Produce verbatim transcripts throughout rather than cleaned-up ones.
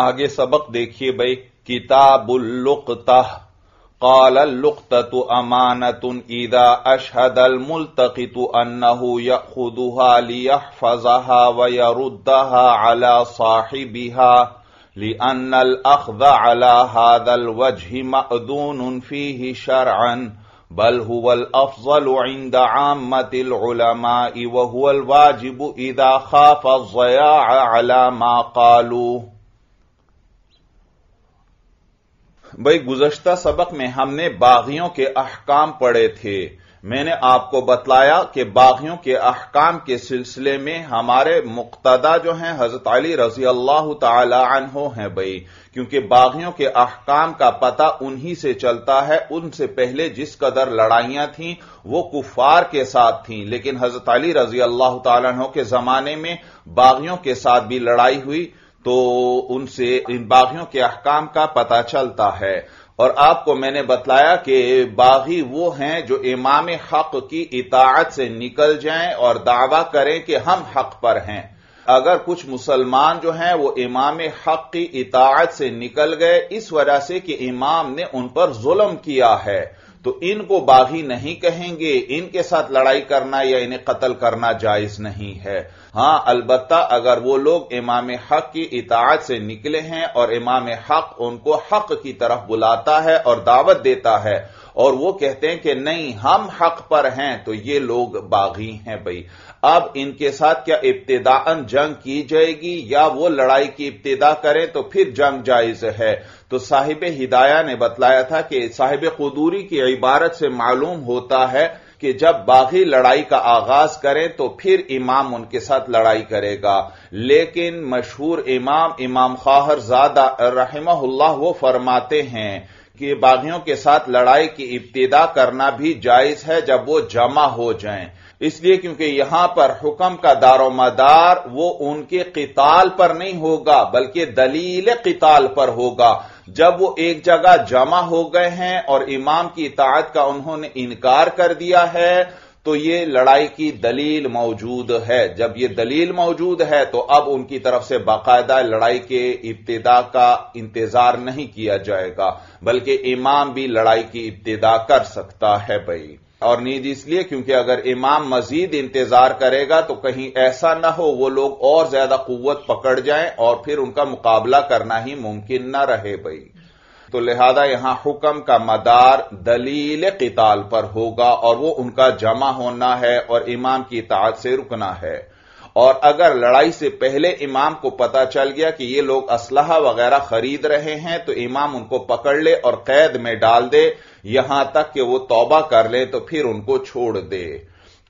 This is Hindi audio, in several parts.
आगे सबक देखिए भाई, किताबुल लुक्ता, क़ालल लुक्ततु अमानतुन इदा अशहदल मुल्तक़ितु अन्नहु यख़ुदुहा लियहफ़ज़हा व यरुद्दहा अला साहिबिहा लिअन्नल अख़्ज़ अला हाज़ल वज्हि मअज़ूनुन फ़ीहि शरअन बल हुवल अफ़ज़लु इंद आम्मतिल उलमाइ व हुवल वाजिबु इदा ख़ाफ़ा ज़ियाअ अला मा क़ालू। भाई गुज़श्ता सबक में हमने बाग़ियों के अहकाम पढ़े थे। मैंने आपको बतलाया कि बाग़ियों के अहकाम के सिलसिले में हमारे मुक़्तदा जो हैं हज़रत अली रज़ी अल्लाह ताला अन्हो हैं भाई, क्योंकि बाग़ियों के अहकाम का पता उन्हीं से चलता है। उनसे पहले जिस कदर लड़ाइयां थीं वो कुफ़ार के साथ थीं, लेकिन हज़रत अली रज़ी अल्लाह ताला अन्हो के ज़माने में बाग़ियों के साथ भी लड़ाई हुई, तो उनसे इन बाग़ियों के अहकाम का पता चलता है। और आपको मैंने बतलाया कि बाग़ी वो हैं जो इमाम हक की इताअत से निकल जाएं और दावा करें कि हम हक पर हैं। अगर कुछ मुसलमान जो हैं वो इमाम हक की इताअत से निकल गए इस वजह से कि इमाम ने उन पर जुल्म किया है, तो इनको बाग़ी नहीं कहेंगे, इनके साथ लड़ाई करना या इन्हें कत्ल करना जायज नहीं है। हां अलबत्ता अगर वो लोग इमाम हक की इताअत से निकले हैं और इमाम हक उनको हक की तरफ बुलाता है और दावत देता है और वो कहते हैं कि नहीं हम हक पर हैं, तो ये लोग बाग़ी हैं भाई। अब इनके साथ क्या इब्तिदाअन जंग की जाएगी या वो लड़ाई की इब्तिदा करें तो फिर जंग जायज है? तो साहिब हिदाया ने बतलाया था कि साहिब खुदूरी की इबारत से मालूम होता है कि जब बाग़ी लड़ाई का आगाज करें तो फिर इमाम उनके साथ लड़ाई करेगा। लेकिन मशहूर इमाम इमाम ख़ाहरज़ादा रहमहुल्लाह वो फरमाते हैं कि बाग़ियों के साथ लड़ाई की इब्तिदा करना भी जायज है जब वो जमा हो जाएं, इसलिए क्योंकि यहां पर हुक्म का दारोमदार वो उनके क़िताल पर नहीं होगा बल्कि दलील क़िताल पर होगा। जब वो एक जगह जमा हो गए हैं और इमाम की इताअत का उन्होंने इनकार कर दिया है तो ये लड़ाई की दलील मौजूद है। जब ये दलील मौजूद है तो अब उनकी तरफ से बाकायदा लड़ाई के इब्तिदा का इंतजार नहीं किया जाएगा, बल्कि इमाम भी लड़ाई की इब्तिदा कर सकता है भाई। और नीज इसलिए क्योंकि अगर इमाम मजीद इंतजार करेगा तो कहीं ऐसा ना हो वो लोग और ज्यादा कुव्वत पकड़ जाएं और फिर उनका मुकाबला करना ही मुमकिन ना रहे भाई। तो लिहाजा यहां हुक्म का मदार दलील क़िताल पर होगा और वो उनका जमा होना है और इमाम की इताअत से रुकना है। और अगर लड़ाई से पहले इमाम को पता चल गया कि ये लोग असलहा वगैरह खरीद रहे हैं तो इमाम उनको पकड़ ले और कैद में डाल दे यहां तक कि वो तौबा कर ले तो फिर उनको छोड़ दे।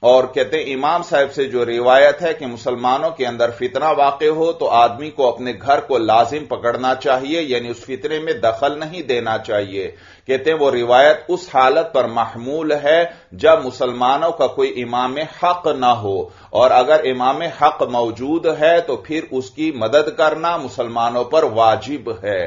और कहते हैं इमाम साहब से जो रिवायत है कि मुसलमानों के अंदर फितना वाक़े हो तो आदमी को अपने घर को लाजिम पकड़ना चाहिए, यानी उस फितने में दखल नहीं देना चाहिए। कहते हैं वो रिवायत उस हालत पर महमूल है जब मुसलमानों का कोई इमाम हक ना हो, और अगर इमाम हक मौजूद है तो फिर उसकी मदद करना मुसलमानों पर वाजिब है।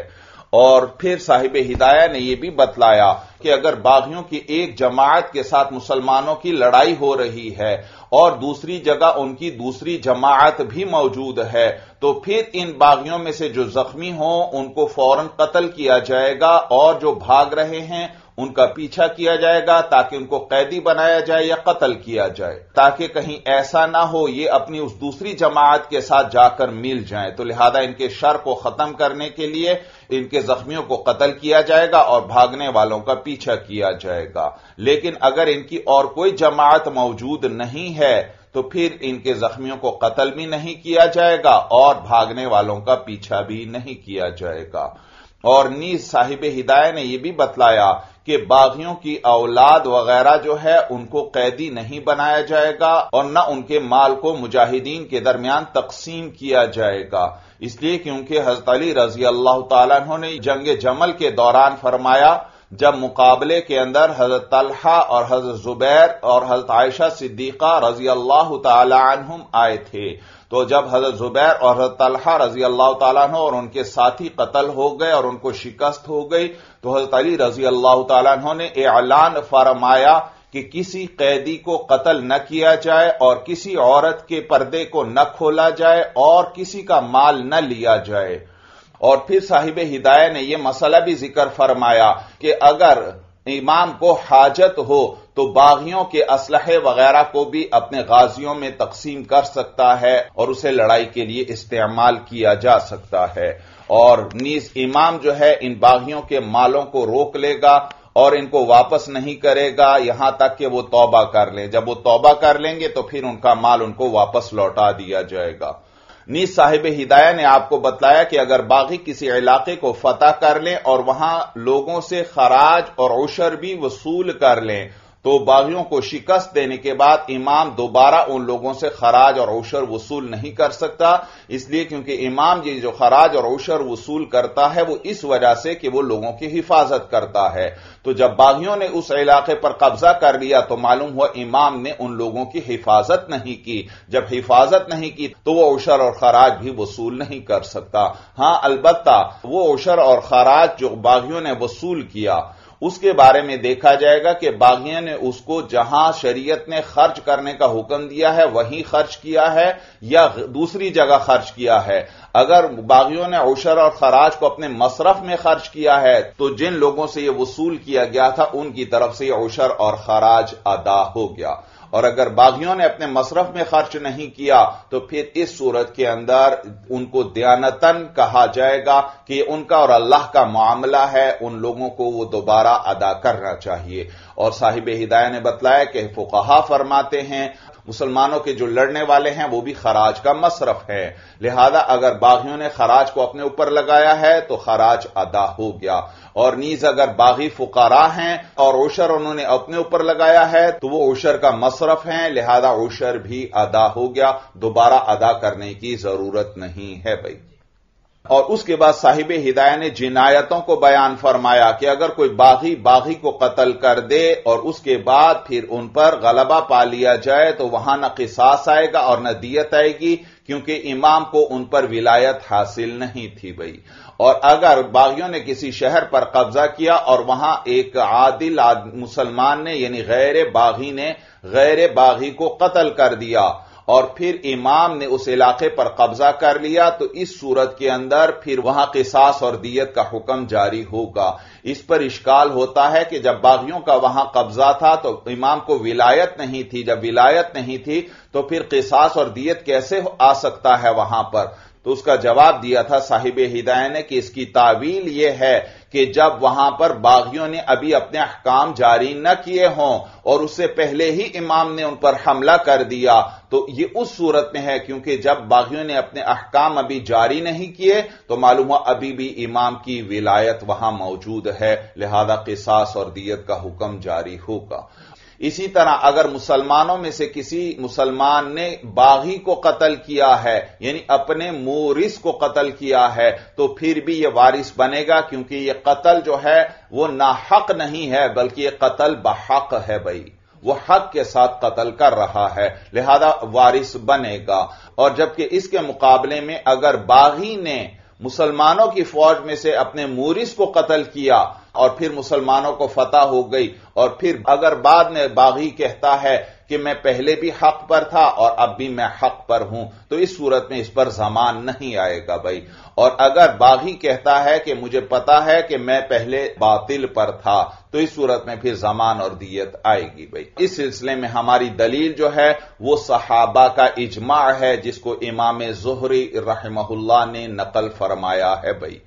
और फिर साहिब हिदाया ने यह भी बतलाया कि अगर बाग़ियों की एक जमात के साथ मुसलमानों की लड़ाई हो रही है और दूसरी जगह उनकी दूसरी जमात भी मौजूद है तो फिर इन बाग़ियों में से जो जख्मी हों उनको फौरन कत्ल किया जाएगा और जो भाग रहे हैं उनका पीछा किया जाएगा ताकि उनको कैदी बनाया जाए या कत्ल किया जाए, ताकि कहीं ऐसा ना हो ये अपनी उस दूसरी जमात के साथ जाकर मिल जाए। तो लिहाजा इनके शर को खत्म करने के लिए इनके जख्मियों को कत्ल किया जाएगा और भागने वालों का पीछा किया जाएगा। लेकिन अगर इनकी और कोई जमात मौजूद नहीं है तो फिर इनके जख्मियों को कत्ल भी नहीं किया जाएगा और भागने वालों का पीछा भी नहीं किया जाएगा। और नीज साहिब हिदाया ने यह भी बतलाया कि बाग़ियों की औलाद वगैरह जो है उनको कैदी नहीं बनाया जाएगा और न उनके माल को मुजाहिदीन के दरमियान तकसीम किया जाएगा, इसलिए क्योंकि हज़रत अली रज़ी अल्लाह ताला अन्हु ने जंग जमल के दौरान फरमाया जब मुकाबले के अंदर हज़रत तलहा और हज़रत ज़ुबैर और हज़रत आयशा सिद्दीक़ा रज़ी अल्लाह ताला अन्हुम आए थे, तो जब हज़रत ज़ुबैर और हज़रत तलहा रज़ी अल्लाह ताला अन्हु और उनके साथी कत्ल हो गए और उनको शिकस्त हो गई तो हज़रत अली रज़ी अल्लाह ताला अन्हु ने ऐलान फरमाया कि किसी कैदी को कत्ल न किया जाए और किसी औरत के पर्दे को न खोला जाए और किसी का माल न लिया जाए। और फिर साहिब हिदायत ने यह मसला भी जिक्र फरमाया कि अगर इमाम को हाजत हो तो बागियों के असलहे वगैरह को भी अपने गाजियों में तकसीम कर सकता है और उसे लड़ाई के लिए इस्तेमाल किया जा सकता है। और नीज इमाम जो है इन बागियों के मालों को रोक लेगा और इनको वापस नहीं करेगा यहां तक कि वो तौबा कर लें। जब वो तौबा कर लेंगे तो फिर उनका माल उनको वापस लौटा दिया जाएगा। नीस साहिब हिदाया ने आपको बताया कि अगर बागी किसी इलाके को फतह कर लें और वहां लोगों से खराज और उशर भी वसूल कर लें तो बागियों को शिकस्त देने के बाद इमाम दोबारा उन लोगों से खराज और उशर वसूल नहीं कर सकता, इसलिए क्योंकि इमाम ये जो खराज और उशर वसूल करता है वो इस वजह से कि वो लोगों की हिफाजत करता है। तो जब बागियों ने उस इलाके पर कब्जा कर लिया तो मालूम हुआ इमाम ने उन लोगों की हिफाजत नहीं की। जब हिफाजत नहीं की तो वो उशर और खराज भी वसूल नहीं कर सकता। हां, अलबत्ता वो उशर और खराज जो बागियों ने वसूल किया उसके बारे में देखा जाएगा कि बागियों ने उसको जहां शरीयत ने खर्च करने का हुक्म दिया है वहीं खर्च किया है या दूसरी जगह खर्च किया है। अगर बागियों ने उशर और खराज को अपने मसरफ में खर्च किया है तो जिन लोगों से यह वसूल किया गया था उनकी तरफ से यह उशर और खराज अदा हो गया। और अगर बागियों ने अपने मसरफ में खर्च नहीं किया तो फिर इस सूरत के अंदर उनको दयानतन कहा जाएगा कि उनका और अल्लाह का मामला है, उन लोगों को वो दोबारा अदा करना चाहिए। और साहिब हिदायत ने बतलाया कि फुकाहा फरमाते हैं मुसलमानों के जो लड़ने वाले हैं वो भी खराज का मसरफ है, लिहाजा अगर बागियों ने खराज को अपने ऊपर लगाया है तो खराज अदा हो गया। और नीज अगर बागी फुकारा हैं और उशर उन्होंने अपने ऊपर लगाया है तो वो उशर का मसरफ है, लिहाजा उशर भी अदा हो गया, दोबारा अदा करने की जरूरत नहीं है भाई। और उसके बाद साहिब हिदायत ने जिनायतों को बयान फरमाया कि अगर कोई बागी बागी को कत्ल कर दे और उसके बाद फिर उन पर गलबा पा लिया जाए तो वहां न किसास आएगा और न दियत आएगी, क्योंकि इमाम को उन पर विलायत हासिल नहीं थी भाई। और अगर बागियों ने किसी शहर पर कब्जा किया और वहां एक आदिल मुसलमान ने यानी गैर बागी ने गैर बागी को कत्ल कर दिया और फिर इमाम ने उस इलाके पर कब्जा कर लिया तो इस सूरत के अंदर फिर वहां किसास और दियत का हुक्म जारी होगा। इस पर इश्काल होता है कि जब बागियों का वहां कब्जा था तो इमाम को विलायत नहीं थी, जब विलायत नहीं थी तो फिर किसास और दियत कैसे आ सकता है वहां पर। तो उसका जवाब दिया था साहिब हिदायत ने कि इसकी तावील यह है कि जब वहां पर बागियों ने अभी अपने अहकाम जारी न किए हों और उससे पहले ही इमाम ने उन पर हमला कर दिया तो यह उस सूरत में है, क्योंकि जब बागियों ने अपने अहकाम अभी जारी नहीं किए तो मालूम हुआ अभी भी इमाम की विलायत वहां मौजूद है, लिहाजा किसास और दियत का हुक्म जारी होगा। इसी तरह अगर मुसलमानों में से किसी मुसलमान ने बागी को कत्ल किया है यानी अपने मोरिस को कत्ल किया है तो फिर भी यह वारिस बनेगा, क्योंकि यह कत्ल जो है वह नाहक नहीं है बल्कि यह कत्ल बहक है भाई, वह हक के साथ कत्ल कर रहा है, लिहाजा वारिस बनेगा। और जबकि इसके मुकाबले में अगर बागी ने मुसलमानों की फौज में से अपने मोरिस को कत्ल किया और फिर मुसलमानों को फतह हो गई और फिर अगर बाद में बागी कहता है कि मैं पहले भी हक पर था और अब भी मैं हक पर हूं तो इस सूरत में इस पर जमान नहीं आएगा भाई। और अगर बागी कहता है कि मुझे पता है कि मैं पहले बातिल पर था तो इस सूरत में फिर जमान और दियत आएगी भाई। इस सिलसिले में हमारी दलील जो है वो सहाबा का इजमा है जिसको इमाम ज़ुहरी रहमहुल्लाह ने नकल फरमाया है भाई।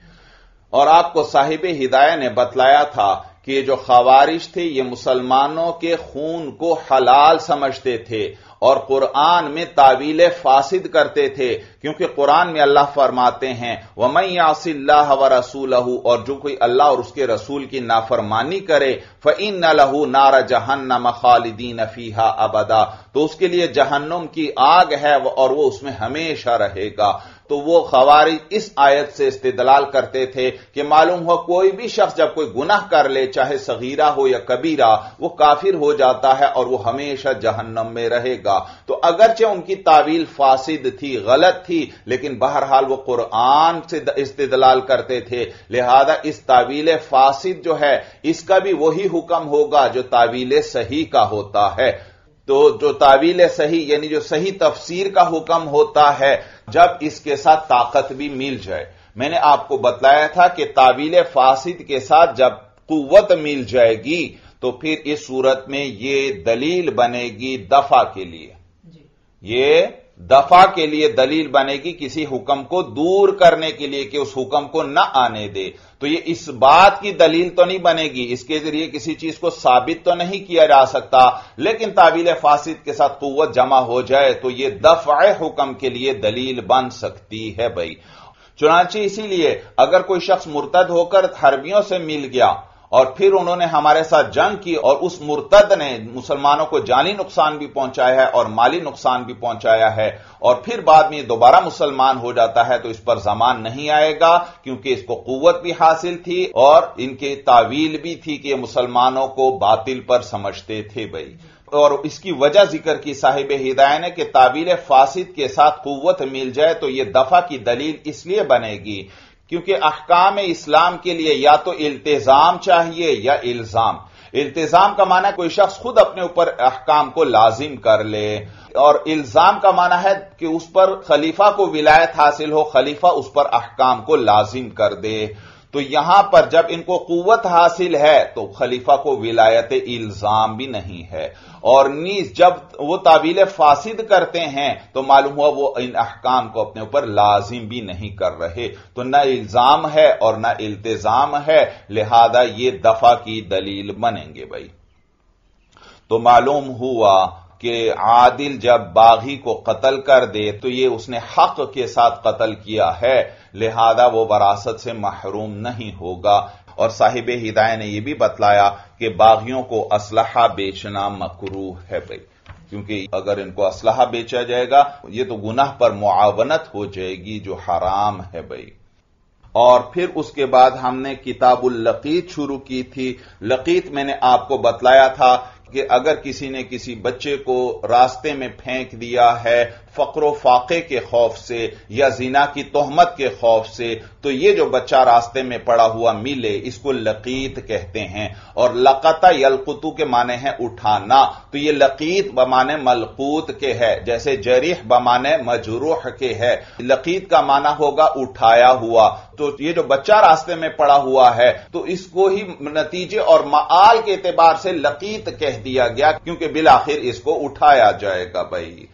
और आपको साहिब हिदायत ने बतलाया था कि ये जो खवारिज थे ये मुसलमानों के खून को हलाल समझते थे और कुरान में तावीले फासिद करते थे, क्योंकि कुरान में अल्लाह फरमाते हैं वमन यासिल्लाह व रसूलहू, और जो कोई अल्लाह और उसके रसूल की नाफरमानी करे फइन्न लहू नार जहन्नम खालिदीन फीहा अबदा, तो उसके लिए जहन्नम की आग है और वो उसमें हमेशा रहेगा। तो वो खवारिज इस आयत से इस्तिदलाल करते थे कि मालूम हुआ कोई भी शख्स जब कोई गुनाह कर ले चाहे सगीरा हो या कबीरा वो काफिर हो जाता है और वो हमेशा जहन्नम में रहेगा। तो अगरचे उनकी तावील फासिद थी, गलत थी, लेकिन बहरहाल वो कुरान से इस्तिदलाल करते थे, लिहाजा इस तावील फासिद जो है इसका भी वही हुक्म होगा जो तावील सही का होता है। तो जो तावील सही यानी जो सही तफसीर का हुक्म होता है जब इसके साथ ताकत भी मिल जाए। मैंने आपको बताया था कि तावील फासिद के साथ जब कुव्वत मिल जाएगी तो फिर इस सूरत में यह दलील बनेगी दफा के लिए, यह दफा के लिए दलील बनेगी किसी हुक्म को दूर करने के लिए कि उस हुक्म को न आने दे। तो यह इस बात की दलील तो नहीं बनेगी, इसके जरिए किसी चीज को साबित तो नहीं किया जा सकता, लेकिन तावील फासिद के साथ कुव्वत जमा हो जाए तो यह दफा हुक्म के लिए दलील बन सकती है भाई। चुनांचे इसीलिए अगर कोई शख्स मुर्तद होकर हरबियों से मिल गया और फिर उन्होंने हमारे साथ जंग की और उस मुर्तद ने मुसलमानों को जानी नुकसान भी पहुंचाया है और माली नुकसान भी पहुंचाया है और फिर बाद में दोबारा मुसलमान हो जाता है तो इस पर जमान नहीं आएगा, क्योंकि इसको कुव्वत भी हासिल थी और इनके तावील भी थी कि मुसलमानों को बातिल पर समझते थे भाई। और इसकी वजह जिक्र की साहिब हिदायत ने कि तावील फासिद के साथ कुव्वत मिल जाए तो यह दफा की दलील इसलिए बनेगी क्योंकि अहकाम इस्लाम के लिए या तो इल्तिजाम चाहिए या इल्जाम। इल्तिजाम का माना कोई शख्स खुद अपने ऊपर अहकाम को लाजिम कर ले, और इल्जाम का माना है कि उस पर खलीफा को विलायत हासिल हो, खलीफा उस पर अहकाम को लाजिम कर दे। तो यहां पर जब इनको कुव्वत हासिल है तो खलीफा को विलायत इल्जाम भी नहीं है, और नीज जब वो तावील फासिद करते हैं तो मालूम हुआ वो इन अहकाम को अपने ऊपर लाजिम भी नहीं कर रहे। तो ना इल्जाम है और ना इल्तिजाम है, लिहाजा ये दफा की दलील बनेंगे भाई। तो मालूम हुआ कि आदिल जब बागी को कत्ल कर दे तो ये उसने हक के साथ कत्ल किया है, लिहाजा वो वरासत से महरूम नहीं होगा। और साहिब हिदायत ने यह भी बतलाया कि बागियों को असलहा बेचना मकरूह है भाई, क्योंकि अगर इनको असलहा बेचा जाएगा ये तो गुनाह पर मुआवनत हो जाएगी जो हराम है भाई। और फिर उसके बाद हमने किताबुल लकीत शुरू की थी। लकीत मैंने आपको बतलाया था कि अगर किसी ने किसी बच्चे को रास्ते में फेंक दिया है फकरो फाके के खौफ से या जिना की तोहमत के खौफ से, तो ये जो बच्चा रास्ते में पड़ा हुआ मिले इसको लकीत कहते हैं। और लकता यलकुतु के माने हैं उठाना, तो ये लकीत बमाने मलकूत के है, जैसे जरीह बमाने मजरूह के है। लकीत का माना होगा उठाया हुआ। तो ये जो बच्चा रास्ते में पड़ा हुआ है तो इसको ही नतीजे और माल के एतबार से लकीत कह दिया गया, क्योंकि बिलाखिर इसको उठाया जाएगा भाई।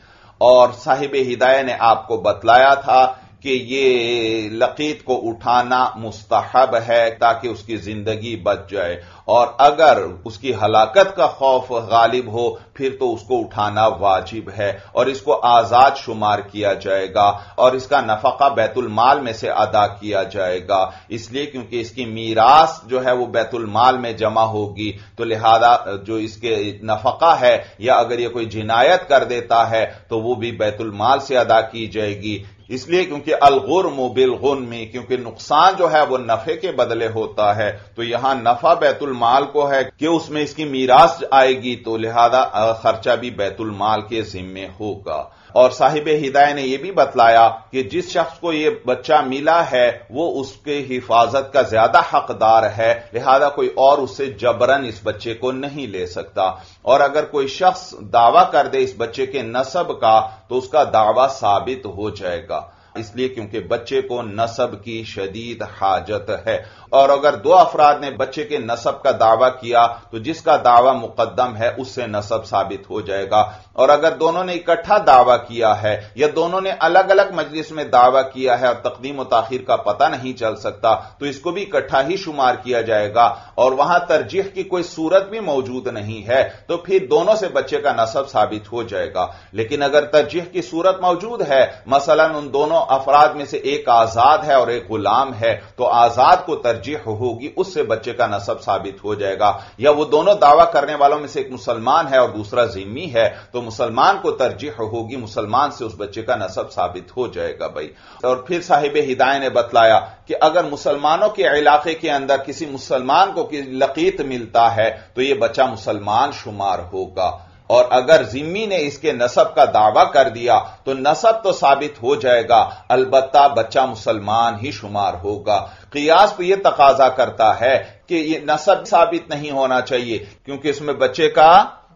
और साहिब हिदायत ने आपको बतलाया था कि ये लकीत को उठाना मुस्तहब है ताकि उसकी जिंदगी बच जाए, और अगर उसकी हलाकत का खौफ गालिब हो फिर तो उसको उठाना वाजिब है और इसको आजाद शुमार किया जाएगा और इसका नफका बैतुल माल में से अदा किया जाएगा, इसलिए क्योंकि इसकी मीरास जो है वो बैतुल माल में जमा होगी। तो लिहाजा जो इसके नफका है या अगर यह कोई जिनायत कर देता है तो वो भी बैतुल माल से अदा की जाएगी, इसलिए क्योंकि अलगुर्म बिलगुन्मी, क्योंकि नुकसान जो है वो नफे के बदले होता है, तो यहां नफा बैतुल माल को है कि उसमें इसकी मीरास आएगी, तो लिहाजा खर्चा भी बैतुल माल के जिम्मे होगा। और साहिब हिदायत ने यह भी बतलाया कि जिस शख्स को यह बच्चा मिला है वो उसके हिफाजत का ज्यादा हकदार है, लिहाजा कोई और उससे जबरन इस बच्चे को नहीं ले सकता। और अगर कोई शख्स दावा कर दे इस बच्चे के नसब का तो उसका दावा साबित हो जाएगा, इसलिए क्योंकि बच्चे को नसब की शदीद हाजत है। और अगर दो अफराद ने बच्चे के नसब का दावा किया तो जिसका दावा मुकद्दम है उससे नसब साबित हो जाएगा। और अगर दोनों ने इकट्ठा दावा किया है या दोनों ने अलग अलग मजलिस में दावा किया है और तकदीम और ताखीर का पता नहीं चल सकता तो इसको भी इकट्ठा ही शुमार किया जाएगा, और वहां तरजीह की कोई सूरत भी मौजूद नहीं है तो फिर दोनों से बच्चे का नसब साबित हो जाएगा। लेकिन अगर तरजीह की सूरत मौजूद है, मसलन उन दोनों अफराद में से एक आजाद है और एक गुलाम है, तो आजाद को तरजीह होगी, उससे बच्चे का नसब साबित हो जाएगा। या वो दोनों दावा करने वालों में से एक मुसलमान है और दूसरा जिम्मी है तो मुसलमान को तरजीह होगी, मुसलमान से उस बच्चे का नसब साबित हो जाएगा भाई। और फिर साहिब हिदायत ने बतलाया कि अगर मुसलमानों के इलाके के अंदर किसी मुसलमान को लकीत मिलता है तो यह बच्चा मुसलमान शुमार होगा, और अगर जिम्मी ने इसके नसब का दावा कर दिया तो नसब तो साबित हो जाएगा, अलबत्ता बच्चा मुसलमान ही शुमार होगा। कियास तो यह तकाजा करता है कि यह नसब साबित नहीं होना चाहिए क्योंकि इसमें बच्चे का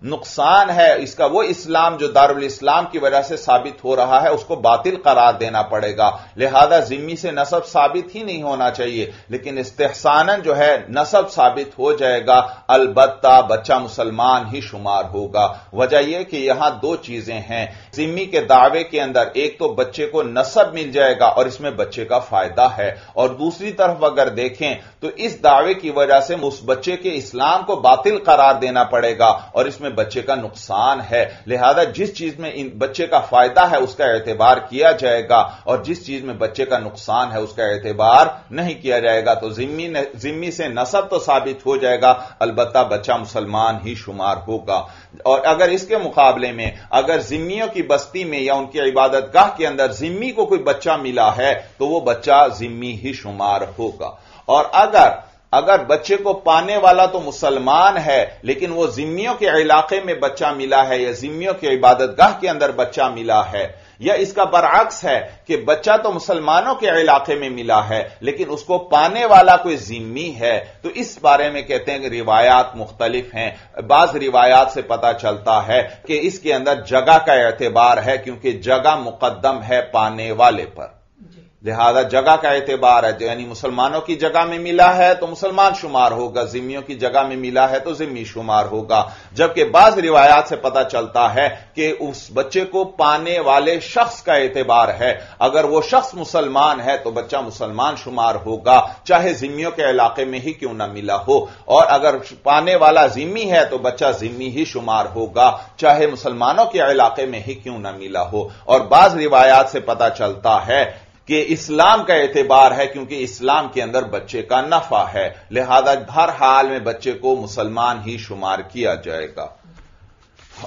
नुकसान है इसका, वो इस्लाम जो दारुल इस्लाम की वजह से साबित हो रहा है उसको बातिल करार देना पड़ेगा। लिहाजा जिम्मी से नसब साबित ही नहीं होना चाहिए, लेकिन इस्तेहसानन जो है नसब साबित हो जाएगा, अलबत्ता बच्चा मुसलमान ही शुमार होगा। वजह यह कि यहां दो चीजें हैं, जिम्मी के दावे के अंदर एक तो बच्चे को नसब मिल जाएगा और इसमें बच्चे का फायदा है, और दूसरी तरफ अगर देखें तो इस दावे की वजह से उस बच्चे के इस्लाम को बातिल करार देना पड़ेगा और इसमें बच्चे का नुकसान है। लिहाजा जिस चीज में इन बच्चे का फायदा है उसका एतबार किया जाएगा और जिस चीज में बच्चे का नुकसान है उसका एतबार नहीं किया जाएगा। तो जिम्मी ने, जिम्मी से नसब तो साबित हो जाएगा, अलबत्ता बच्चा मुसलमान ही शुमार होगा। और अगर इसके मुकाबले में अगर जिम्मियों की बस्ती में या उनकी इबादतगाह के अंदर जिम्मी को कोई बच्चा मिला है तो वह बच्चा जिम्मी ही शुमार होगा। और अगर अगर बच्चे को पाने वाला तो मुसलमान है लेकिन वो जिम्मियों के इलाके में बच्चा मिला है या जिम्मियों के इबादतगाह के अंदर बच्चा मिला है, या इसका बरअक्स है कि बच्चा तो मुसलमानों के इलाके में मिला है लेकिन उसको पाने वाला कोई जिम्मी है, तो इस बारे में कहते हैं कि रिवायात मुख्तलिफ हैं। बाज रिवायात से पता चलता है कि इसके अंदर जगह का एतबार है क्योंकि जगह मुकद्दम है पाने वाले पर, लिहाजा जगह का एतबार है, यानी मुसलमानों की जगह में मिला है तो मुसलमान शुमार होगा, जिम्मियों की जगह में मिला है तो जिम्मी शुमार होगा। जबकि बाज रिवायात से पता चलता है कि उस बच्चे को पाने वाले शख्स का एतबार है, अगर वह शख्स मुसलमान है तो बच्चा मुसलमान शुमार होगा चाहे जिम्मियों के इलाके में ही क्यों ना मिला हो, और अगर पाने वाला जिम्मी है तो बच्चा जिम्मी ही शुमार होगा चाहे मुसलमानों के इलाके में ही क्यों ना मिला हो। और बाज रिवायात से पता चलता है कि इस्लाम का एतबार है क्योंकि इस्लाम के अंदर बच्चे का नफा है, लिहाजा हर हाल में बच्चे को मुसलमान ही शुमार किया जाएगा।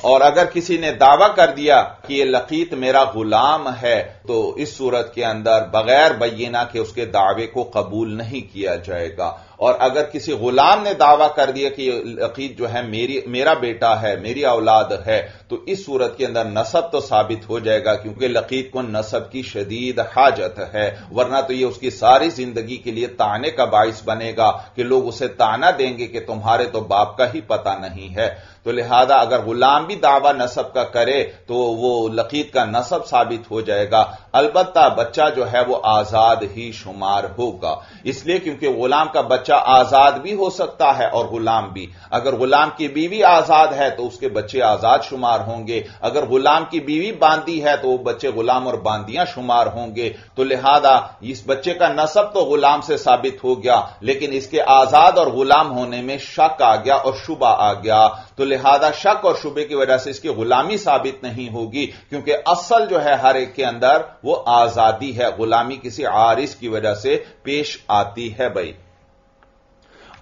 और अगर किसी ने दावा कर दिया कि यह लकीत मेरा गुलाम है तो इस सूरत के अंदर बगैर बयीना के उसके दावे को कबूल नहीं किया जाएगा। और अगर किसी गुलाम ने दावा कर दिया कि लकीत जो है मेरी मेरा बेटा है, मेरी औलाद है, तो इस सूरत के अंदर नसब तो साबित हो जाएगा क्योंकि लकीत को नसब की शदीद हाजत है, वरना तो यह उसकी सारी जिंदगी के लिए ताने का बाइस बनेगा कि लोग उसे ताना देंगे कि तुम्हारे तो बाप का ही पता नहीं है। तो लिहाजा अगर गुलाम भी दावा नसब का करे तो वो लकीत का नसब साबित हो जाएगा, अलबत्ता बच्चा जो है वो आजाद ही शुमार होगा। इसलिए क्योंकि गुलाम का बच्चा आजाद भी हो सकता है और गुलाम भी, अगर गुलाम की बीवी आजाद है तो उसके बच्चे आजाद शुमार होंगे, अगर गुलाम की बीवी बांदी है तो वो बच्चे गुलाम और बांदियां शुमार होंगे। तो लिहाजा इस बच्चे का नसब तो गुलाम से साबित हो गया लेकिन इसके आजाद और गुलाम होने में शक आ गया और शुबा आ गया, तो लिहाजा शक और शुबे की वजह से इसकी गुलामी साबित नहीं होगी क्योंकि असल जो है हर एक के अंदर वो आजादी है, गुलामी किसी आरिस की वजह से पेश आती है भाई।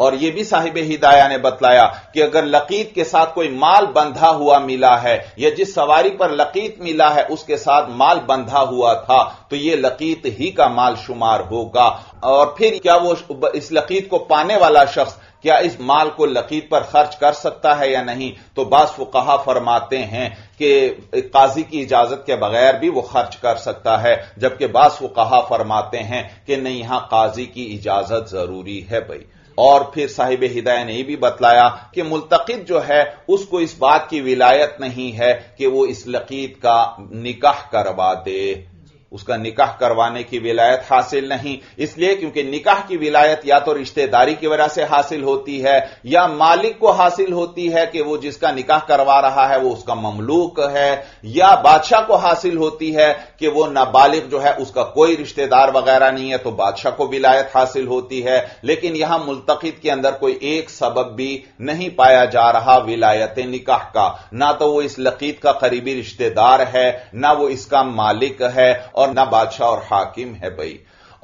और यह भी साहिब हिदाया ने बतलाया कि अगर लकीत के साथ कोई माल बंधा हुआ मिला है या जिस सवारी पर लकीत मिला है उसके साथ माल बंधा हुआ था तो यह लकीत ही का माल शुमार होगा। और फिर क्या वो इस लकीत को पाने वाला शख्स क्या इस माल को लकीत पर खर्च कर सकता है या नहीं, तो बास फुकाहा फरमाते हैं कि काजी की इजाजत के बगैर भी वो खर्च कर सकता है, जबकि बास फुकाहा फरमाते हैं कि नहीं यहां काजी की इजाजत जरूरी है भाई। और फिर साहिब हिदायत ने यह भी बतलाया कि मुल्तकिद जो है उसको इस बात की विलायत नहीं है कि वो इस लकीत का निकाह करवा दे, उसका निकाह करवाने की विलायत हासिल नहीं, इसलिए क्योंकि निकाह की विलायत या तो रिश्तेदारी की वजह से हासिल होती है या मालिक को हासिल होती है कि वो जिसका निकाह करवा रहा है वो उसका ममलूक है, या बादशाह को हासिल होती है कि वो नाबालिग जो है उसका कोई रिश्तेदार वगैरह नहीं है तो बादशाह को विलायत हासिल होती है। लेकिन यहां मुल्तकिद के अंदर कोई एक सबब भी नहीं पाया जा रहा विलायत निकाह का, ना तो वो इस लकीत का करीबी रिश्तेदार है, ना वो इसका मालिक है और ना बादशाह और हाकिम है भाई।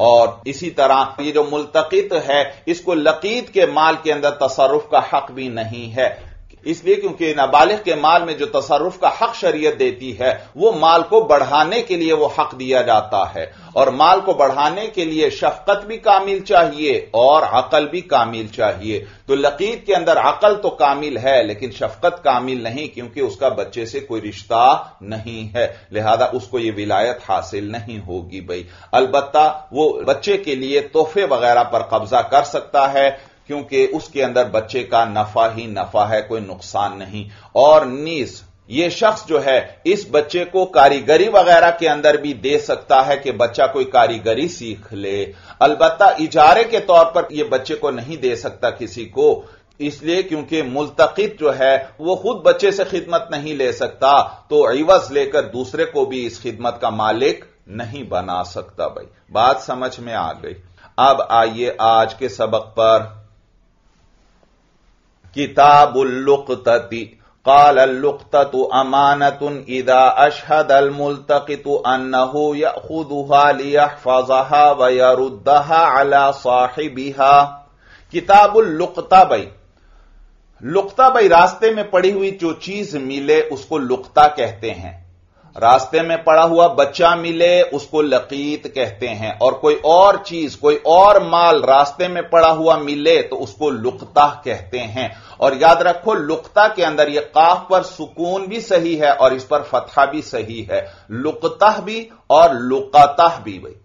और इसी तरह ये जो मुल्तकित है इसको लकीत के माल के अंदर तसर्रुफ का हक भी नहीं है, इसलिए क्योंकि नाबालिग के माल में जो तसर्रुफ का हक शरीयत देती है वो माल को बढ़ाने के लिए वो हक दिया जाता है, और माल को बढ़ाने के लिए शफकत भी कामिल चाहिए और अकल भी कामिल चाहिए। तो लकीत के अंदर अकल तो कामिल है लेकिन शफकत कामिल नहीं क्योंकि उसका बच्चे से कोई रिश्ता नहीं है, लिहाजा उसको यह विलायत हासिल नहीं होगी भाई। अलबत्ता वो बच्चे के लिए तोहफे वगैरह पर कब्जा कर सकता है, क्योंकि उसके अंदर बच्चे का नफा ही नफा है, कोई नुकसान नहीं। और नीज ये शख्स जो है इस बच्चे को कारीगरी वगैरह के अंदर भी दे सकता है कि बच्चा कोई कारीगरी सीख ले, अलबत्ता इजारे के तौर पर यह बच्चे को नहीं दे सकता किसी को, इसलिए क्योंकि मुल्तकित जो है वह खुद बच्चे से खिदमत नहीं ले सकता, तो इवज लेकर दूसरे को भी इस खिदमत का मालिक नहीं बना सकता। भाई बात समझ में आ गई। अब आइए आज के सबक पर। किताबुल लुक्तति। काल लुक्ततु अमानतुन इदा अशहदल मुल्तकितु अन्नहु यखुदुहा लियहफज़हा व यरुद्दहा अला साहिबिहा। किताबुल लुक्ता। भाई लुक्ता भाई रास्ते में पड़ी हुई जो चीज मिले उसको लुक्ता कहते हैं। रास्ते में पड़ा हुआ बच्चा मिले उसको लकीत कहते हैं, और कोई और चीज कोई और माल रास्ते में पड़ा हुआ मिले तो उसको लुक्ता कहते हैं। और याद रखो लुक्ता के अंदर यह काफ पर सुकून भी सही है और इस पर फतहा भी सही है। लुक्ता भी और लुकाता भी। भाई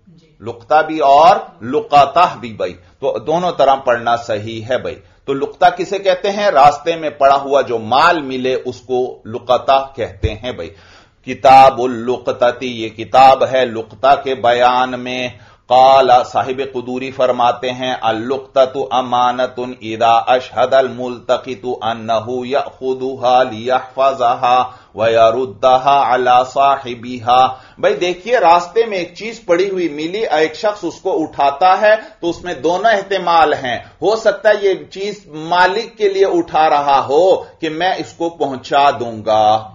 लुक्ता भी और लुकाता भी। भाई तो दोनों तरह पढ़ना सही है। भाई तो लुक्ता किसे कहते हैं? रास्ते में पड़ा हुआ जो माल मिले उसको लुकाता कहते हैं। भाई किताबुल लुक्तती ये किताब है लुक्ता के बयान में। काला साहिब कुदूरी फरमाते हैं अल्लुक्ततु अमानतुन इदा अशहदल मुल्तकितु अन्नहु यखुदुहा लियहफज़हा व यरुद्दहा अला साहिबिहा। भाई देखिए रास्ते में एक चीज पड़ी हुई मिली, एक शख्स उसको उठाता है तो उसमें दोनों एहतिमाल हैं। हो सकता है ये चीज मालिक के लिए उठा रहा हो कि मैं इसको पहुंचा दूंगा,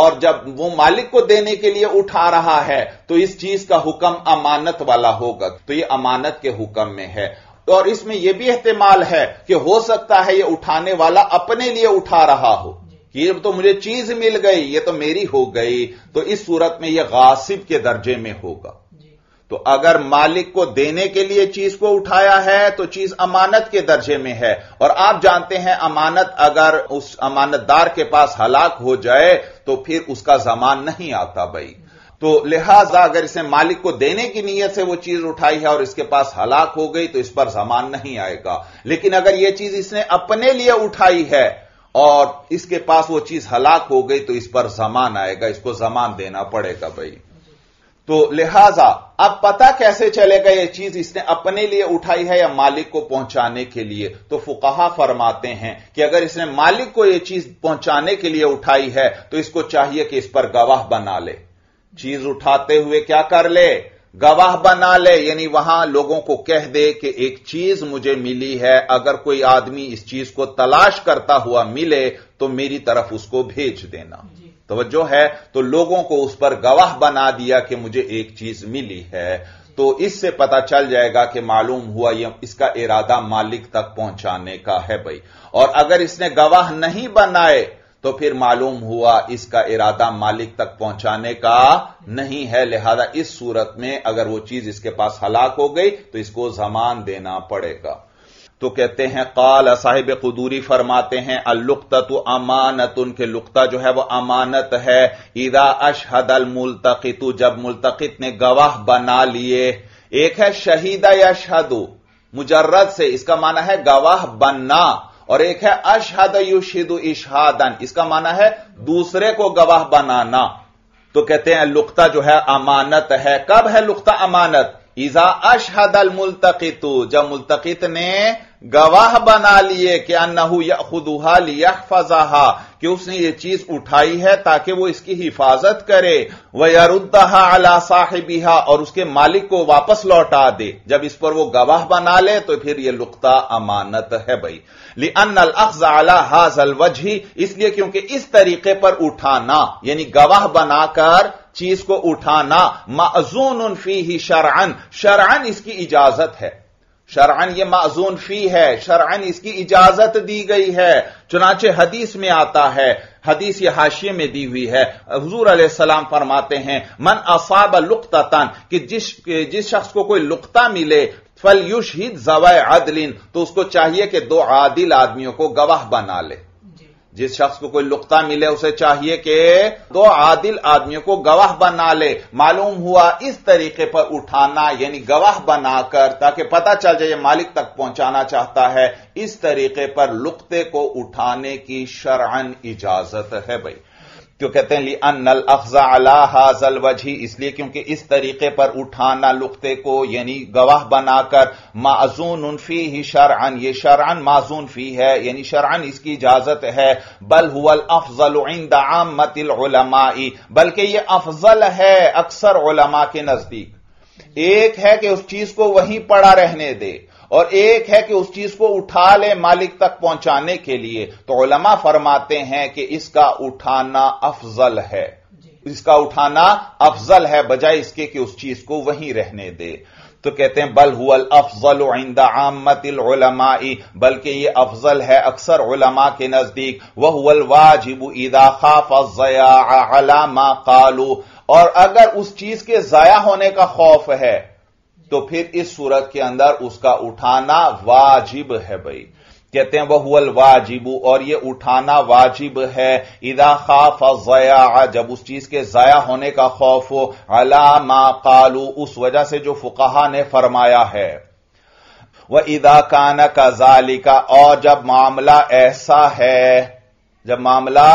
और जब वो मालिक को देने के लिए उठा रहा है तो इस चीज का हुक्म अमानत वाला होगा, तो ये अमानत के हुक्म में है। और इसमें यह भी एहतिमाल है कि हो सकता है ये उठाने वाला अपने लिए उठा रहा हो कि ये तो मुझे चीज मिल गई, ये तो मेरी हो गई, तो इस सूरत में यह गासिब के दर्जे में होगा। तो अगर मालिक को देने के लिए चीज को उठाया है तो चीज अमानत के दर्जे में है। और आप जानते हैं अमानत अगर उस अमानतदार के पास हलाक हो जाए तो फिर उसका जमान नहीं आता। भाई तो लिहाजा अगर इसे मालिक को देने की नीयत से वो चीज उठाई है और इसके पास हलाक हो गई तो इस पर जमान नहीं आएगा। लेकिन अगर यह चीज इसने अपने लिए उठाई है और इसके पास वो चीज हलाक हो गई तो इस पर जमान आएगा, इसको जमान देना पड़ेगा। भाई तो लिहाजा अब पता कैसे चलेगा यह चीज इसने अपने लिए उठाई है या मालिक को पहुंचाने के लिए? तो फुकाहा फरमाते हैं कि अगर इसने मालिक को यह चीज पहुंचाने के लिए उठाई है तो इसको चाहिए कि इस पर गवाह बना ले, चीज उठाते हुए क्या कर ले, गवाह बना ले। यानी वहां लोगों को कह दे कि एक चीज मुझे मिली है, अगर कोई आदमी इस चीज को तलाश करता हुआ मिले तो मेरी तरफ उसको भेज देना। तवज्जो है, तो लोगों को उस पर गवाह बना दिया कि मुझे एक चीज मिली है। तो इससे पता चल जाएगा कि मालूम हुआ यह इसका इरादा मालिक तक पहुंचाने का है। भाई और अगर इसने गवाह नहीं बनाए तो फिर मालूम हुआ इसका इरादा मालिक तक पहुंचाने का नहीं है। लिहाजा इस सूरत में अगर वो चीज इसके पास हलाक हो गई तो इसको जमान देना पड़ेगा। तो कहते हैं काल साहिब कुदूरी फरमाते हैं अल्लुक्ततु अमानतुन के लुक्ता जो है वह अमानत है। इदा अशहदल मुल्तकितु जब मुल्तकित ने गवाह बना लिए। एक है शहीदा यशहदु मुजर्रद से, इसका माना है गवाह बनना, और एक है अशहद युशहिदु इशहादन, इसका माना है दूसरे को गवाह बनाना। तो कहते हैं लुक्ता जो है अमानत है। कब है लुक्ता अमानत? इजा अशहदल मुल्तकितु जब मुल्तकित ने गवाह बना लिए कि अन्नहु यखुदुहा लियहफज़हा कि उसने यह चीज उठाई है ताकि वो इसकी हिफाजत करे, व यरुद्दहा अला साहिबिहा और उसके मालिक को वापस लौटा दे। जब इस पर वो गवाह बना ले तो फिर यह लुक्ता अमानत है। भाई लिअन्नल अख्ज़ अला हाज़ल वजही, इसलिए क्योंकि इस तरीके पर उठाना यानी गवाह बनाकर चीज को उठाना माज़ूनुन फीही शरअन, शरअन इसकी इजाजत है। शरअन ये माज़ून फी है, शरअन इसकी इजाजत दी गई है। चुनांचे हदीस में आता है, हदीस ये हाशिये में दी हुई है, हुजूर अलैहिस्सलाम फरमाते हैं मन असाब लुक्ततन कि जिस जिस शख्स को कोई लुक्ता मिले फल युशहिद ज़वा अदलिन तो उसको चाहिए कि दो आदिल आदमियों को गवाह बना ले। जिस शख्स को कोई लुक्ता मिले उसे चाहिए कि दो आदिल आदमियों को गवाह बना ले। मालूम हुआ इस तरीके पर उठाना यानी गवाह बनाकर, ताकि पता चल जाए मालिक तक पहुंचाना चाहता है, इस तरीके पर लुक्ते को उठाने की शरअन इजाजत है भाई। क्यों कहते हैं लिअन्नल अख्ज़ा अला हाज़ल वजही, इसलिए क्योंकि इस तरीके पर उठाना लुक्ते को यानी गवाह बनाकर माजून फीही शरअन, ये शरअन माजून फी है यानी शरअन इसकी इजाजत है। बल हुवल अफजल इंद आम्मतिल उलमा, बल्कि यह अफजल है अक्सर उलमा के नजदीक। एक है कि उस चीज को वहीं पड़ा रहने दे और एक है कि उस चीज को उठा ले मालिक तक पहुंचाने के लिए। तो उलमा फरमाते हैं कि इसका उठाना अफजल है, इसका उठाना अफजल है बजाय इसके कि उस चीज को वहीं रहने दे। तो कहते हैं बल हुवल अफजल इंदा आम्मतिल उलमा, बल्कि यह अफजल है अक्सर उलमा के नजदीक। वह हुवल वाजिब इदा खाफ ज़या अला मा कालू, और अगर उस चीज के जाया होने का खौफ है तो फिर इस सूरत के अंदर उसका उठाना वाजिब है भाई। कहते हैं वह हुवल वाजिबू, और यह उठाना वाजिब है। इदा खाफ ज़या, जब उस चीज के जाया होने का खौफ हो। अला मा कालू, उस वजह से जो फुकाहा ने फरमाया है। वह इदा काना कज़ालिका, और जब मामला ऐसा है, जब मामला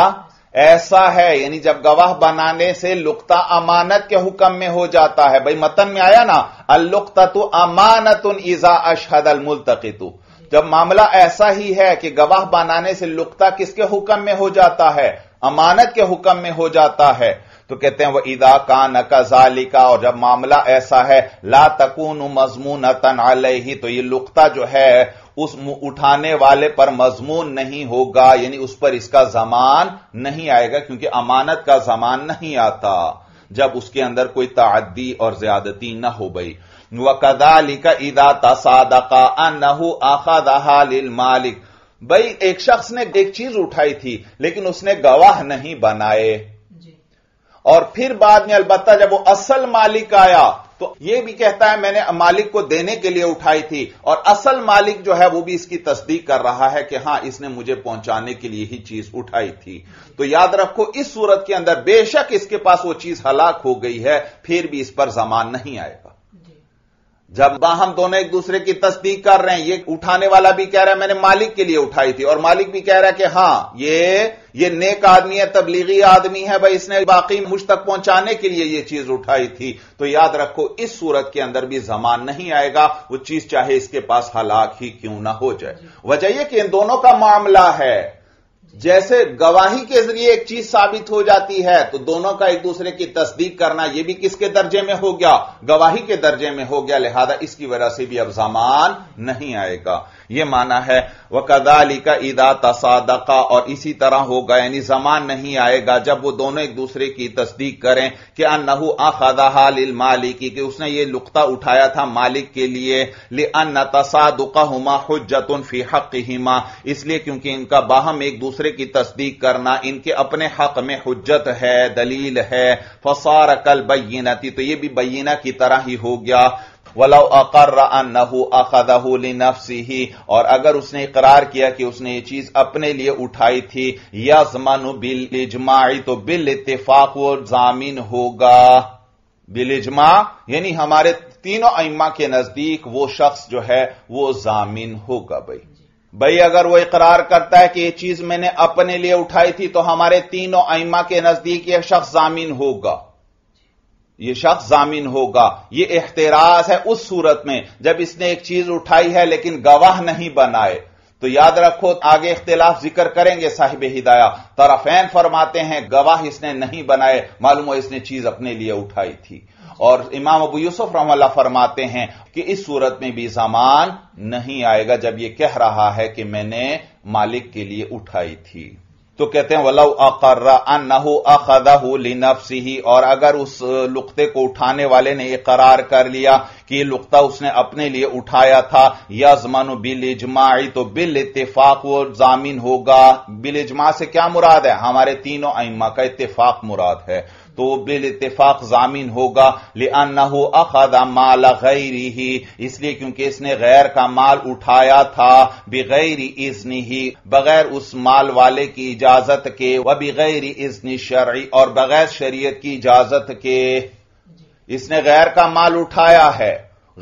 ऐसा है यानी जब गवाह बनाने से लुक्ता अमानत के हुक्म में हो जाता है। भाई मतन में आया ना अल्लुक्ततु अमानतुन इजा अशहदल मुल्तकितु, जब मामला ऐसा ही है कि गवाह बनाने से लुक्ता किसके हुक्म में हो जाता है, अमानत के हुक्म में हो जाता है। तो कहते हैं वह इदा कान कज़ालिका, और जब मामला ऐसा है ला तकूनु मज़मूनतन अलैहि, तो यह लुक्ता जो है उस उठाने वाले पर मजमून नहीं होगा यानी उस पर इसका जमान नहीं आएगा, क्योंकि अमानत का जमान नहीं आता जब उसके अंदर कोई ताअद्दी और ज्यादती ना हो। भाई वकदालिका इदा तसादका अन्नहु अखदहा लिल मालिक, भाई एक शख्स ने एक चीज उठाई थी लेकिन उसने गवाह नहीं बनाए, और फिर बाद में अलबत्ता जब वो असल मालिक आया तो यह भी कहता है मैंने मालिक को देने के लिए उठाई थी, और असल मालिक जो है वो भी इसकी तस्दीक कर रहा है कि हां इसने मुझे पहुंचाने के लिए ही चीज उठाई थी। तो याद रखो इस सूरत के अंदर बेशक इसके पास वो चीज हलाक हो गई है फिर भी इस पर जमान नहीं आएगा। जब हम दोनों एक दूसरे की तस्दीक कर रहे हैं, ये उठाने वाला भी कह रहा है मैंने मालिक के लिए उठाई थी, और मालिक भी कह रहा है कि हां ये ये नेक आदमी है, तबलीगी आदमी है भाई, इसने बाकी मुझ तक पहुंचाने के लिए ये चीज उठाई थी। तो याद रखो इस सूरत के अंदर भी जमान नहीं आएगा, वो चीज चाहे इसके पास हलाक ही क्यों ना हो जाए। वजह यह कि इन दोनों का मामला है, जैसे गवाही के जरिए एक चीज साबित हो जाती है तो दोनों का एक दूसरे की तस्दीक करना यह भी किसके दर्जे में हो गया, गवाही के दर्जे में हो गया, लिहाजा इसकी वजह से भी अब जमान नहीं आएगा। यह माना है वकदालिका इदा तसादका, और इसी तरह होगा यानी जमान नहीं आएगा जब वो दोनों एक दूसरे की तस्दीक करें कि अन्नहु अखदहा लिल मालिकी, कि उसने ये लुक्ता उठाया था मालिक के लिए। लिअन्न तसादुकहुमा हुज्जतुन फी हक़्क़िहिमा, इसलिए क्योंकि इनका बाहम एक दूसरे की तस्दीक करना इनके अपने हक में हुज्जत है, दलील है। फसार कल बय्यिनती, तो यह भी बय्यिना की तरह ही हो गया। वलौ अकर्र अन्नहु अखदहु लिनफ्सिही, और अगर उसने इकरार किया कि उसने ये चीज अपने लिए उठाई थी। यज़मनु बिल इजमाई, तो बिल इत्तिफाक वो जामिन होगा। बिल इजमा यानी हमारे तीनों अइम्मा के नजदीक वो शख्स जो है वो जामिन होगा। भाई भाई अगर वो इकरार करता है कि यह चीज मैंने अपने लिए उठाई थी तो हमारे तीनों आइम्मा के नजदीक यह शख्स जामीन होगा, यह शख्स जामीन होगा। यह एहतराज है उस सूरत में जब इसने एक चीज उठाई है लेकिन गवाह नहीं बनाए। तो याद रखो आगे इख्तिलाफ जिक्र करेंगे साहिब हिदाया। तरफैन फरमाते हैं गवाह इसने नहीं बनाए, मालूम हो इसने चीज अपने लिए उठाई थी। और इमाम अबू यूसुफ रहमतुल्लाह फरमाते हैं कि इस सूरत में भी जमान नहीं आएगा जब यह कह रहा है कि मैंने मालिक के लिए उठाई थी। तो कहते हैं वलौ अकर्र अन्नहु अखदहु लिनफ्सिही, और अगर उस लुक्ते को उठाने वाले ने इकरार कर लिया कि ये लुक्ता उसने अपने लिए उठाया था। यजमानु बिल इजमाई, तो बिल इत्तेफाक वो जामिन होगा। बिल इजमा से क्या मुराद है? हमारे तीनों अइम्मा का इत्तेफाक मुराद है। तो बिल इत्तेफाक जामिन होगा। लिअन्नहु अखदा माल गैरिही, इसलिए क्योंकि इसने गैर का माल उठाया था। बिगैरी इज़्निही, बगैर उस माल वाले की इजाजत के। व बिगैरी इज़्नि शरई, और बगैर शरीयत की इजाजत के। इसने गैर का माल उठाया है,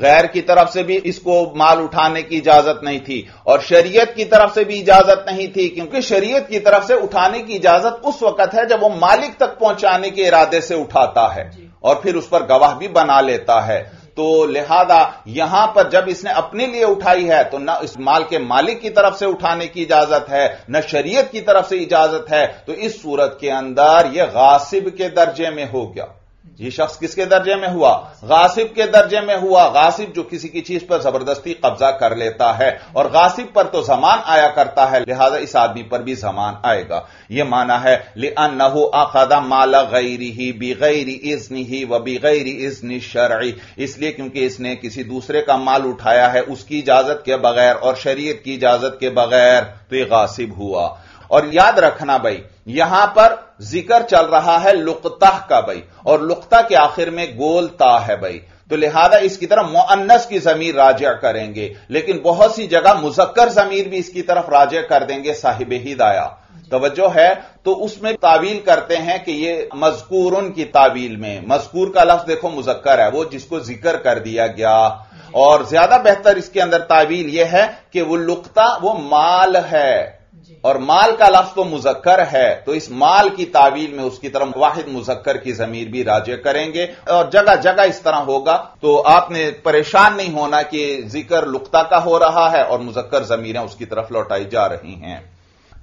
गैर की तरफ से भी इसको माल उठाने की इजाजत नहीं थी और शरीयत की तरफ से भी इजाजत नहीं थी, क्योंकि शरीयत की तरफ से उठाने की इजाजत उस वक्त है जब वो मालिक तक पहुंचाने के इरादे से उठाता है और फिर उस पर गवाह भी बना लेता है। तो लिहाजा यहां पर जब इसने अपने लिए उठाई है तो न इस माल के मालिक की तरफ से उठाने की इजाजत है, न शरीयत की तरफ से इजाजत है। तो इस सूरत के अंदर यह गासिब के दर्जे में हो गया। ये शख्स किसके दर्जे में हुआ? गासिब के दर्जे में हुआ। गासिब जो किसी की चीज पर जबरदस्ती कब्जा कर लेता है, और गासिब पर तो जमान आया करता है, लिहाजा इस आदमी पर भी जमान आएगा। यह माना है लिअन्नहु अखदा माल गैरिही बिगैर इज़्निही व बिगैर इज़्नि शरई, इसलिए क्योंकि इसने किसी दूसरे का माल उठाया है उसकी इजाजत के बगैर और शरीयत की इजाजत के बगैर, तो यह गासिब हुआ। और याद रखना भाई, यहां पर जिक्र चल रहा है लुक्ता का भाई, और लुक्ता के आखिर में गोलता है भाई, तो लिहाजा इसकी तरफ मुअन्नस की जमीर राजिया करेंगे, लेकिन बहुत सी जगह मुजक्कर जमीर भी इसकी तरफ राजिया कर देंगे साहिब हिदाया। तवज्जो है, तो उसमें तावील करते हैं कि यह मजकूरुन की तावील में, मजकूर का लफ्ज देखो मुजक्कर है, वो जिसको जिक्र कर दिया गया। और ज्यादा बेहतर इसके अंदर तावील यह है कि वो लुक्ता वो माल है और माल का लफ्ज तो मुजक्कर है, तो इस माल की तावील में उसकी तरफ वाहिद मुजक्कर की जमीर भी राजे करेंगे, और जगह जगह इस तरह होगा। तो आपने परेशान नहीं होना कि जिक्र लुक्ता का हो रहा है और मुजक्कर जमीरें उसकी तरफ लौटाई जा रही हैं।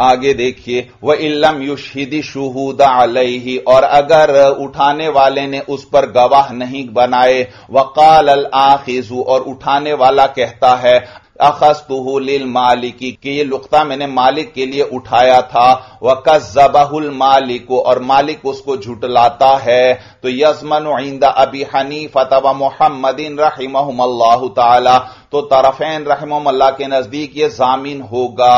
आगे देखिए, व इल्लम युशहिद शुहूदा अलैहि, और अगर उठाने वाले ने उस पर गवाह नहीं बनाए। वकाल अल आखिजु, और उठाने वाला कहता है अखस्तुहु लिल मालिकी, कि ये लुक्ता मैंने मालिक के लिए उठाया था। वकज़्ज़बहुल मालिकु, और मालिक उसको झुटलाता है। तो यज़मनु इंदा अबी हनीफा व मुहम्मदिन रहिमहुमुल्लाह ताला, तो तरफैन रहिमहुमुल्लाह के नजदीक ये जामिन होगा।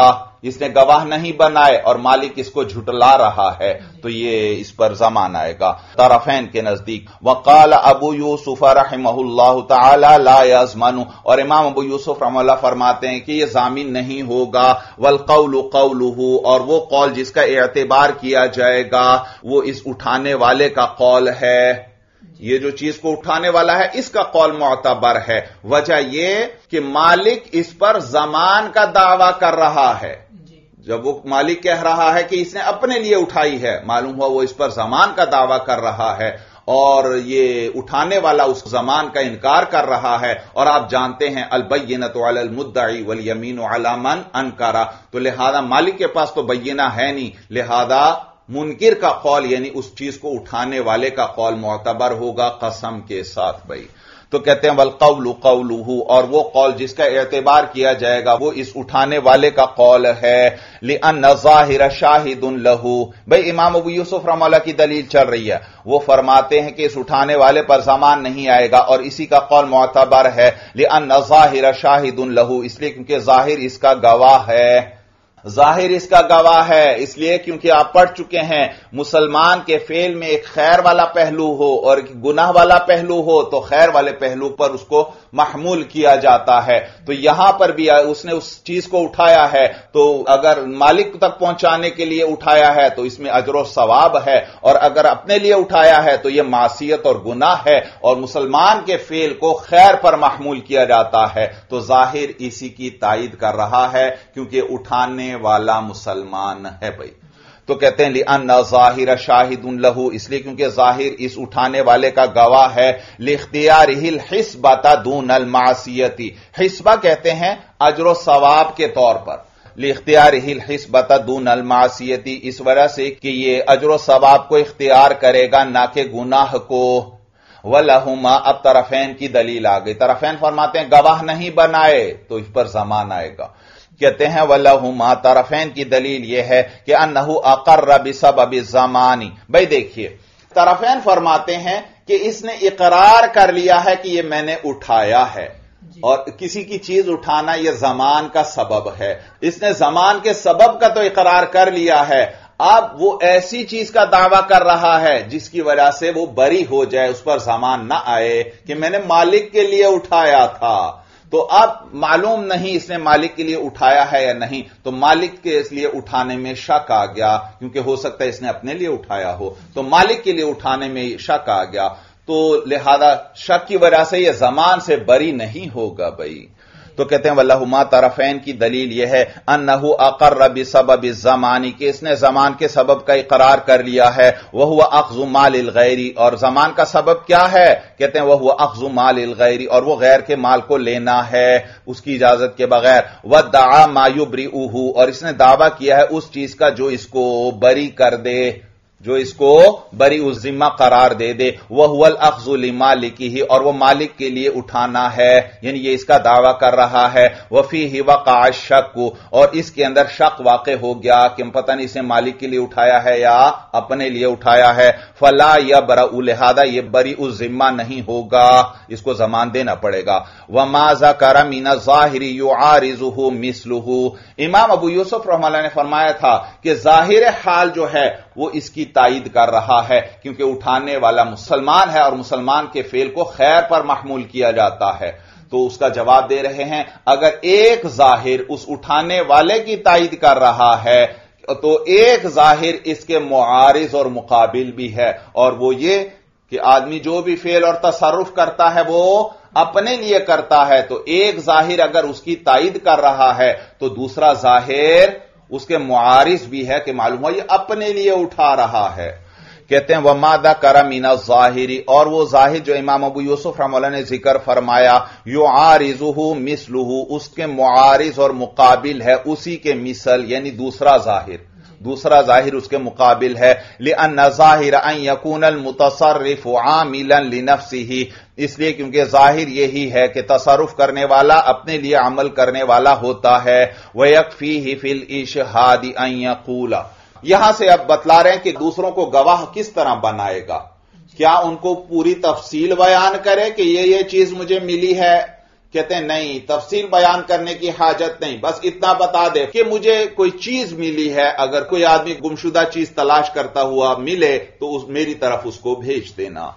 इसने गवाह नहीं बनाए और मालिक इसको झुटला रहा है, तो ये इस पर जमान आएगा तरफैन के नजदीक। वकाल अबू यूसुफ रहमहुल्लाह तआला ला यज़मनु, और इमाम अबू यूसुफ रहमहुल्लाह फरमाते हैं कि यह जामिन नहीं होगा। वल कौलु कौलुहु, और वो कौल जिसका एतबार किया जाएगा वो इस उठाने वाले का कौल है। ये जो चीज को उठाने वाला है इसका कौल मोतबर है। वजह यह कि मालिक इस पर जमान का दावा कर रहा है। जब वो मालिक कह रहा है कि इसने अपने लिए उठाई है, मालूम हुआ वो इस पर जमान का दावा कर रहा है, और ये उठाने वाला उस जमान का इनकार कर रहा है। और आप जानते हैं अल बय्यनतु अलल मुद्दई वल यमीनु अला मन अनकारा, तो लिहाजा मालिक के पास तो बय्यना है नहीं, लिहाजा मुनकिर का कौल यानी उस चीज को उठाने वाले का कौल मोतबर होगा कसम के साथ भाई। तो कहते हैं वल कौलु कौलुहु, और वो कौल जिसका एतबार किया जाएगा वो इस उठाने वाले का कौल है। लिअन्न ज़ाहिर शाहिदुन लहू, भाई इमाम अबू यूसुफ रहमहुल्लाह की दलील चल रही है। वो फरमाते हैं कि इस उठाने वाले पर जमान नहीं आएगा और इसी का कौल मोतबर है। लिअन्न ज़ाहिर शाहिदुन लहू, इसलिए क्योंकि जाहिर इसका गवाह है। जाहिर इसका गवाह है इसलिए क्योंकि आप पढ़ चुके हैं मुसलमान के फेल में एक खैर वाला पहलू हो और गुनाह वाला पहलू हो, तो खैर वाले पहलू पर उसको महमूल किया जाता है। तो यहां पर भी उसने उस चीज को उठाया है, तो अगर मालिक तक पहुंचाने के लिए उठाया है तो इसमें अजर व सवाब है, और अगर अपने लिए उठाया है तो यह मासियत और गुनाह है, और मुसलमान के फेल को खैर पर महमूल किया जाता है। तो जाहिर इसी की तायीद कर रहा है क्योंकि उठाने वाला मुसलमान है भाई। तो कहते हैं लिअन्ना ज़ाहिर शाहिदुन लहू, इसलिए क्योंकि जाहिर इस उठाने वाले का गवाह है। लिख्तियारिहिल हिस्बता दूनल मासियती, हिस्बा कहते हैं अजरो सवाब के तौर पर। लिख्तियारिहिल हिस्बता दूनल मासियती, इस वजह से कि यह अजरो सवाब को इख्तियार करेगा ना के गुनाह को। वलहुमा, अब तरफैन की दलील आ गई। तरफैन फरमाते हैं गवाह नहीं बनाए तो इस पर जमान आएगा। कहते हैं वलहुमा, तरफैन की दलील यह है कि अन्नहु अकर्र बिसबब ज़मानी, भाई देखिए तरफैन फरमाते हैं कि इसने इकरार कर लिया है कि यह मैंने उठाया है। और किसी की चीज उठाना यह जमान का सबब है, इसने जमान के सबब का तो इकरार कर लिया है, अब वो ऐसी चीज का दावा कर रहा है जिसकी वजह से वो बरी हो जाए, उस पर जमान ना आए कि मैंने मालिक के लिए उठाया था। तो अब मालूम नहीं इसने मालिक के लिए उठाया है या नहीं, तो मालिक के इसलिए उठाने में शक आ गया, क्योंकि हो सकता है इसने अपने लिए उठाया हो, तो मालिक के लिए उठाने में शक आ गया, तो लिहाजा शक की वजह से यह जमान से बरी नहीं होगा भाई। तो कहते हैं वल्लाहुमा तरफैन की दलील यह है अन्नहु अक़र्र बिसबब ज़मानी के इसने जमान के सबब का इकरार कर लिया है। वह हुआ अख़्ज़ु मालिल ग़ैरी और जमान का सबब क्या है? कहते हैं वह हुआ अख़्ज़ु मालिल ग़ैरी और वह गैर के माल को लेना है उसकी इजाजत के बगैर। वद्दअ मा युब्रिउहु और इसने दावा किया है उस चीज का जो इसको बरी कर दे, जो इसको बरी उस जिम्मा करार दे दे। वह हुवल अख्ज़ु लिमालिकिही और वह मालिक के लिए उठाना है, यानी ये इसका दावा कर रहा है। वफीही वक़अअ शक्कु और इसके अंदर शक वाक़े हो गया कि पता नहीं इसे मालिक के लिए उठाया है या अपने लिए उठाया है। फला यब्रअ लिहाजा ये बरी उस जिम्मा नहीं होगा, इसको जमान देना पड़ेगा। वमा ज़करा मिन ज़ाहिरी युआरिजुहु मिस्लुहु इमाम अबू यूसुफ रहमतुल्लाह ने फरमाया था कि ज़ाहिर हाल जो है वो इसकी तायद कर रहा है, क्योंकि उठाने वाला मुसलमान है और मुसलमान के फेल को खैर पर महमूल किया जाता है। तो उसका जवाब दे रहे हैं अगर एक जाहिर उस उठाने वाले की तायद कर रहा है तो एक जाहिर इसके मुआरिज और मुकाबिल भी है, और वो ये कि आदमी जो भी फेल और तसर्रुफ करता है वो अपने लिए करता है। तो एक जाहिर अगर उसकी तायद कर रहा है तो दूसरा जाहिर उसके मुआरिस भी है कि मालूम हो यह अपने लिए उठा रहा है। कहते हैं वमादा करा मीना जाहिरी और वो जाहिर जो इमाम अबू यूसुफ रहमतुल्लाह ने जिक्र फरमाया युआरिजुहु मिसलुहु उसके मुआरिज और मुकाबिल है उसी के मिसल, यानी दूसरा जाहिर दूसरा जाहिर उसके मुकाबिल है। लिअन्ना ज़ाहिर अन यकूनल मुतसर्रिफु आमिलन लिनफ्सिही इसलिए क्योंकि जाहिर यही है कि तसरुफ करने वाला अपने लिए अमल करने वाला होता है। वयकफीही फिल इशहादी अन यकूला यहां से अब बतला रहे हैं कि दूसरों को गवाह किस तरह बनाएगा, क्या उनको पूरी तफसील बयान करे कि ये ये चीज मुझे मिली है। कहते हैं नहीं, तफसील बयान करने की हाजत नहीं, बस इतना बता दे कि मुझे कोई चीज मिली है, अगर कोई आदमी गुमशुदा चीज तलाश करता हुआ मिले तो उस मेरी तरफ उसको भेज देना,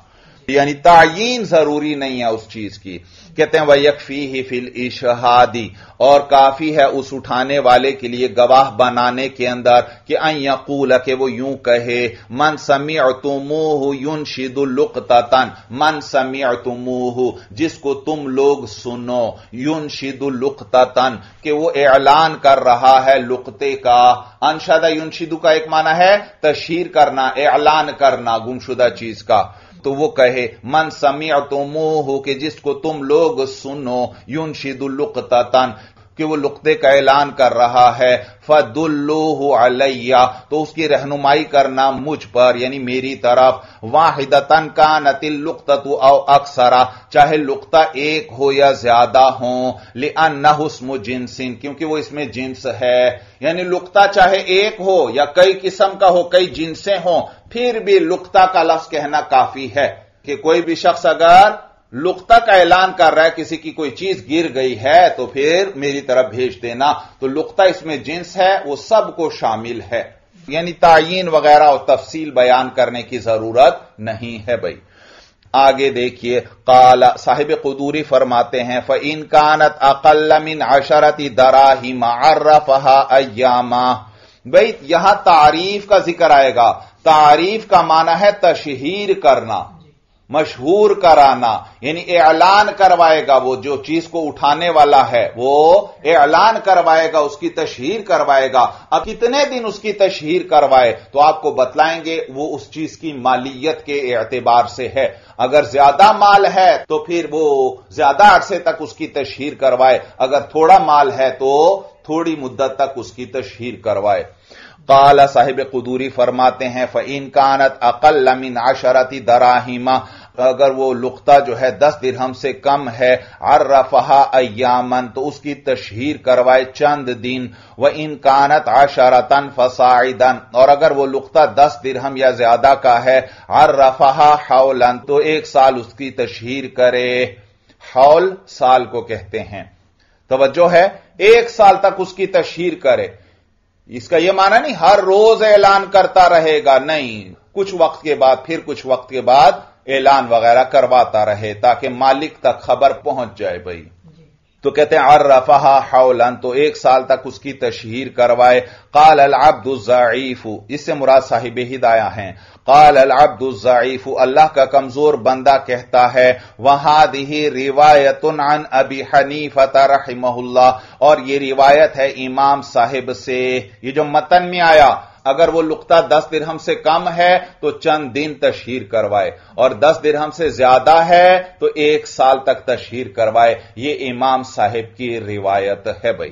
यानी तायीन जरूरी नहीं है उस चीज की। कहते हैं वह यकफीही फिल इशहादी और काफी है उस उठाने वाले के लिए गवाह बनाने के अंदर कि अन यकूल के वो यूं कहे मन समिअतुमूहु युनशिदु लुक्ततन मन समिअतुमूहु जिसको तुम लोग सुनो युनशिदु लुक्ततन कि वो ऐलान कर रहा है लुक्ते का। अनशदा युनशिदु का एक माना है तशहीर करना, ऐलान करना गुमशुदा चीज का। तो वो कहे मन समिअतुमूहु कि जिसको तुम लोग सुनो युनशिदु लुक्ततन कि वो लुक्ते का ऐलान कर रहा है। फदुल्लूहु अलैया तो उसकी रहनुमाई करना मुझ पर यानी मेरी तरफ। वाहिदतन कानतिल लुक्ततु औ अक्सरा चाहे लुक्ता एक हो या ज्यादा हो। लिअन्नहु इस्मु जिन्सिन क्योंकि वो इसमें जिन्स है, यानी लुक्ता चाहे एक हो या कई किस्म का हो, कई जिन्सें हो, फिर भी लुक्ता का लफ्ज कहना काफी है कि कोई भी शख्स अगर लुक्ता का ऐलान कर रहा है किसी की कोई चीज गिर गई है तो फिर मेरी तरफ भेज देना। तो लुक्ता इसमें जिन्स है, वो सबको शामिल है, यानी तायीन वगैरह और तफसील बयान करने की जरूरत नहीं है भाई। आगे देखिए काला साहिब कुदूरी फरमाते हैं फ इन कानत अक़ल्ल मिन अशरति दराहिम अर्रफहा अय्यामा। भाई यहां तारीफ का जिक्र आएगा, तारीफ का माना है तशहीर करना, मशहूर कराना, यानी ऐलान करवाएगा। वो जो चीज को उठाने वाला है वो ऐलान करवाएगा, उसकी तशहीर करवाएगा। अब कितने दिन उसकी तशहीर करवाए तो आपको बतलाएंगे वो उस चीज की मालियत के एतबार से है। अगर ज्यादा माल है तो फिर वो ज्यादा अरसे तक उसकी तशहीर करवाए, अगर थोड़ा माल है तो थोड़ी मुद्दत तक उसकी तशहीर करवाए। काला साहिब कुदूरी फरमाते हैं फ़इन कानत अक़ल्ल मिन अशरति दराहिमा अगर वो लुक्ता जो है दस दिरहम से कम है अर्रफहा अय्यामन तो उसकी तशहीर करवाए चंद दिन। व इन कानत आशरतन फसाइदन और अगर वो लुक्ता दस दिरहम या ज्यादा का है अर्रफहा हौलन तो एक साल उसकी तशहीर करे। हौल साल को कहते हैं, तवज्जो है, एक साल तक उसकी तशहीर करे। इसका यह माना नहीं हर रोज ऐलान करता रहेगा, नहीं, कुछ वक्त के बाद फिर कुछ वक्त के बाद ऐलान वगैरह करवाता रहे ताकि मालिक तक खबर पहुंच जाए। भाई तो कहते हैं अर्रफहा हौलन तो एक साल तक उसकी तशहीर करवाए। काल अल अब्दुज़्ज़ईफ़ इससे मुराद साहिब हिदाया हैं। काल अल अब्दुज़्ज़ईफ़ अल्लाह का कमजोर बंदा कहता है। वहादिही रिवायतुन अन अबी हनीफा रहिमहुल्लाह और ये रिवायत है इमाम साहिब से। ये जो मतन में आया अगर वो लुक्ता दस दिरहम से कम है तो चंद दिन तशहीर करवाए और दस दिरहम से ज्यादा है तो एक साल तक तशहीर करवाए, ये इमाम साहिब की रिवायत है। भाई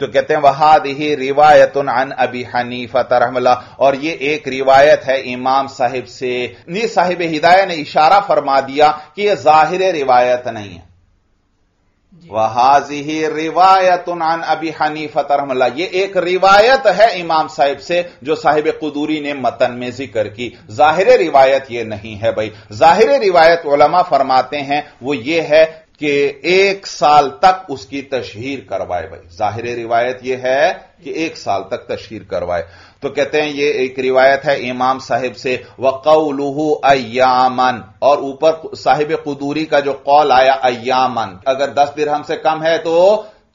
तो कहते हैं वहादिही रिवायतुन अन अबी हनीफा रहमहुल्लाह और ये एक रिवायत है इमाम साहिब से। ये साहिब हिदायत ने इशारा फरमा दिया कि यह जाहिर रिवायत नहीं है। वहाज़िही रिवायतुन अन अबी हनीफा रहमहुल्लाह ये एक रिवायत है इमाम साहिब से जो साहिब कुदूरी ने मतन में जिक्र की। जाहिर रिवायत ये नहीं है। भाई जाहिर रिवायत उलमा फरमाते हैं वो ये है कि एक साल तक उसकी तशहीर करवाए। भाई जाहिर रिवायत यह है कि एक साल तक तशहीर करवाए। तो कहते हैं ये एक रिवायत है इमाम साहिब से। वक़ौलुहु अय्यामन और ऊपर साहिब कुदूरी का जो कौल आया अय्यामन अगर दस दिरहम से कम है तो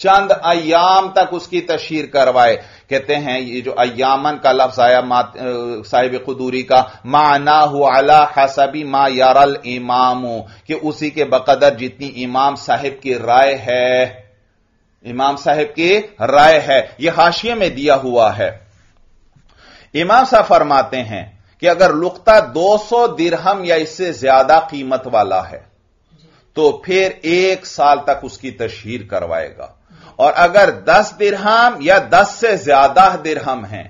चंद अय्याम तक उसकी तशहीर करवाए। कहते हैं ये जो अय्यामन का लफ्ज आया साहिब कुदूरी का माना हुआ अला हसबी मा यारल इमामू कि उसी के बकदर जितनी इमाम साहिब की राय है, इमाम साहिब की राय है। यह हाशिए में दिया हुआ है। इमाम साहब फरमाते हैं कि अगर लुक्ता दो सौ दिरहम या इससे ज्यादा कीमत वाला है तो फिर एक साल तक उसकी तशहीर करवाएगा और अगर दस दिरहम या दस से ज्यादा दिरहम हैं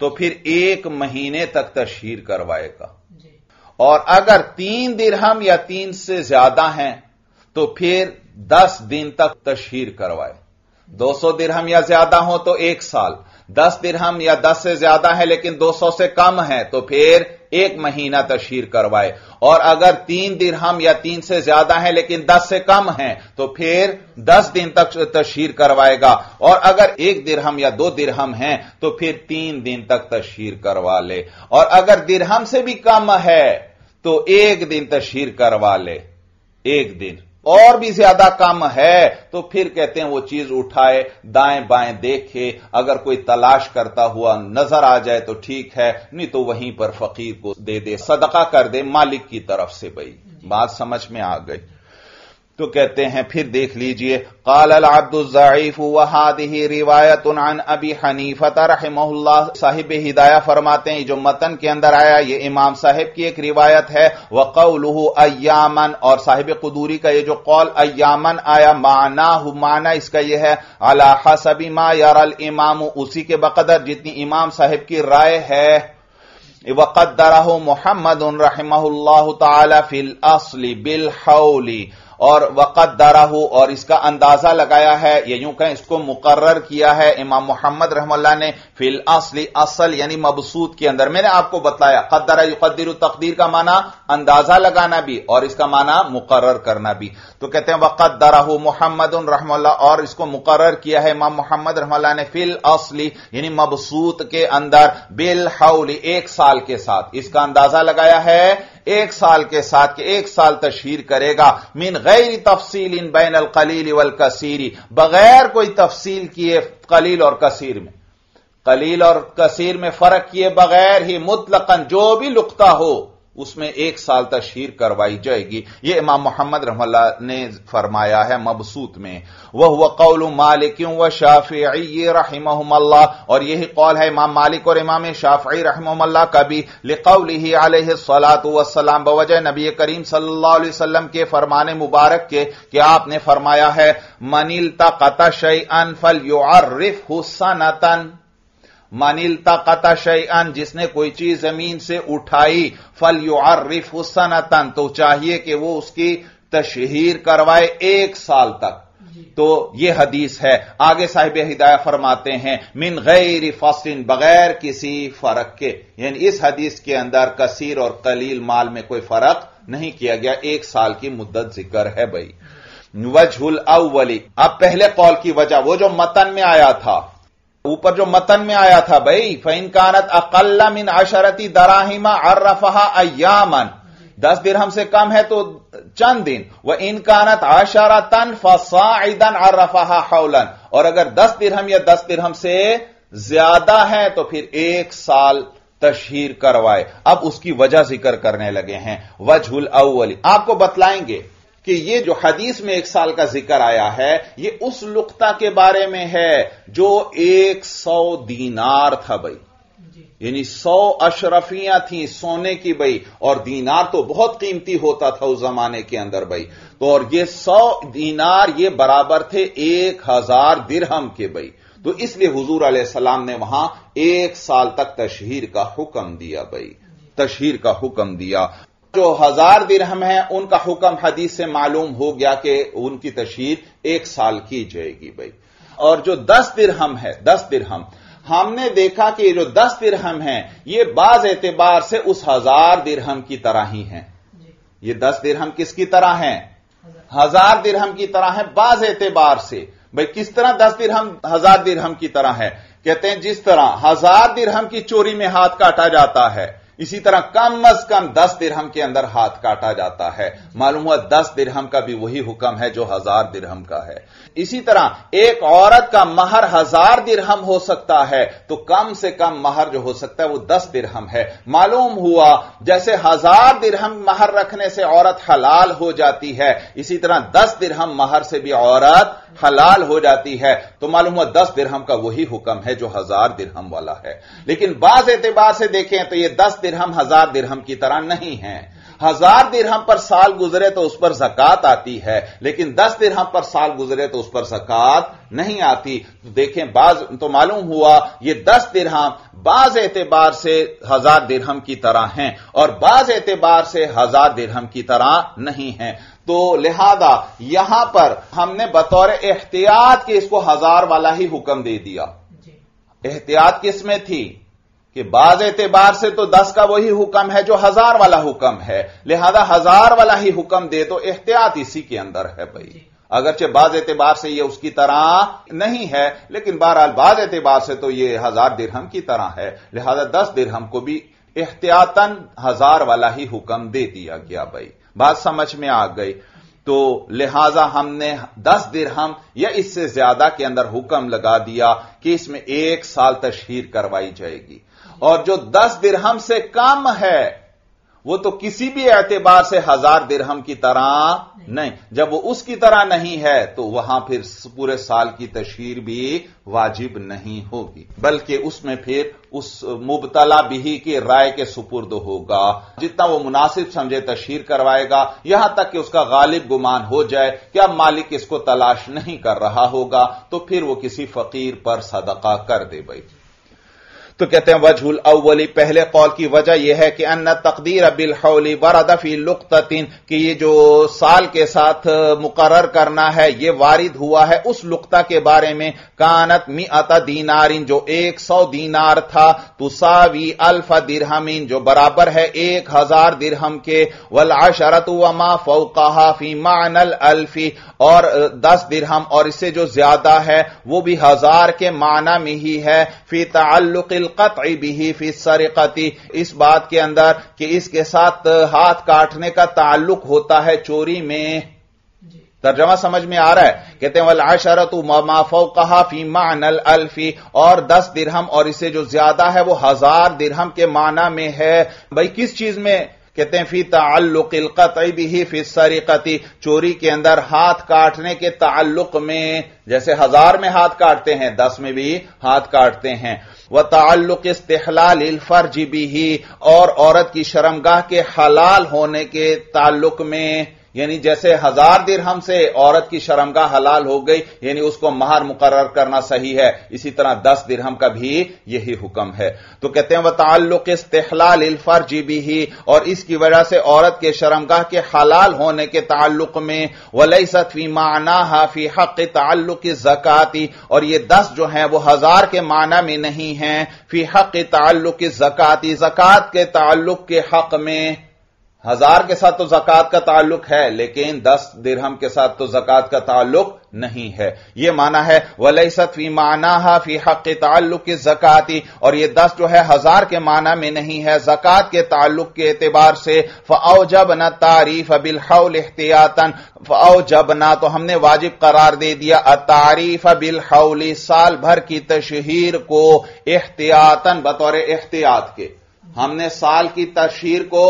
तो फिर एक महीने तक तशहीर करवाएगा और अगर तीन दिरहम या तीन से ज्यादा हैं तो फिर दस दिन तक तशहीर करवाए। दो सौ दिरहम या ज्यादा हो तो एक साल, दस दिरहम या दस से ज्यादा है लेकिन दो सौ से कम है तो फिर एक महीना तशहीर करवाए और अगर तीन दिरहम या तीन से ज्यादा है लेकिन दस से कम है तो फिर दस दिन तक तशहीर करवाएगा और अगर एक दिरहम या दो दिरहम है तो फिर तीन दिन तक तशहीर करवा ले और अगर दिरहम से भी कम है तो एक दिन तशहीर करवा ले, एक दिन और भी ज्यादा कम है तो फिर कहते हैं वो चीज उठाए, दाएं बाएं देखे, अगर कोई तलाश करता हुआ नजर आ जाए तो ठीक है, नहीं तो वहीं पर फकीर को दे दे, सदका कर दे मालिक की तरफ से। भाई बात समझ में आ गई। तो कहते हैं फिर देख लीजिए काल अल अब्दुज़्ज़ईफ़ वहादिही रिवायतुन अन अबी हनीफा रहमहुल्लाह साहिब हिदाया फरमाते हैं जो मतन के अंदर आया ये इमाम साहिब की एक रिवायत है। वक़ौलुहु अय्यामन और साहिब कुदूरी का ये जो कौल अय्यामन आया मानाहु माना इसका ये है अला हसबी मा यरल इमाम उसी के बकदर जितनी इमाम साहिब की राय है। वक़द्दरहु मुहम्मदुन रहमहुल्लाहु तआला फिल अस्ल बिल हौली और वक़द्दरहु और इसका अंदाजा लगाया है, ये यूं कहें इसको मुकर्रर किया है इमाम मोहम्मद रहमतुल्लाह ने फिल असली असल यानी मबसूत के अंदर। मैंने आपको बताया क़द्दर युक़द्दिरु तक़दीर का माना अंदाजा लगाना भी और इसका माना मुकर्रर करना भी। तो कहते हैं वक़द्दरहु मोहम्मदुन रहमतुल्लाह और इसको मुकर्रर किया है इमाम मोहम्मद रहमतुल्लाह ने फिल असली यानी मबसूत के अंदर बिल हौली एक साल के साथ। इसका अंदाजा लगाया है एक साल के साथ कि एक साल तशहीर करेगा मिन गैर तफसील इन बैन अल कलील वल कसीरी बगैर कोई तफसील किए कलील और कसीर में, कलील और कसीर में फर्क किए बगैर ही मुतलकन जो भी लुक्ता हो उसमें एक साल तशहीर करवाई जाएगी। यह इमाम मोहम्मद रहमतुल्लाह ने फरमाया है मबसूत में। वह हुआ कौल मालिक व शाफिई रहमहुमुल्लाह और यही कौल है इमाम मालिक और इमाम शाफिई रहमहुमुल्लाह का भी लिक़ौलिही अलैहिस्सलातु वस्सलाम बवजह नबी करीम सल्लल्लाहु अलैहि वसल्लम के फरमाने मुबारक के कि आपने फरमाया है मनिल्तक़त शैअन फल्युअर्रिफ़हु सनतन मनिलता कता शैअन, जिसने कोई चीज जमीन से उठाई, फल युअर्रिफ सनतन, तो चाहिए कि वो उसकी तशहीर करवाए एक साल तक। तो यह हदीस है। आगे साहिब हिदायत फरमाते हैं मिन गैर फस्लिन, बगैर किसी फर्क के, यानी इस हदीस के अंदर कसीर और कलील माल में कोई फर्क नहीं किया गया, एक साल की मुद्दत जिक्र है। भाई वजहुल अव्वली, अब पहले कौल की वजह, वो जो मतन में आया था, ऊपर जो मतन में आया था भाई, फइन कानत अकल्ला मिन अशरती दराहिमा अर्रफहा अयामन, दस दिरहम से कम है तो चंद दिन, वह इनकानत आशरतन फसाइदन अर्रफहा हौलन, और अगर दस दिरहम या दस दिरहम से ज्यादा है तो फिर एक साल तशहीर करवाए। अब उसकी वजह जिक्र करने लगे हैं वजहुल अव्वली। आपको बतलाएंगे कि ये जो हदीस में एक साल का जिक्र आया है ये उस लुक्ता के बारे में है जो एक सौ दीनार था भाई, यानी सौ अशरफियां थी सोने की भाई, और दीनार तो बहुत कीमती होता था उस जमाने के अंदर भाई। तो और ये सौ दीनार ये बराबर थे एक हजार दिरहम के भाई। तो इसलिए हुजूर अलैहिस्सलाम ने वहां एक साल तक तशहीर का हुक्म दिया भाई, तशहीर का हुक्म दिया। जो हजार दिरहम है उनका हुक्म हदीस से मालूम हो गया कि उनकी तशहीर एक साल की जाएगी भाई। और जो दस दिरहम है, दस दिरहम हमने देखा कि जो दस दिरहम है ये बाज एतबार से उस हजार दिरहम की तरह ही है। ये दस दिरहम किसकी तरह है? हजार दिरहम की तरह है बाज एतबार से भाई। किस तरह दस दिरहम हजार दिरहम की तरह है? कहते हैं जिस तरह हजार दिरहम की चोरी में हाथ काटा जाता है, इसी तरह कम अज कम दस दिरहम के अंदर हाथ काटा जाता है। मालूम हुआ दस दिरहम का भी वही हुक्म है जो हजार दिरहम का है। इसी तरह एक औरत का महर हजार दिरहम हो सकता है तो कम से कम महर जो हो सकता है वो दस दिरहम है। मालूम हुआ जैसे हजार दिरहम महर रखने से औरत हलाल हो जाती है, इसी तरह दस दिरहम महर से भी औरत हलाल हो जाती है। तो मालूम हुआ दस दिरहम का वही हुक्म है जो हजार दिरहम वाला है। लेकिन बाज एतबार से देखें तो ये दस दिरहम हजार दिरहम की तरह नहीं है। हजार दिरहम पर साल गुजरे तो उस पर ज़कात आती है, लेकिन दस दिरहम पर साल गुजरे तो उस पर ज़कात नहीं आती। तो देखें बाज तो मालूम हुआ ये दस दिरहम बाज एतबार से हजार दिरहम की तरह हैं और बाज एतबार से हजार दिरहम की तरह नहीं है। तो लिहाजा यहां पर हमने बतौर एहतियात के इसको हजार वाला ही हुक्म दे दिया। एहतियात किस में थी कि बाज एतबार से तो दस का वही हुक्म है जो हजार वाला हुक्म है, लिहाजा हजार वाला ही हुक्म दे तो एहतियात इसी के अंदर है भाई। अगरचे बाज एतबार से यह उसकी तरह नहीं है, लेकिन बहरहाल बाज एतबार से तो यह हजार दिरहम की तरह है, लिहाजा दस दिरहम को भी एहतियातन हजार वाला ही हुक्म दे दिया गया भाई। बात समझ में आ गई? तो लिहाजा हमने दस दिरहम या इससे ज्यादा के अंदर हुक्म लगा दिया कि इसमें एक साल तशहीर करवाई जाएगी। और जो दस दिरहम से कम है वो तो किसी भी एतबार से हजार दिरहम की तरह नहीं, जब वो उसकी तरह नहीं है तो वहां फिर पूरे साल की तशहीर भी वाजिब नहीं होगी, बल्कि उसमें फिर उस मुबतला बिही की राय के सुपुर्द होगा। जितना वो मुनासिब समझे तशहीर करवाएगा, यहां तक कि उसका गालिब गुमान हो जाए कि अब मालिक इसको तलाश नहीं कर रहा होगा तो फिर वो किसी फकीर पर सदका कर दे भाई। तो कहते हैं वजहुल अव्वली, पहले कौल की वजह यह है कि अन्ना तकदीर बिल हौली वरद फी लुक्ततिन, कि ये जो साल के साथ मुकरर करना है ये वारिद हुआ है उस लुक्ता के बारे में। कानत मिअता दीनारिन, जो एक सौ दीनार था, तुसावी अल्फ दिरहमीन, जो बराबर है एक हजार दिरहम के। वल अशरत व मा फौकहा फी मानल अल्फी, और दस दिरहम और इससे जो ज्यादा है वो भी हजार के माना में ही है। फी तअल्लुक़ क़त्ई बिही फी सरिक़ती, इस बात के अंदर कि इसके साथ हाथ काटने का ताल्लुक होता है चोरी में। तर्जमा समझ में आ रहा है? कहते हैं वल अशरतु मा फौकहा फी मानल अल्फी, और दस दिरहम और इससे जो ज्यादा है वो हजार दिरहम के माना में है भाई। किस चीज में? कहते हैं फी तअल्लुक़िल क़त्ई बिही फी सरिक़ती, चोरी के अंदर हाथ काटने के ताल्लुक में, जैसे हजार में हाथ काटते हैं दस में भी हाथ काटते हैं। व ताल्लुक़ इस्तिहलालिल फ़र्ज बिही, और औरत की शर्मगाह के हलाल होने के ताल्लुक में, यानी जैसे हजार दिरहम से औरत की शर्मगाह हलाल हो गई यानी उसको महार मुकर्रर करना सही है, इसी तरह दस दिरहम का भी यही हुक्म है। तो कहते हैं वताल्लुक इस्तिहलाल अल फर्ज बिही, और इसकी वजह से औरत के शर्मगाह के हलाल होने के ताल्लुक में वलैसत फी मानाहा फी हक ताल्लुक ज़काती, और ये दस जो हैं वो हजार के माना में नहीं हैं फी हक ताल्लुक ज़काती, ज़कात के ताल्लुक के हक में। हजार के साथ तो ज़कात का ताल्लुक है लेकिन दस दिरहम के साथ तो ज़कात का ताल्लुक नहीं है। यह माना है वलैसत फी मानाहा फी हक ताल्लुक ज़काती, और यह दस जो है हजार के माना में नहीं है ज़कात के ताल्लुक के एतबार से। फ़औजबना तारीफ बिल हौल इहतियातन, फ़औजबना तो हमने वाजिब करार दे दिया अतारीफ बिल हौल साल भर की तशहीर को इहतियातन बतौर एहतियात के, हमने साल की तशहीर को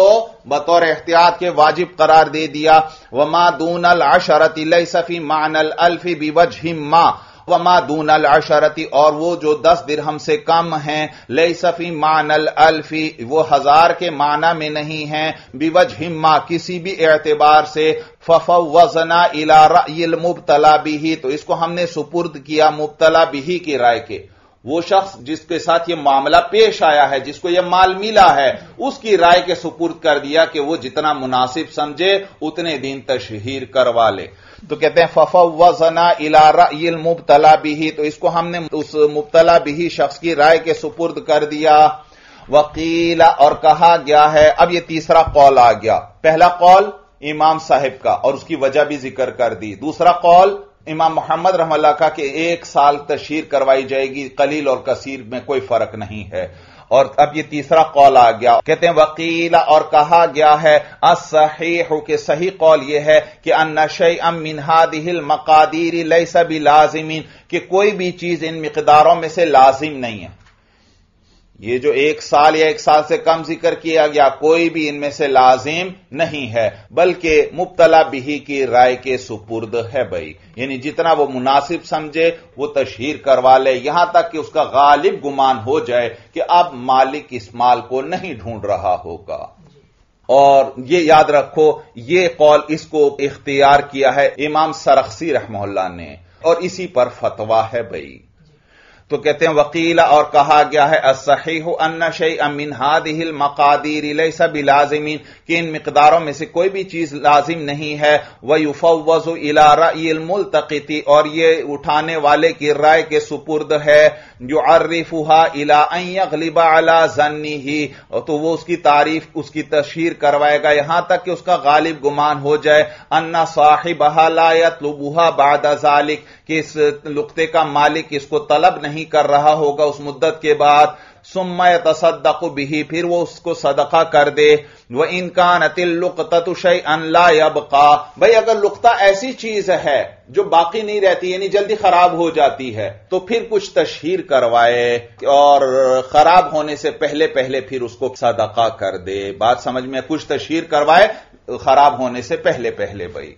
बतौर एहतियात के वाजिब करार दे दिया। वमा दूनल अशरती लैसा फी मानल अल्फी बिवजहि मा, वमा दूनल अशरती और वो जो दस दिरहम से कम हैं लैसा फी मानल अल्फी वो हजार के माना में नहीं हैं बिवजहि मा किसी भी एतबार से। फफवजना इला रअयिल मुब्तला बिही, तो इसको हमने सुपुर्द किया मुब्तला बिही की राय के, वो शख्स जिसके साथ यह मामला पेश आया है जिसको यह माल मिला है उसकी राय के सुपुर्द कर दिया कि वो जितना मुनासिब समझे उतने दिन तशहीर करवा ले। तो कहते हैं फफवजना इला रअयिल मुब्तला बिही, तो इसको हमने उस मुब्तला बिही शख्स की राय के सुपुर्द कर दिया। वकीला और कहा गया है, अब यह तीसरा कौल आ गया, पहला कौल इमाम साहिब का और उसकी वजह भी जिक्र कर दी, दूसरा कौल इमाम मोहम्मद रहमतुल्लाह का के एक साल तशहीर करवाई जाएगी कलील और कसीर में कोई फर्क नहीं है, और अब ये तीसरा कौल आ गया। कहते हैं वकीला और कहा गया है अस्सहीह के सही कौल यह है कि अन्न शैअम मिन हादिहिल मकादीर लैसा बिलाज़िमिन, कि कोई भी चीज इन मिकदारों में से लाजिम नहीं है। ये जो एक साल या एक साल से कम जिक्र किया गया कोई भी इनमें से लाजिम नहीं है बल्कि मुब्तला बिही की राय के सुपुर्द है भाई, यानी जितना वो मुनासिब समझे वो तशहीर करवा ले, यहां तक कि उसका गालिब गुमान हो जाए कि अब मालिक इस माल को नहीं ढूंढ रहा होगा। और ये याद रखो ये कौल इसको इख्तियार किया है इमाम सरखसी रहमतुल्लाह ने और इसी पर फतवा है भाई। तो कहते हैं वकीला और कहा गया है अस्सहीहु अन्ना शैअम मिन हादिहिल मकादीर लैसा बिलाज़िमिन, कि इन मिकदारों में से कोई भी चीज लाजिम नहीं है। व युफव्वज़ु इला रअयिल मुल्तक़िती, और ये उठाने वाले की राय के सुपुर्द है। युअर्रिफुहा इला अन यग़लिबा अला ज़न्निही, तो वो उसकी तारीफ उसकी तशहीर करवाएगा यहां तक कि उसका गालिब गुमान हो जाए। अन्ना साहिबहा ला यतलुबुहा बअद ज़ालिक, कि इस लुक़्ते का मालिक इसको तलब नहीं कर रहा होगा उस मुद्दत के बाद। सुम्मा यतसद्दक़ु बिही, फिर वो उसको सदका कर दे। व इन कानतिल लुक़्ततु शैअन ला यबक़ा, भाई अगर लुक़्ता ऐसी चीज है जो बाकी नहीं रहती यानी जल्दी खराब हो जाती है तो फिर कुछ तशहीर करवाए और खराब होने से पहले पहले फिर उसको सदका कर दे। बात समझ में, कुछ तशहीर करवाए खराब होने से पहले पहले भाई।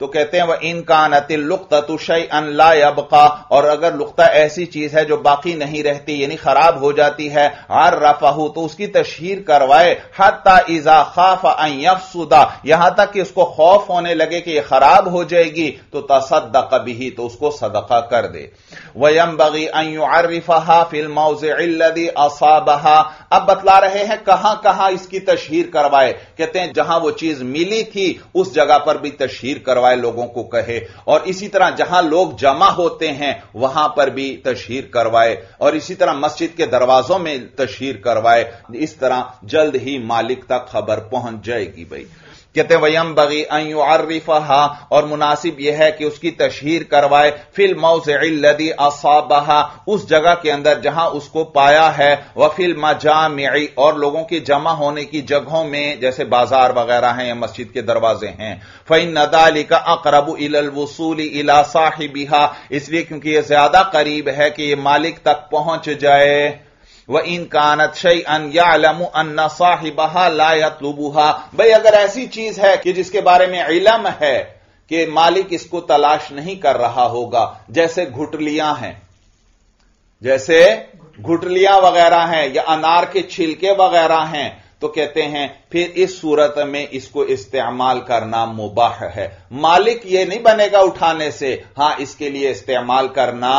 तो कहते हैं वह इन कानतिल लुक़्ततु शैअन ला यबक़ा, और अगर लुक़्ता ऐसी चीज है जो बाकी नहीं रहती यानी खराब हो जाती है। अर्रफ़हु, तो उसकी तशहीर करवाए। हत्ता इज़ा ख़ाफ़ अन यफ़सुदा, यहां तक कि उसको खौफ होने लगे कि यह खराब हो जाएगी तो तसद्दक़ बिही, तो उसको सदका कर दे। व यंबग़ी अन युअर्रिफ़हा फ़िल मौज़ि'िल लज़ी असाबहा, अब बतला रहे हैं कहां कहां इसकी तशहीर करवाए। कहते हैं जहां वो चीज मिली थी उस जगह पर भी तशहीर करवाए लोगों को कहे, और इसी तरह जहां लोग जमा होते हैं वहां पर भी तशहीर करवाए, और इसी तरह मस्जिद के दरवाजों में तशहीर करवाए। इस तरह जल्द ही मालिक तक खबर पहुंच जाएगी भाई। कहते वयम बगी अन युअर्रिफ़हा, और मुनासिब यह है कि उसकी तशहीर करवाए। फिल मौज़ि'िल लज़ी असाबहा, उस जगह के अंदर जहां उसको पाया है। व फिल मजामि'i, और लोगों के जमा होने की जगहों में जैसे बाजार वगैरह हैं या मस्जिद के दरवाजे हैं। फ़इन्न ज़ालिका अक़रबु इलल वुसूली इला साहिबिहा, इसलिए क्योंकि यह ज्यादा करीब है कि यह मालिक तक पहुंच जाए। व इन कानत शैअन यअलमु अन्न साहिबहा ला यतलुबुहा, भाई अगर ऐसी चीज है कि जिसके बारे में इलम है कि मालिक इसको तलाश नहीं कर रहा होगा, जैसे घुटलियां हैं, जैसे घुटलियां वगैरह हैं या अनार के छिलके वगैरह हैं, तो कहते हैं फिर इस सूरत में इसको इस्तेमाल करना मुबाह है। मालिक यह नहीं बनेगा उठाने से, हां इसके लिए इस्तेमाल करना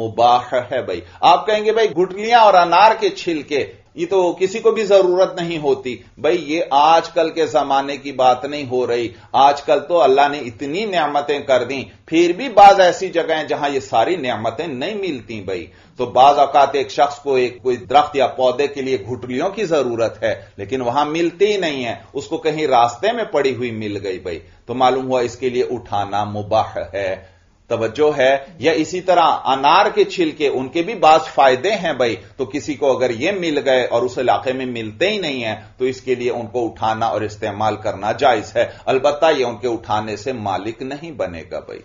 मुबाह है। भाई आप कहेंगे भाई गुठलियां और अनार के छिलके ये तो किसी को भी जरूरत नहीं होती। भाई ये आजकल के जमाने की बात नहीं हो रही, आजकल तो अल्लाह ने इतनी नेमतें कर दी, फिर भी बाज ऐसी जगह हैं जहां ये सारी नेमतें नहीं मिलती। भाई तो बाज औकात एक शख्स को एक कोई दरख्त या पौधे के लिए घुटलियों की जरूरत है, लेकिन वहां मिलती ही नहीं है, उसको कहीं रास्ते में पड़ी हुई मिल गई। भाई तो मालूम हुआ इसके लिए उठाना मुबाह है। तवज्जो है। या इसी तरह अनार के छिलके, उनके भी बाज फायदे हैं। भाई तो किसी को अगर ये मिल गए और उस इलाके में मिलते ही नहीं है तो इसके लिए उनको उठाना और इस्तेमाल करना जायज है, अलबत्ता ये उनके उठाने से मालिक नहीं बनेगा। भाई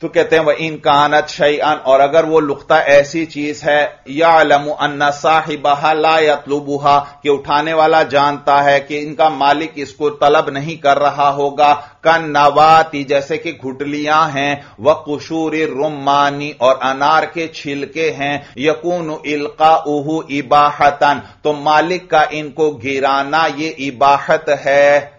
तो कहते हैं वह इनकानत शैअन, और अगर वो लुक्ता ऐसी चीज है या अलमु अन्ना साहिबहा ला यतलुबुहा, कि उठाने वाला जानता है कि इनका मालिक इसको तलब नहीं कर रहा होगा। कन नवाती, जैसे कि घुटलियां हैं, व कुशूरी रुमानी, और अनार के छिलके हैं। यकूनु इल्काउहु इबाहतन, तो मालिक का इनको गिराना ये इबाहत है।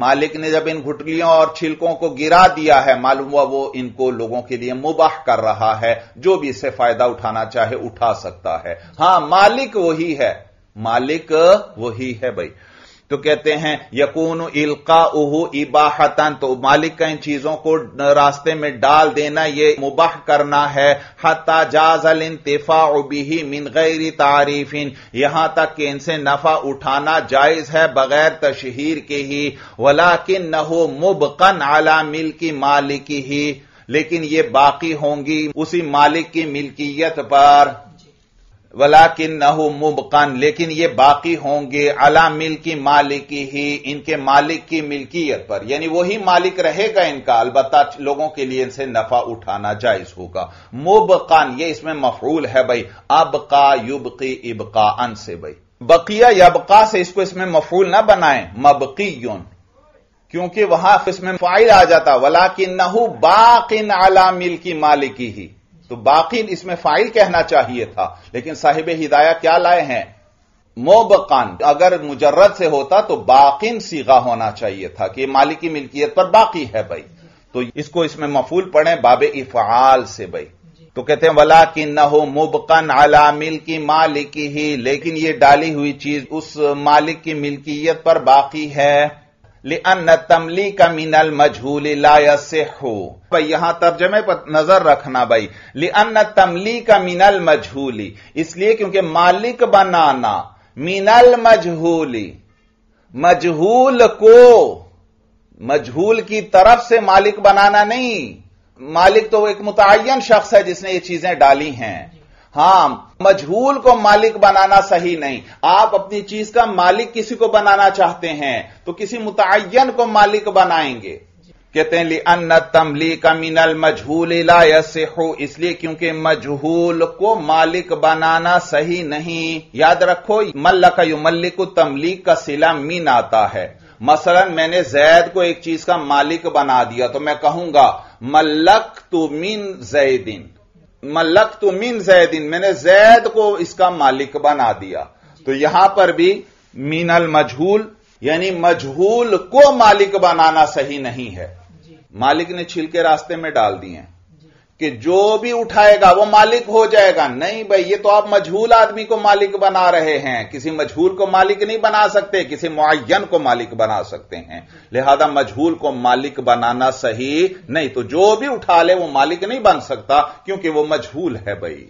मालिक ने जब इन घुटलियों और छिलकों को गिरा दिया है, मालूम हुआ वो इनको लोगों के लिए मुबाह कर रहा है, जो भी इससे फायदा उठाना चाहे उठा सकता है। हां मालिक वही है, मालिक वही है। भाई तो कहते हैं यकूनु इल्काउहु इबाहतन, तो मालिक का इन चीजों को रास्ते में डाल देना यह मुबाह करना है। हत्ता जाज़ल इंतिफ़ाउ बिही मिन गैर तारीफिन, यहां तक कि इनसे नफा उठाना जायज है बगैर तशहीर के ही। वलाकिन्नहु मुबक़न अला मिल्की मालिकिही, लेकिन यह बाकी होंगी उसी मालिक की मिल्कियत पर। वलाकिन्नहु मुबक़न, लेकिन ये बाकी होंगे अला मिल्की मालिकी ही, इनके मालिक की मिल्कियत पर, यानी वही मालिक रहेगा इनका, अलबत्ता लोगों के लिए इनसे नफा उठाना जायज होगा। मुबक़न ये इसमें मफऊल है। भाई अबक़ा युबक़ी इबक़ाअन से, भाई बकिया यबक़ा से इसको इसमें मफऊल ना बनाएं मबक़ियुन, क्योंकि वहां इसमें फाइल आ जाता। वलाकिन्नहु बाक़िन अला मिल्की मालिकी ही, तो बाकी इसमें फाइल कहना चाहिए था, लेकिन साहिब हिदाया क्या लाए हैं मोबकान। अगर मुजर्रद से होता तो बाकिन सीगा होना चाहिए था कि मालिक की मिल्कियत पर बाकी है। भाई तो इसको इसमें मफूल पड़े बाबे इफाल से। भाई तो कहते हैं वलाकिन्नहु मुबक़न अला मिल्की मालिकिही, लेकिन यह डाली हुई चीज उस मालिक की मिल्कियत पर बाकी है। लिअन्न तमलीक मिनल मजहूल ला यसिहु, भाई यहां तर्जमे पर नजर रखना। भाई लिअन्न तमलीक मिनल मजहूली, इसलिए क्योंकि मालिक बनाना मिनल मजहूली, मजहूल को मजहूल की तरफ से मालिक बनाना नहीं। मालिक तो एक मुतअय्यन शख्स है जिसने ये चीजें डाली हैं। हां मजहूल को मालिक बनाना सही नहीं। आप अपनी चीज का मालिक किसी को बनाना चाहते हैं तो किसी मुतअय्यन को मालिक बनाएंगे। कहते हैं लिअन्न तमलीक मिनल मजहूल ला यसिहु, इसलिए क्योंकि मजहूल को मालिक बनाना सही नहीं। याद रखो मल्लक युमल्लिकु तमलीक का सिला मीन आता है। मसलन मैंने जैद को एक चीज का मालिक बना दिया तो मैं कहूंगा मल्लकतु मिन जैदिन, मल्लकतु मिन जैदिन, मैंने जैद को इसका मालिक बना दिया। तो यहां पर भी मिनल मजहूल यानी मजहूल को मालिक बनाना सही नहीं है। मालिक ने छिलके रास्ते में डाल दिए कि जो भी उठाएगा वो मालिक हो जाएगा। नहीं भाई, ये तो आप मजहूल आदमी को मालिक बना रहे हैं। किसी मजहूल को मालिक नहीं बना सकते, किसी मुअय्यन को मालिक बना सकते हैं। लिहाजा मजहूल को मालिक बनाना सही नहीं। तो जो भी उठा ले वो मालिक नहीं बन सकता क्योंकि वो मजहूल है। भाई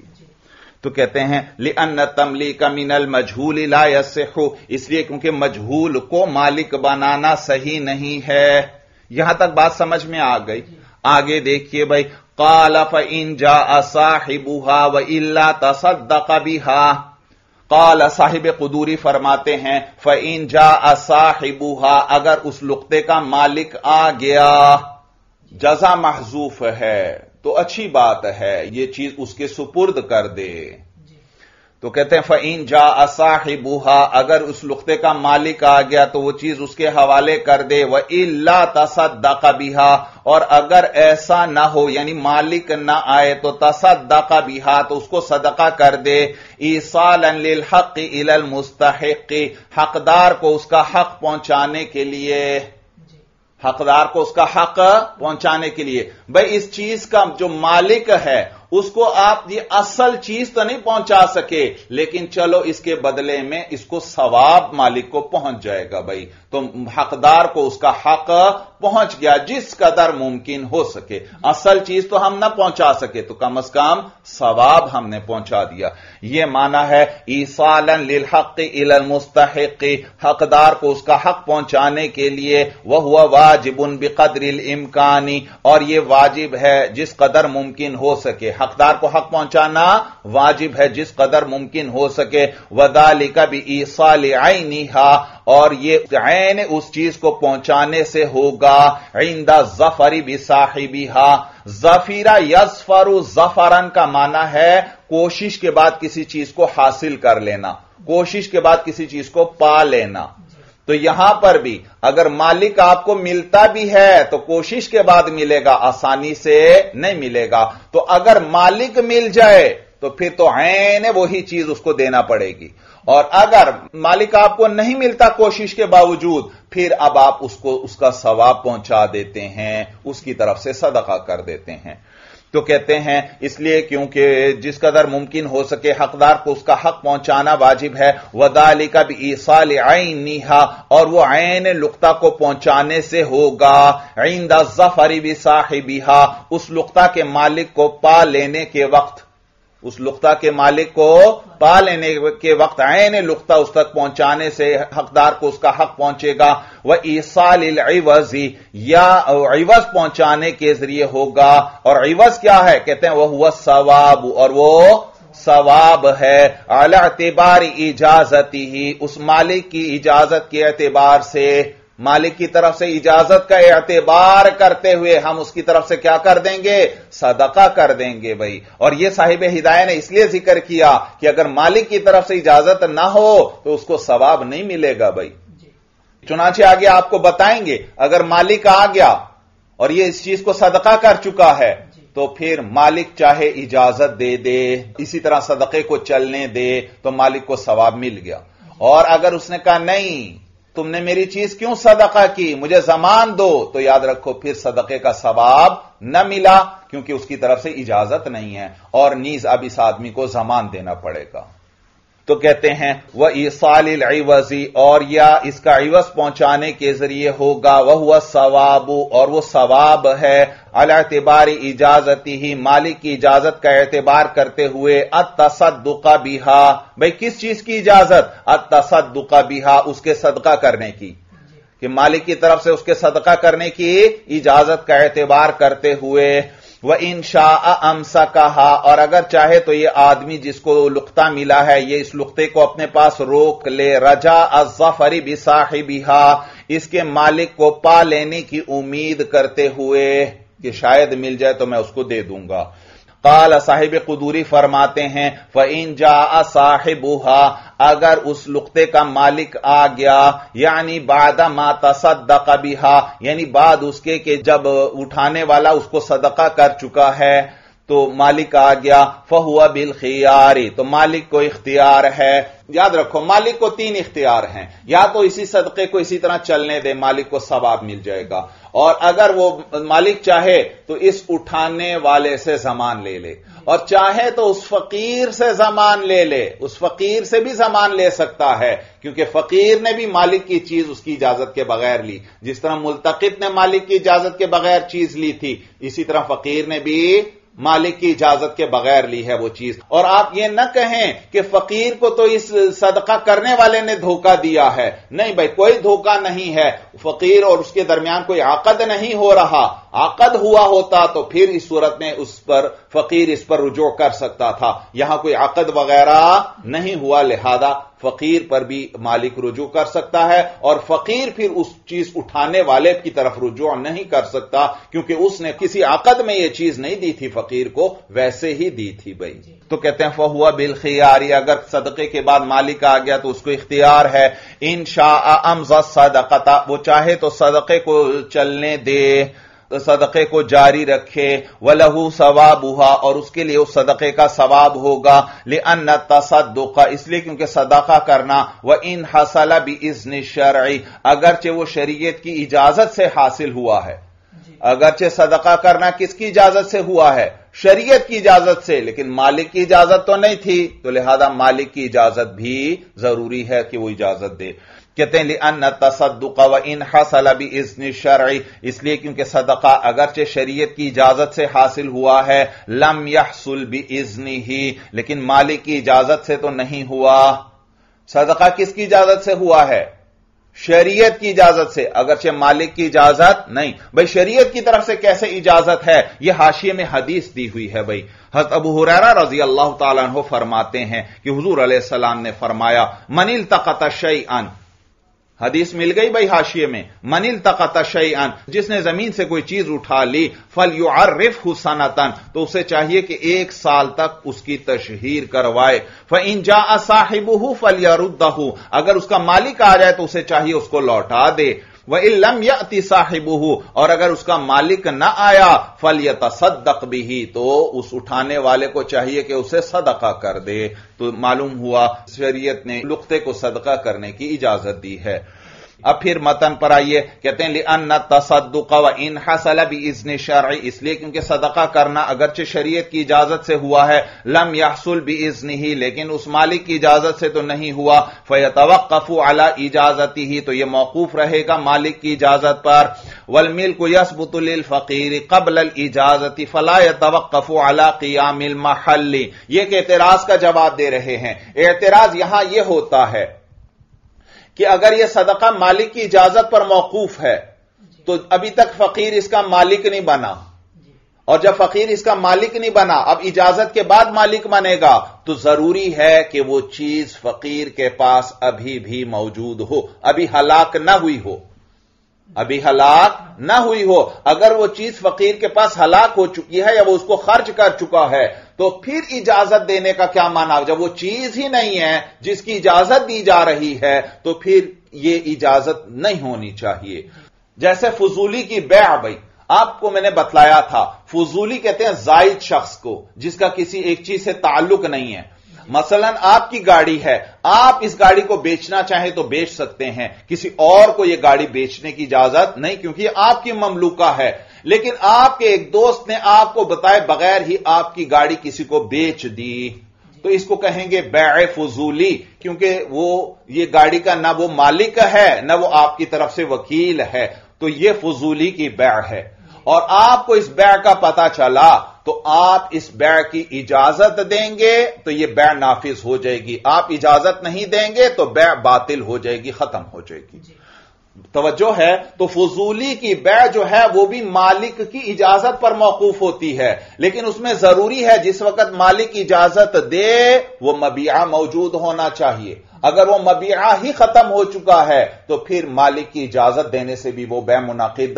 तो कहते हैं लिअन्न तमलीक मिनल मजहूल ला यसिहु, इसलिए क्योंकि मजहूल को मालिक बनाना सही नहीं है। यहां तक बात समझ में आ गई। आगे देखिए भाई काला फ़इन जाअ साहिबुहा व इल्ला तसद्दक़ बिहा, काला साहिब कुदूरी फरमाते हैं फ़इन जाअ साहिबुहा, अगर उस लुक़्ते का मालिक आ गया, जज़ा महज़ूफ़ है तो अच्छी बात है, यह चीज उसके सुपुर्द कर दे। तो कहते हैं फ़इन जा साहिबुहा, अगर उस लुख्ते का मालिक आ गया तो वो चीज उसके हवाले कर दे। व इल्ला तसद्दक बिहा, और अगर ऐसा ना हो यानी मालिक ना आए तो तसद्दक बिहा तो उसको सदका कर दे। ईसालन लिल हक इलल मुस्तहिक, हकदार को उसका हक पहुंचाने के लिए, हकदार को उसका हक पहुंचाने के लिए। भाई इस चीज का जो मालिक है उसको आप ये असल चीज तो नहीं पहुंचा सके, लेकिन चलो इसके बदले में इसको सवाब मालिक को पहुंच जाएगा। भाई तो हकदार को उसका हक पहुंच गया जिस कदर मुमकिन हो सके। असल चीज तो हम ना पहुंचा सके तो कम अज कम सवाब हमने पहुंचा दिया। यह माना है ईसालन लिल हक इलल मुस्तहिक, हकदार को उसका हक पहुंचाने के लिए। वह हुआ वाजिबुन बिकद्रिल इम्कानी, और यह वाजिब है जिस कदर मुमकिन हो सके। हकदार को हक पहुंचाना वाजिब है जिस कदर मुमकिन हो सके। वदालिका भी ईसाल आइनिहा, और यह ऐन उस चीज को पहुंचाने से होगा। इंदा ज़फ़री बि साहिबिहा, ज़फ़ीरा यज़फ़रु ज़फ़रन का माना है कोशिश के बाद किसी चीज को हासिल कर लेना, कोशिश के बाद किसी चीज को पा लेना। तो यहां पर भी अगर मालिक आपको मिलता भी है तो कोशिश के बाद मिलेगा, आसानी से नहीं मिलेगा। तो अगर मालिक मिल जाए तो फिर तो ऐन वही चीज उसको देना पड़ेगी, और अगर मालिक आपको नहीं मिलता कोशिश के बावजूद फिर अब आप उसको उसका सवाब पहुंचा देते हैं, उसकी तरफ से सदका कर देते हैं। तो कहते हैं इसलिए क्योंकि जिस कदर मुमकिन हो सके हकदार को उसका हक पहुंचाना वाजिब है। वदालिका बि ईसाल ऐनिहा, और वो ऐन लुक्ता को पहुंचाने से होगा। इंदा ज़फ़री बि साहिबिहा, उस लुक्ता के मालिक को पा लेने के वक्त, उस लुक्ता के मालिक को पा लेने के वक्त ऐन लुक्ता उस तक पहुंचाने से हकदार को उसका हक पहुंचेगा। वह ईसाल इवजी, या इवज पहुंचाने के जरिए होगा। और इवज क्या है? कहते हैं वह हुआ सवाब, और वो सवाब है। अला एतबार इजाजती ही, उस मालिक की इजाजत के एतबार से, मालिक की तरफ से इजाजत का एतबार करते हुए हम उसकी तरफ से क्या कर देंगे? सदका कर देंगे। भाई और यह साहिब हिदायत ने इसलिए जिक्र किया कि अगर मालिक की तरफ से इजाजत ना हो तो उसको सवाब नहीं मिलेगा। भाई चुनाचे आगे आपको बताएंगे अगर मालिक आ गया और यह इस चीज को सदका कर चुका है तो फिर मालिक चाहे इजाजत दे दे, इसी तरह सदके को चलने दे तो मालिक को सवाब मिल गया। और अगर उसने कहा नहीं तुमने मेरी चीज क्यों सदका की, मुझे जमान दो, तो याद रखो फिर सदके का सवाब न मिला क्योंकि उसकी तरफ से इजाजत नहीं है, और नीज अब इस आदमी को जमान देना पड़ेगा। तो कहते हैं वह ईसालिल इवजी, और या इसका इवज पहुंचाने के जरिए होगा। वह हुआ सवाबू, और वह सवाब है। अला एतबारी इजाजती ही, मालिक की इजाजत का एतबार करते हुए। अतसद्दुका बिहा, भाई किस चीज की इजाजत? अतसद्दुका बिहा, उसके सदका करने की, कि मालिक की तरफ से उसके सदका करने की इजाजत का एतबार करते हुए। वह इंशा अमसा कहा, और अगर चाहे तो यह आदमी जिसको लुक्ता मिला है यह इस लुक्ते को अपने पास रोक ले। रजा अज़फ़री बि साहिबिहा, इसके मालिक को पा लेने की उम्मीद करते हुए कि शायद मिल जाए तो मैं उसको दे दूंगा। काल साहिब कुदूरी फरमाते हैं फ़इन जा साहिबुहा, अगर उस लुक्ते का मालिक आ गया यानी बाद मा तसद्दक बिहा, यानी बाद उसके के जब उठाने वाला उसको सदका कर चुका है तो मालिक आ गया। फहुआ बिल खियारी, तो मालिक को इख्तियार है। याद रखो मालिक को तीन इख्तियार हैं, या तो इसी सदके को इसी तरह चलने दे, मालिक को सवाब मिल जाएगा, और अगर वो मालिक चाहे तो इस उठाने वाले से जमान ले ले, और चाहे तो उस फकीर से जमान ले ले, उस फकीर से भी जमान ले सकता है क्योंकि फकीर ने भी मालिक की चीज उसकी इजाजत के बगैर ली। जिस तरह मुल्तकित ने मालिक की इजाजत के बगैर चीज ली थी, इसी तरह फकीर ने भी मालिक की इजाजत के बगैर ली है वो चीज। और आप ये न कहें कि फकीर को तो इस सदका करने वाले ने धोखा दिया है, नहीं भाई कोई धोखा नहीं है, फकीर और उसके दरमियान कोई आकद नहीं हो रहा। आकद हुआ होता तो फिर इस सूरत में उस पर फकीर इस पर रुजू कर सकता था। यहां कोई आकद वगैरह नहीं हुआ, लिहाजा फकीर पर भी मालिक रुजू कर सकता है और फकीर फिर उस चीज उठाने वाले की तरफ रुजू नहीं कर सकता, क्योंकि उसने किसी आकद में यह चीज नहीं दी थी, फकीर को वैसे ही दी थी। भाई तो कहते हैं फहुआ बिलखियारी, अगर सदके के बाद मालिक आ गया तो उसको इख्तियार है। इन शाअ अमज़ा सदक़ता, वो चाहे तो सदके को चलने दे, सदक़े को जारी रखे। वलहू सवाबुहा, और उसके लिए उस सदक़े का सवाब होगा। लिअन्न तसद्दुक़, इसलिए क्योंकि सदाका करना। व इन हसला बिइज़्नि शरई, अगरचे वो शरीयत की इजाजत से हासिल हुआ है। अगरचे सदका करना किसकी इजाजत से हुआ है? शरीयत की इजाजत से, लेकिन मालिक की इजाजत तो नहीं थी, तो लिहाजा मालिक की इजाजत भी जरूरी है कि वो इजाजत दे। कहते हैं लिअन्न तसद्दुक़ व इन हसल बिइज़्नि शरई, इसलिए क्योंकि सदका अगरचे शरीयत की इजाजत से हासिल हुआ है। लम यहसुल बिइज़्निही, लेकिन मालिक की इजाजत से तो नहीं हुआ। सदका किसकी इजाजत से हुआ है? शरीयत की इजाजत से, अगरचे मालिक की इजाजत नहीं। भाई शरीयत की तरफ से कैसे इजाजत है? यह हाशिए में हदीस दी हुई है। भाई हज़रत अबू हुरैरा रजी अल्लाह तआला अन्हु फरमाते हैं कि हुजूर अलैहिस्सलाम ने फरमाया मनिल तक़त शैअन, हदीस मिल गई भाई हाशिए में, मनिल तक़त शैअन, जिसने जमीन से कोई चीज उठा ली, फल युअर्रिफ़हु सनतन, तो उसे चाहिए कि एक साल तक उसकी तशहीर करवाए। फ़इन जाअ साहिबुहु फलयरुद्दहु, अगर उसका मालिक आ जाए तो उसे चाहिए उसको लौटा दे। व इल्लम याति साहिबुहु, और अगर उसका मालिक न आया, फलयतसद्दक़ बिही, तो उस उठाने वाले को चाहिए कि उसे सदका कर दे। तो मालूम हुआ शरीयत ने लुक़्ते को सदका करने की इजाजत दी है। अब फिर मतन पर आइए। कहते हैं लिअन्न तसद्दुक़ व इन हसल बिइज़्नि शरई, इसलिए क्योंकि सदका करना अगरचे शरीयत की इजाजत से हुआ है। लम यहसुल बिइज़्निही, लेकिन उस मालिक की इजाजत से तो नहीं हुआ। फयतवक़्क़फ़ु अला इजाजतिही, तो यह मौकूफ रहेगा मालिक की इजाजत पर। वल मिल्कु यसबुतु लिल फ़क़ीर क़ब्ल अल इजाजति फला यतवक़्क़फ़ु अला क़ियामिल महल्ली, यह के एतराज का जवाब दे रहे हैं। एतराज यहां यह होता है कि अगर यह सदका मालिक की इजाजत पर मौकूफ है तो अभी तक फकीर इसका मालिक नहीं बना, और जब फकीर इसका मालिक नहीं बना, अब इजाजत के बाद मालिक बनेगा, तो जरूरी है कि वो चीज फकीर के पास अभी भी मौजूद हो, अभी हलाक ना हुई हो, अभी हलाक ना हुई हो। अगर वो चीज फकीर के पास हलाक हो चुकी है या वो उसको खर्च कर चुका है, तो फिर इजाजत देने का क्या माना? जब वो चीज ही नहीं है जिसकी इजाजत दी जा रही है, तो फिर ये इजाजत नहीं होनी चाहिए। जैसे फजूली की बै, भाई आपको मैंने बतलाया था, फजूली कहते हैं जायद शख्स को जिसका किसी एक चीज से ताल्लुक नहीं है। मसलन आपकी गाड़ी है, आप इस गाड़ी को बेचना चाहें तो बेच सकते हैं, किसी और को यह गाड़ी बेचने की इजाजत नहीं, क्योंकि आपकी ममलूका है। लेकिन आपके एक दोस्त ने आपको बताए बगैर ही आपकी गाड़ी किसी को बेच दी, तो इसको कहेंगे बैए फजूली, क्योंकि वो ये गाड़ी का ना वो मालिक है ना वो आपकी तरफ से वकील है, तो ये फजूली की बै है। और आपको इस बै का पता चला तो आप इस बै की इजाजत देंगे तो यह बै नाफिज हो जाएगी, आप इजाजत नहीं देंगे तो बै बातिल हो जाएगी, खत्म हो जाएगी। तवज्जो है? तो फजूली की बै जो है वो भी मालिक की इजाजत पर मौकूफ होती है, लेकिन उसमें जरूरी है जिस वक्त मालिक इजाजत दे वो मबीआ मौजूद होना चाहिए। अगर वो मबीआ ही खत्म हो चुका है तो फिर मालिक की इजाजत देने से भी वो बै मुनाकिद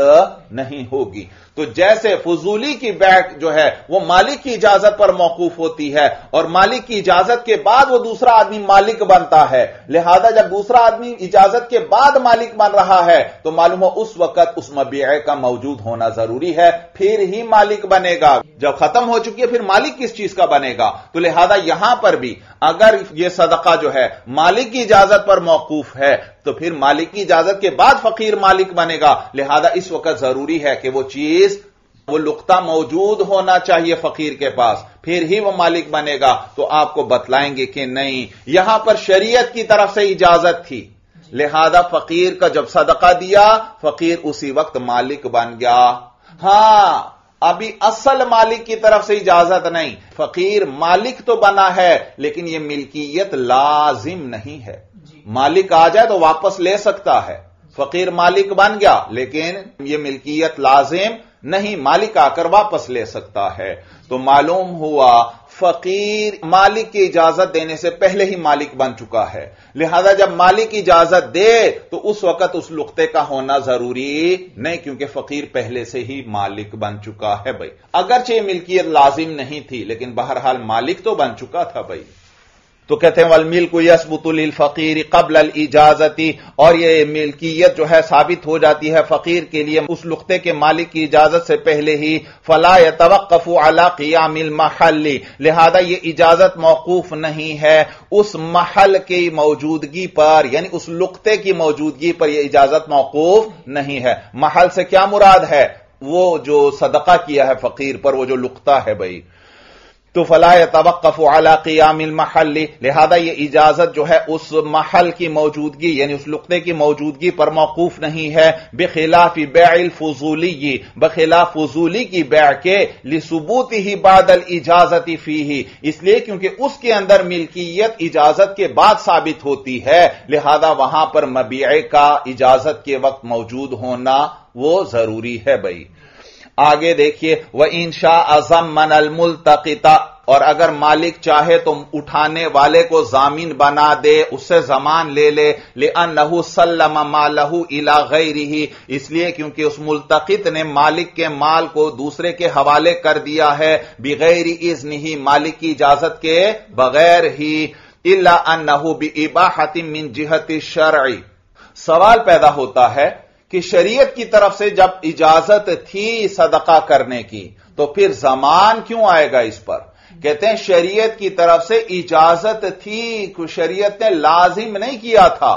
नहीं होगी। तो जैसे फजूली की बै जो है वो मालिक की इजाजत पर मौकूफ होती है, और मालिक की इजाजत के बाद वो दूसरा आदमी मालिक बनता है, लिहाजा जब दूसरा आदमी इजाजत के बाद मालिक बन रहा है तो मालूम हो उस वक्त उस मबीए का मौजूद होना जरूरी है, फिर ही मालिक बनेगा। जब खत्म हो चुकी है फिर मालिक किस चीज का बनेगा? तो लिहाजा यहां पर भी अगर यह सदका जो है मालिक की इजाजत पर मौकूफ है तो फिर मालिक की इजाजत के बाद फकीर मालिक बनेगा, लिहाजा इस वक्त जरूरी है कि वो चीज वो लुक्ता मौजूद होना चाहिए फकीर के पास, फिर ही वो मालिक बनेगा। तो आपको बतलाएंगे कि नहीं, यहां पर शरीयत की तरफ से इजाजत थी, लिहाजा फकीर का जब सदका दिया फकीर उसी वक्त मालिक बन गया। हां, अभी असल मालिक की तरफ से इजाजत नहीं, फकीर मालिक तो बना है लेकिन यह मिल्कियत लाजिम नहीं है। मालिक आ जाए तो वापस ले सकता है, फकीर मालिक बन गया, लेकिन यह मिल्कियत लाजिम नहीं मालिक आकर वापस ले सकता है। तो मालूम हुआ फकीर मालिक की इजाजत देने से पहले ही मालिक बन चुका है, लिहाजा जब मालिक इजाजत दे तो उस वक्त उस लुक्ते का होना जरूरी नहीं, क्योंकि फकीर पहले से ही मालिक बन चुका है भाई। अगरचे मिल्कियत लाजिम नहीं थी लेकिन बहरहाल मालिक तो बन चुका था भाई। तो कहते हैं वल मिल्क यसबुतु लिल फकीर कब्ल अल इजाजती, और यह मिल्कियत जो है साबित हो जाती है फकीर के लिए उस लुक्ते के मालिक की इजाजत से पहले ही। फला यतवक्कफु अला क़ियामिल महल्ली, लिहाजा यह इजाजत मौकूफ नहीं है उस महल की मौजूदगी पर, यानी उस लुक्ते की मौजूदगी पर यह इजाजत मौकूफ नहीं है। महल से क्या मुराद है? वो जो सदका किया है फकीर पर, वो जो लुक्ता है भाई। तो फला यतवक्कफु अला क़ियामिल महल्ली, लिहाजा यह इजाजत जो है उस महल की मौजूदगी यानी उस लुक्ते की मौजूदगी पर मौकूफ नहीं है। बिखिलाफि बैइल फुजूली, बखिलाफ फुजूली की बै के लिसुबूति ही बादल इजाजती फीही, इसलिए क्योंकि उसके अंदर मिल्कियत इजाजत के बाद साबित होती है, लिहाजा वहां पर मबीए का इजाजत के वक्त मौजूद होना वो जरूरी है भाई। आगे देखिए वह इंशा अजम मनल मुल्तकिता, और अगर मालिक चाहे तो उठाने वाले को जामीन बना दे, उससे जमान ले ले। लिअन्नहु सल्लमा मालहु इला गैरिही, इसलिए क्योंकि उस मुल्तकित ने मालिक के माल को दूसरे के हवाले कर दिया है बगैर इज़्निही, मालिक की इजाजत के बगैर ही। इल्ला अन्नहु बिइबाहतिन मिन जिहति शरई, सवाल पैदा होता है कि शरीयत की तरफ से जब इजाजत थी सदका करने की तो फिर जमान क्यों आएगा इस पर? कहते हैं शरीयत की तरफ से इजाजत थी, शरीयत ने लाजिम नहीं किया था,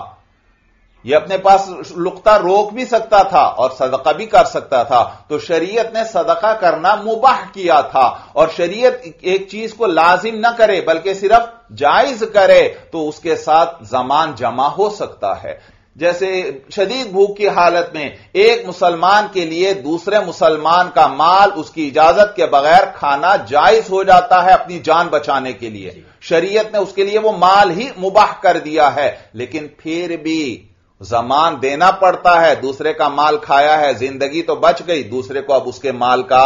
यह अपने पास लुक्ता रोक भी सकता था और सदका भी कर सकता था। तो शरीयत ने सदका करना मुबाह किया था, और शरीयत एक चीज को लाजिम ना करे बल्कि सिर्फ जायज करे तो उसके साथ जमान जमा हो सकता है। जैसे शदीद भूख की हालत में एक मुसलमान के लिए दूसरे मुसलमान का माल उसकी इजाजत के बगैर खाना जायज हो जाता है अपनी जान बचाने के लिए, शरीयत ने उसके लिए वो माल ही मुबाह कर दिया है, लेकिन फिर भी जमान देना पड़ता है। दूसरे का माल खाया है, जिंदगी तो बच गई, दूसरे को अब उसके माल का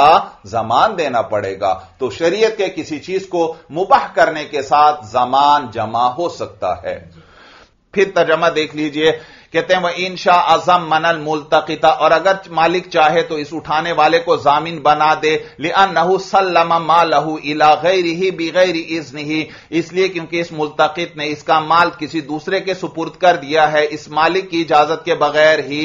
जमान देना पड़ेगा। तो शरीयत के किसी चीज को मुबाह करने के साथ जमान जमा हो सकता है। फिर तर्जमा देख लीजिए, कहते हैं वह इंशा अजम मनल मुल्तकिता, और अगर मालिक चाहे तो इस उठाने वाले को जामीन बना दे। लिअन्नहु सल्लमा मालहु इला गैरिही बिगैरि इज़्निही, इसलिए क्योंकि इस मुल्तकित ने इसका माल किसी दूसरे के सुपुर्द कर दिया है इस मालिक की इजाजत के बगैर ही।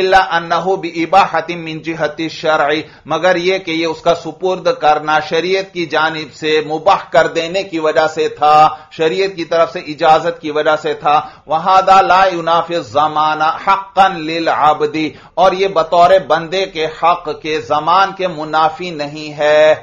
इल्ला अन्नहु बिइबाहतिन मिन जिहति शरई, मगर यह कि यह उसका सुपुर्द करना शरीयत की जानिब से मुबाह कर देने की वजह से था, शरीयत की तरफ से इजाजत की वजह से था। वहादा ला युनाफिज़ जमाना हक्कन लिल आबदी, और यह बतौर बंदे के हक के जमान के मुनाफी नहीं है।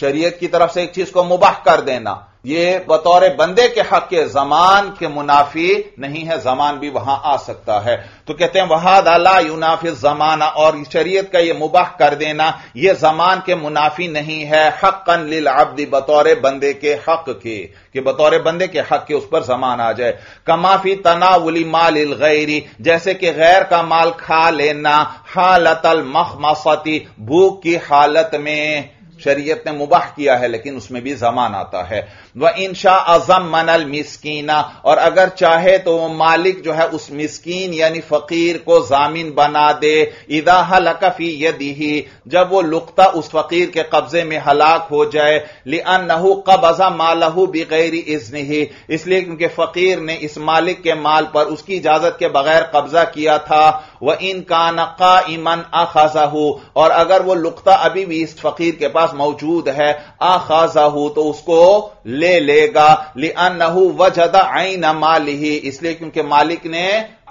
शरीयत की तरफ से एक चीज को मुबाह कर देना यह बतौर बंदे के हक के जमान के मुनाफी नहीं है, जमान भी वहां आ सकता है। तो कहते हैं वहादा ला युनाफिज़ जमाना, और शरीयत का यह मुबाह कर देना यह जमान के मुनाफी नहीं है। हक्कन लिल अब्दी, बतौर बंदे के हक के कि बतौर बंदे के हक के उस पर जमान आ जाए। कमाफी तनाउली माल इल गैरी, जैसे कि गैर का माल खा लेना। हालत अल मखमसती, भूख की हालत में शरीयत ने मुबाह किया है लेकिन उसमें भी जमान आता है। वह इंशा अजम मनल मिस्कीना, और अगर चाहे तो वह मालिक जो है उस मिस्कीन यानी फकीर को जामीन बना दे। इदा हलक फी यदिही, जब वो लुक्ता उस फकीर के कब्जे में हलाक हो जाए। लिअन्नहु कबज़ा मालहु बिगैरि इज़्निही, इसलिए क्योंकि फकीर ने इस मालिक के माल पर उसकी इजाजत के बगैर कब्जा किया था। वह इन कान काइमन अख़ज़हु, और अगर वो लुक्ता अभी भी इस फकीर के पास मौजूद है अख़ज़हु तो उसको ले लेगा। लिअन्नहु वजदा ऐन मालिही, इसलिए क्योंकि मालिक ने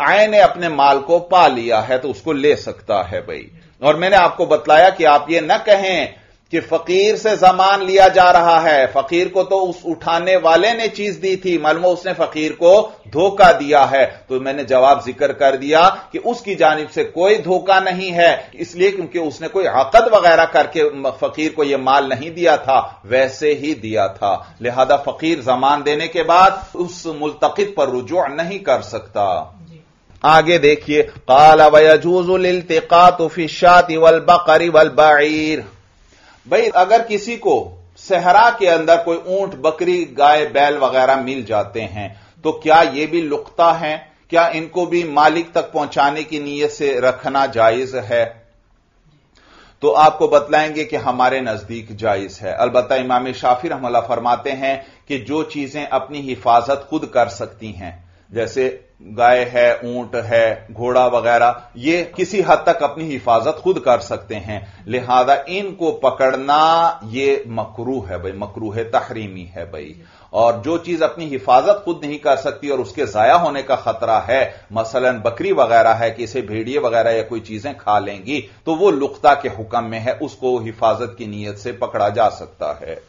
ऐन अपने माल को पा लिया है तो उसको ले सकता है भाई। और मैंने आपको बतलाया कि आप ये न कहें कि फकीर से जमान लिया जा रहा है, फकीर को तो उस उठाने वाले ने चीज दी थी, मालूम उसने फकीर को धोखा दिया है। तो मैंने जवाब जिक्र कर दिया कि उसकी जानिब से कोई धोखा नहीं है, इसलिए क्योंकि उसने कोई अक़द वगैरह करके फकीर को यह माल नहीं दिया था, वैसे ही दिया था। लिहाजा फकीर जमान देने के बाद उस मुल्तकित पर रुजू नहीं कर सकता। आगे देखिए, काला वयजूजुल इल्तिकातु फिश्शाति वल बकरी वल बईर। भाई अगर किसी को सहरा के अंदर कोई ऊंट, बकरी, गाय, बैल वगैरह मिल जाते हैं तो क्या ये भी लुकता है, क्या इनको भी मालिक तक पहुंचाने की नीयत से रखना जायज है? तो आपको बतलाएंगे कि हमारे नजदीक जायज है। अलबत्ता इमाम शाफी रहमतुल्लाह फरमाते हैं कि जो चीजें अपनी हिफाजत खुद कर सकती हैं, जैसे गाय है, ऊंट है, घोड़ा वगैरह, ये किसी हद तक अपनी हिफाजत खुद कर सकते हैं, लिहाजा इनको पकड़ना ये मकरूह है भाई, मकरूह तहरीमी है भाई। और जो चीज अपनी हिफाजत खुद नहीं कर सकती और उसके जाया होने का खतरा है, मसलन बकरी वगैरह है कि इसे भेड़िए वगैरह या कोई चीजें खा लेंगी, तो वो लुकता के हुक्म में है, उसको हिफाजत की नीयत से पकड़ा जा सकता है।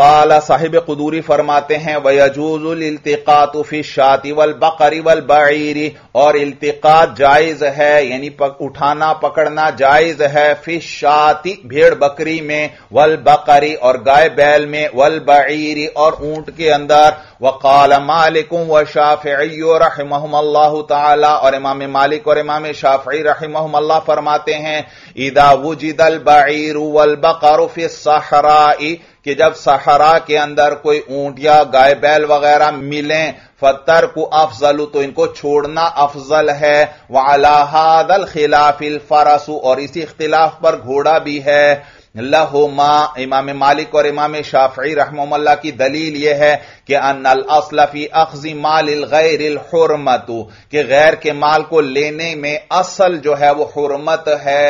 काला साहिब कुदूरी फरमाते हैं, वयजूजुल इल्तिकातु फी शाति वल बकरी वल बईरी, और इल्तिकात जायज है, यानी उठाना पकड़ना जायज है, फी शाति भेड़ बकरी में, वल बकरी और गाय बैल में, वल बईरी और ऊंट के अंदर। वकाल मालिक व शाफिई रहमहुमुल्लाह तआला, और इमाम मालिक और इमाम शाफिई रहमहुमुल्लाह फरमाते हैं, इदा वुजिदल बईरु वल बकरु फी सहराई, कि जब सहरा के अंदर कोई ऊंट या गाय बैल वगैरह मिलें, फतर को अफजल, तो इनको छोड़ना अफजल है। वाला हादल खिलाफिल फरसु, और इसी इख्तिलाफ पर घोड़ा भी है। लहुमा, इमाम मालिक और इमाम शाफई रहमतुल्लाह की दलील यह है कि अन्नल अस्ल फी अख्ज़ि मालिल गैरिल हुर्मतु, कि गैर के माल को लेने में असल जो है वो हुर्मत है।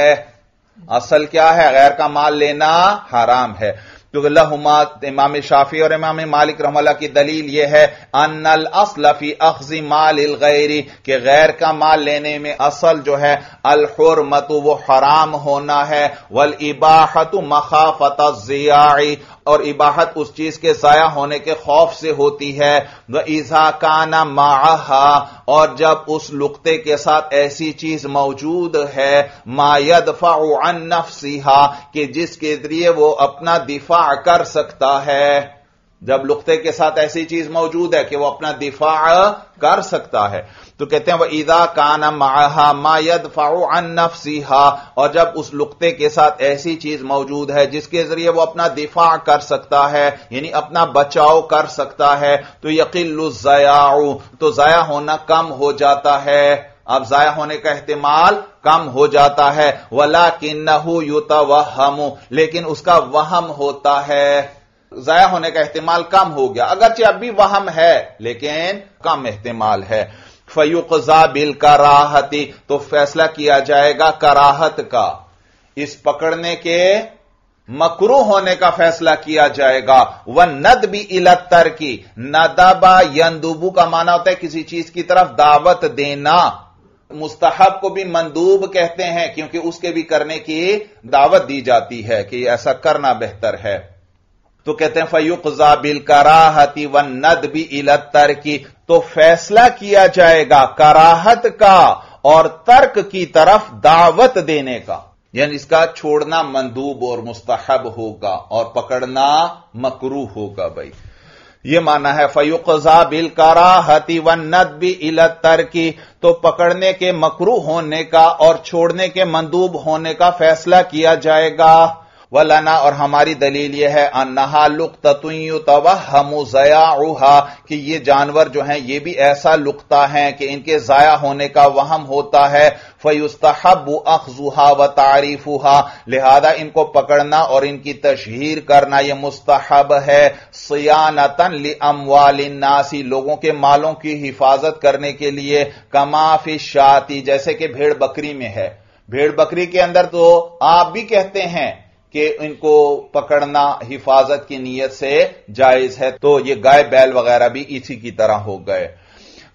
असल क्या है? गैर का माल लेना हराम है। तो लहुमा, इमाम शाफी और इमाम मालिक रहमतुल्लाह की दलील यह है, अन्नल अस्ल फी अख्ज़ि मालिल गैरी, के गैर का माल लेने में असल जो है अल हुर्मतु, वो हराम होना है। वल इबाहतु मखाफत ज़ियाई, और इबाहत उस चीज के जाया होने के खौफ से होती है। व इज़ा काना माअहा, और जब उस लुक्ते के साथ ऐसी चीज मौजूद है, मा यदफ़उ अन नफ्सिहा, कि जिसके जरिए वो अपना दिफा कर सकता है। जब लुक्ते के साथ ऐसी चीज मौजूद है कि वो अपना दिफा कर सकता है, तो कहते हैं वह इदा काना माहा मा यदफ़उ अन नफ्सिहा, और जब उस लुक्ते के साथ ऐसी चीज मौजूद है जिसके जरिए वो अपना दिफा कर सकता है, यानी अपना बचाव कर सकता है, तो यकिल्लु ज़याउ, तो जाया होना कम हो जाता है। अब जाया होने का एहतिमाल कम हो जाता है। वलाकिन्नहु युतवहमु, लेकिन उसका वहम होता है, जाया होने का एहतिमाल कम हो गया, अगरचे अब भी वहम है लेकिन कम एहतिमाल है। फयुकजा बिल कराहती, तो फैसला किया जाएगा कराहत का, इस पकड़ने के मकरूह होने का फैसला किया जाएगा। वह नदबी इलत्तर की, नदबा यंदुबू का माना होता है किसी चीज की तरफ दावत देना। मुस्तहब को भी मंदूब कहते हैं क्योंकि उसके भी करने की दावत दी जाती है कि ऐसा करना बेहतर है। तो कहते हैं फयुकजा बिल कराहती व नदबी इलत्तर की, तो फैसला किया जाएगा कराहत का और तर्क की तरफ दावत देने का, यानी इसका छोड़ना मंदूब और मुस्तहब होगा और पकड़ना मकरूह होगा। भाई यह माना है फयुकजा बिल कराहती व नदबी इलत्तर की, तो पकड़ने के मकरूह होने का और छोड़ने के मंदूब होने का फैसला किया जाएगा। वलना, और हमारी दलील यह है, अन्नहा लुक्ततुयु तवहमु ज़याउहा, कि ये जानवर जो हैं ये भी ऐसा लुकता है कि इनके जाया होने का वहम होता है। फयुस्तहब्बु अख्ज़ुहा व तारीफुहा, लिहाजा इनको पकड़ना और इनकी तशहीर करना यह मुस्तहब है। सियानतन लि अम्वालिन्नासी, लोगों के मालों की हिफाजत करने के लिए। कमा फी शाति, जैसे कि भेड़ बकरी में है, भेड़ बकरी के अंदर तो आप भी कहते हैं कि इनको पकड़ना हिफाजत की नीयत से जायज है, तो ये गाय बैल वगैरह भी इसी की तरह हो गए।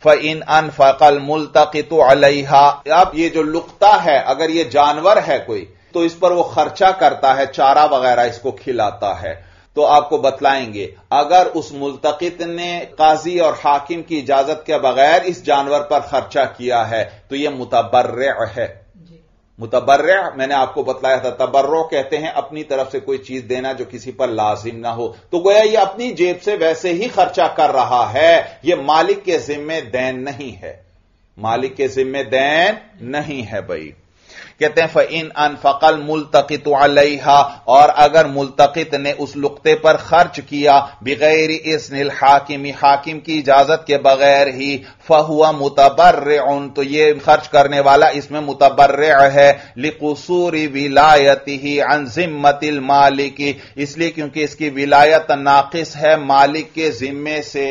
फ़इन अनफ़क़ल मुल्तक़ितु अलैहा, अब ये जो लुकता है अगर ये जानवर है कोई तो इस पर वो खर्चा करता है, चारा वगैरह इसको खिलाता है, तो आपको बतलाएंगे अगर उस मुल्तक़ित ने काजी और हाकिम की इजाजत के बगैर इस जानवर पर खर्चा किया है तो यह मुतबर्रे है। मुतबर्रे मैंने आपको बतलाया था, तबर्रो कहते हैं अपनी तरफ से कोई चीज देना जो किसी पर लाजिम ना हो, तो गोया ये अपनी जेब से वैसे ही खर्चा कर रहा है, ये मालिक के जिम्मे दैन नहीं है। मालिक के जिम्मे दैन नहीं है भाई। कहते हैं फ़इन अनफ़क़ल मुल्तक़ितु अलैहा, और अगर मुल्तक़ित ने उस लुक़्ते पर खर्च किया बगैर इस्निल हाकिम, हाकिम की इजाजत के बगैर ही, फ़हुआ मुतबर्रिउन, तो ये खर्च करने वाला इसमें मुतबर्रिअ है, लिक़ुसूरि विलायतिही अन ज़िम्मतिल मालिकी, इसलिए क्योंकि इसकी विलायत नाक़िस है मालिक के जिम्मे से।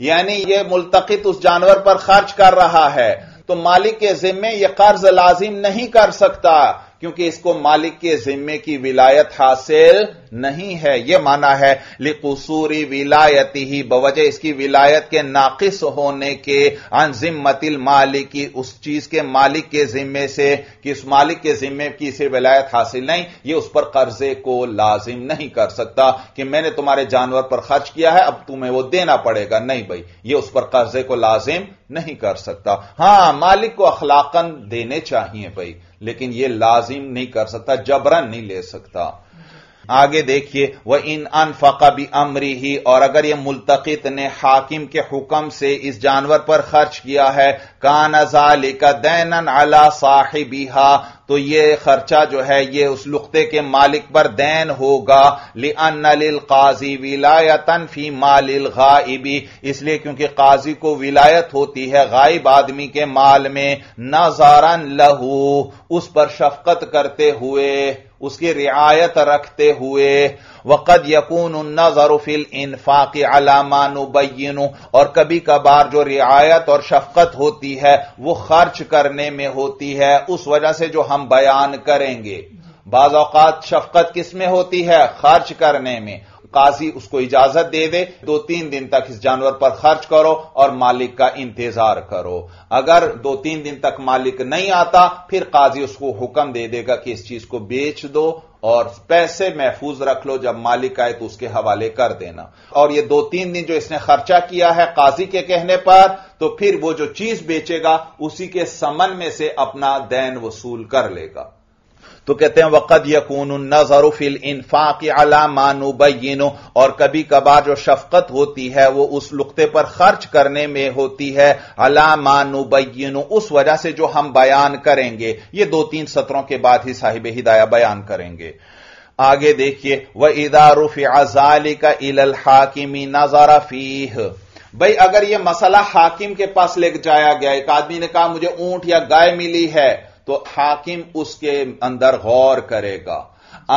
यानी यह मुल्तक़ित उस जानवर पर खर्च कर रहा है तो मालिक के जिम्मे यह कर्ज लाजिम नहीं कर सकता क्योंकि इसको मालिक के जिम्मे की विलायत हासिल नहीं है। यह माना है लिक़ुसूरी विलायती ही, बवजह इसकी विलायत के नाकिस होने के, अन ज़िम्मतिल मालिकी, उस चीज के मालिक के जिम्मे से, कि उस मालिक के जिम्मे की इसे विलायत हासिल नहीं, यह उस पर कर्जे को लाजिम नहीं कर सकता कि मैंने तुम्हारे जानवर पर खर्च किया है अब तुम्हें वो देना पड़ेगा। नहीं भाई, यह उस पर कर्जे को लाजिम नहीं कर सकता। हां मालिक को अखलाकन देने चाहिए भाई, लेकिन यह लाजिम नहीं कर सकता, जबरन नहीं ले सकता। आगे देखिए, वह इन अनफका भी अमरी ही, और अगर यह मुल्तकित ने हाकिम के हुक्म से इस जानवर पर खर्च किया है, काना ज़ालिका दैनन अला साहिबिहा, तो यह खर्चा जो है यह उस लुक्ते के मालिक पर दैन होगा। लिअन्ना लिल काज़ी विलायतन फी मालिल गाइबी, इसलिए क्योंकि काजी को विलायत होती है गायब आदमी के माल में, नज़रन लहू, उस पर शफकत करते हुए, उसकी रियायत रखते हुए। वक़द यकून नज़र फिल इन्फ़ाक़ अला मा नुबय्यिन, और कभी कभार जो रियायत और शफ़क़त होती है वह खर्च करने में होती है उस वजह से जो हम बयान करेंगे। बाज़ औक़ात शफ़क़त किस में होती है? खर्च करने में। काजी उसको इजाजत दे दे दो तीन दिन तक इस जानवर पर खर्च करो और मालिक का इंतजार करो, अगर दो तीन दिन तक मालिक नहीं आता फिर काजी उसको हुक्म दे देगा कि इस चीज को बेच दो और पैसे महफूज रख लो, जब मालिक आए तो उसके हवाले कर देना। और यह दो तीन दिन जो इसने खर्चा किया है काजी के कहने पर, तो फिर वो जो चीज बेचेगा उसी के समन में से अपना दैन वसूल कर लेगा। तो कहते हैं वक़द यकूनु नज़रु फ़िल इन्फ़ाक़ि अला मा नुबय्यिनु, और कभी कभार जो शफ़क़त होती है वो उस लुक़्ते पर खर्च करने में होती है, अला मा नुबय्यिनु, उस वजह से जो हम बयान करेंगे। ये दो तीन सत्रों के बाद ही साहिब हिदाया बयान करेंगे। आगे देखिए, व इज़ा रुफ़िअ ज़ालिका इलल हाकिमि नज़र फ़ीह, भाई अगर यह मसला हाकिम के पास ले जाया गया, एक आदमी ने कहा मुझे ऊंट या गाय मिली है, तो हाकिम उसके अंदर गौर करेगा।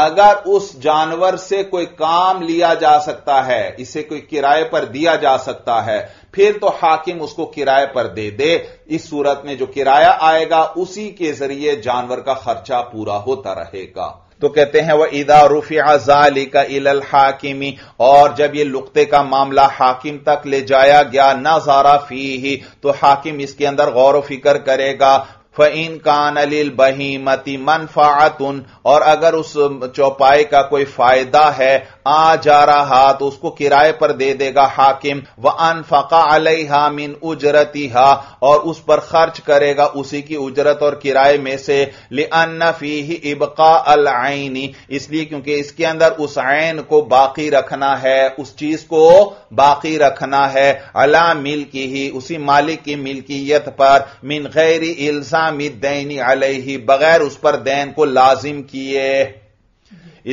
अगर उस जानवर से कोई काम लिया जा सकता है, इसे कोई किराए पर दिया जा सकता है, फिर तो हाकिम उसको किराए पर दे दे। इस सूरत में जो किराया आएगा उसी के जरिए जानवर का खर्चा पूरा होता रहेगा। तो कहते हैं वह इदा रुफ़िअ ज़ालिका इलल हाकिमी, और जब यह लुक़्ते का मामला हाकिम तक ले जाया गया, नज़ारा फ़ीही, तो हाकिम इसके अंदर गौर व फिक्र करेगा। फ़इन कान लिल बहीमति मनफ़अतुन, और अगर उस चौपाए का कोई फायदा है आ जा रहा तो उसको किराए पर दे देगा हाकिम। व अनफ़क़ा अलैहा मिन उजरतिहा, और उस पर खर्च करेगा उसी की उजरत और किराए में से। लिअन्न फ़ीही इबक़ा अल ऐनी, इसलिए क्योंकि इसके अंदर उस ऐन को बाकी रखना है, उस चीज को बाकी रखना है, अला मिल्किही, उसी मालिक की मिल्कियत पर, मिन गैरी इल्ज़ाम दैनी अलैहि, बगैर उस पर दैन को लाजिम किए।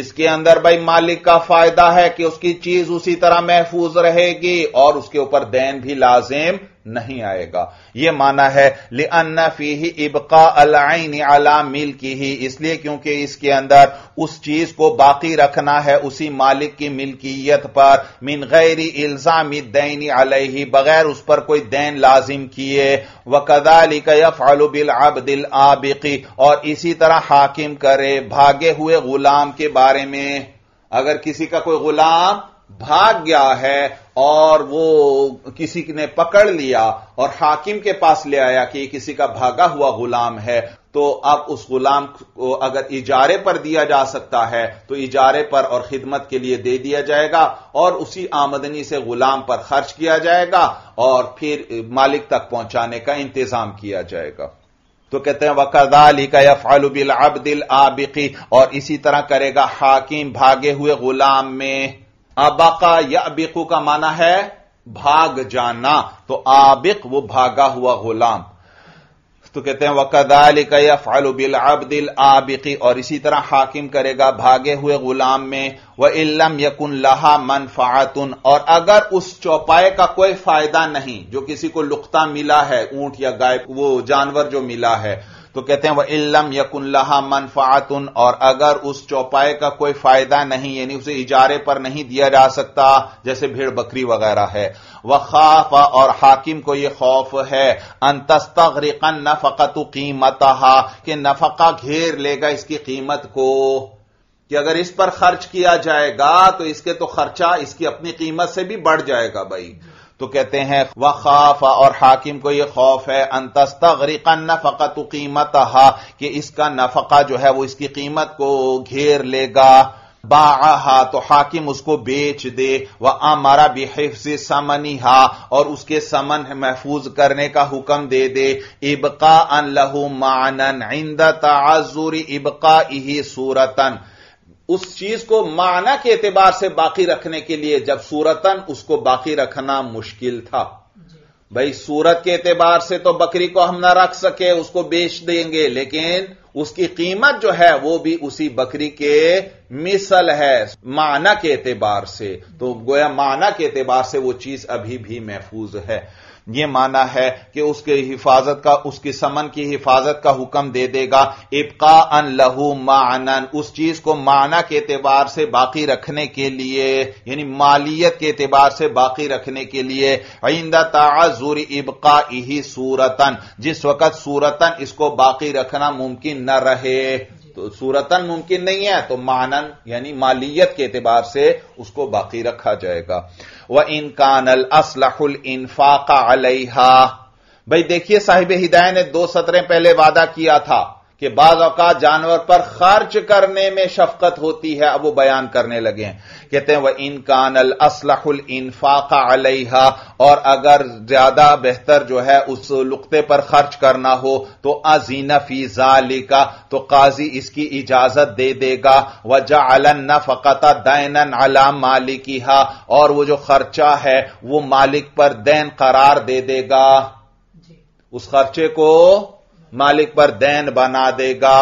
इसके अंदर भाई मालिक का फायदा है कि उसकी चीज उसी तरह महफूज रहेगी और उसके ऊपर दैन भी लाजिम नहीं आएगा। यह माना है लिअन्ना फ़ीही इबक़ा अल-ऐन अला मिल्किही, इसलिए क्योंकि इसके अंदर उस चीज को बाकी रखना है उसी मालिक की मिल्कियत पर, मिन गैरी इल्ज़ाम दैनी अलैहि, बगैर उस पर कोई दैन लाजिम किए। वकज़ालिका यफ़अलु बिल अब्दिल आबिक़ी, और इसी तरह हाकिम करे भागे हुए गुलाम के बारे में। अगर किसी का कोई गुलाम भाग गया है और वो किसी ने पकड़ लिया और हाकिम के पास ले आया कि किसी का भागा हुआ गुलाम है, तो अब उस गुलाम को अगर इजारे पर दिया जा सकता है तो इजारे पर और खिदमत के लिए दे दिया जाएगा और उसी आमदनी से गुलाम पर खर्च किया जाएगा और फिर मालिक तक पहुंचाने का इंतजाम किया जाएगा। तो कहते हैं वकज़ालिका यफ़अलु बिल अब्दिल आबिक़ी, और इसी तरह करेगा हाकिम भागे हुए गुलाम में। आबाका याबिकु का माना है भाग जाना, तो आबिक वो भागा हुआ गुलाम। तो कहते हैं वकदालिका यफ़अलु बिल अब्दिल आबिकी, और इसी तरह हाकिम करेगा भागे हुए गुलाम में। व इल्लम यकुन लहा मनफ़अतुन, और अगर उस चौपाए का कोई फायदा नहीं जो किसी को लुक्ता मिला है, ऊंट या गाय वो जानवर जो मिला है, तो कहते हैं व इल्लम यकुन लहा मनफ़अतुन, और अगर उस चौपाए का कोई फायदा नहीं यानी उसे इजारे पर नहीं दिया जा सकता जैसे भेड़ बकरी वगैरह है। वखाफ, और हाकिम को यह खौफ है अन तस्तग़रिक़न नफ़क़तु क़ीमतहा, कि नफका घेर लेगा इसकी कीमत को, कि अगर इस पर खर्च किया जाएगा तो इसके तो खर्चा इसकी अपनी कीमत से भी बढ़ जाएगा भाई। तो कहते हैं वखाफ, और हाकिम को यह खौफ है अन तस्तग़रिक़न नफ़क़तु क़ीमतहा, कि इसका नफका जो है वो इसकी कीमत को घेर लेगा। बाआहा, तो हाकिम उसको बेच दे। व आमारा बिहिफ्ज़ि समनिहा, और उसके समन महफूज करने का हुक्म दे दे। इबक़ाअन लहू मानन इंद तअज़्ज़ुरि इबक़ाइहि सूरतन, उस चीज को माना के एतबार से बाकी रखने के लिए जब सूरतन उसको बाकी रखना मुश्किल था। भाई सूरत के एतबार से तो बकरी को हम ना रख सके, उसको बेच देंगे, लेकिन उसकी कीमत जो है वो भी उसी बकरी के मिसल है माना के एतबार से, तो गोया माना के एतबार से वो चीज अभी भी महफूज है। ये माना है कि उसके हिफाजत का, उसकी समन की हिफाजत का हुक्म दे देगा। इब्क़ाअन लहू मानन, उस चीज को माना के एतबार से बाकी रखने के लिए यानी मालियत के एतबार से बाकी रखने के लिए। इंदा ताअज़्ज़ुरि इब्क़ाइहि सूरतन, जिस वक्त सूरतन इसको बाकी रखना मुमकिन न रहे, तो सूरतन मुमकिन नहीं है तो मानन यानी मालियत के एतबार से उसको बाकी रखा जाएगा। व इन कानल असलहुल इन्फाक अलैहा, भाई देखिए साहिब हिदायत ने दो सत्रें पहले वादा किया था कि बाज औकात जानवर पर खर्च करने में शफकत होती है, अब वो बयान करने लगे हैं। कहते हैं व इन कानल असलहुल इन्फाक अलैहा, और अगर ज्यादा बेहतर जो है उस लुक्ते पर खर्च करना हो तो अज़ीन फी ज़ालिका, तो काजी इसकी इजाजत दे देगा। व जअलन नफ़क़त दैनन अला मालिकिहा, और वो जो खर्चा है वो मालिक पर दैन करार दे देगा, उस खर्चे को मालिक पर दैन बना देगा।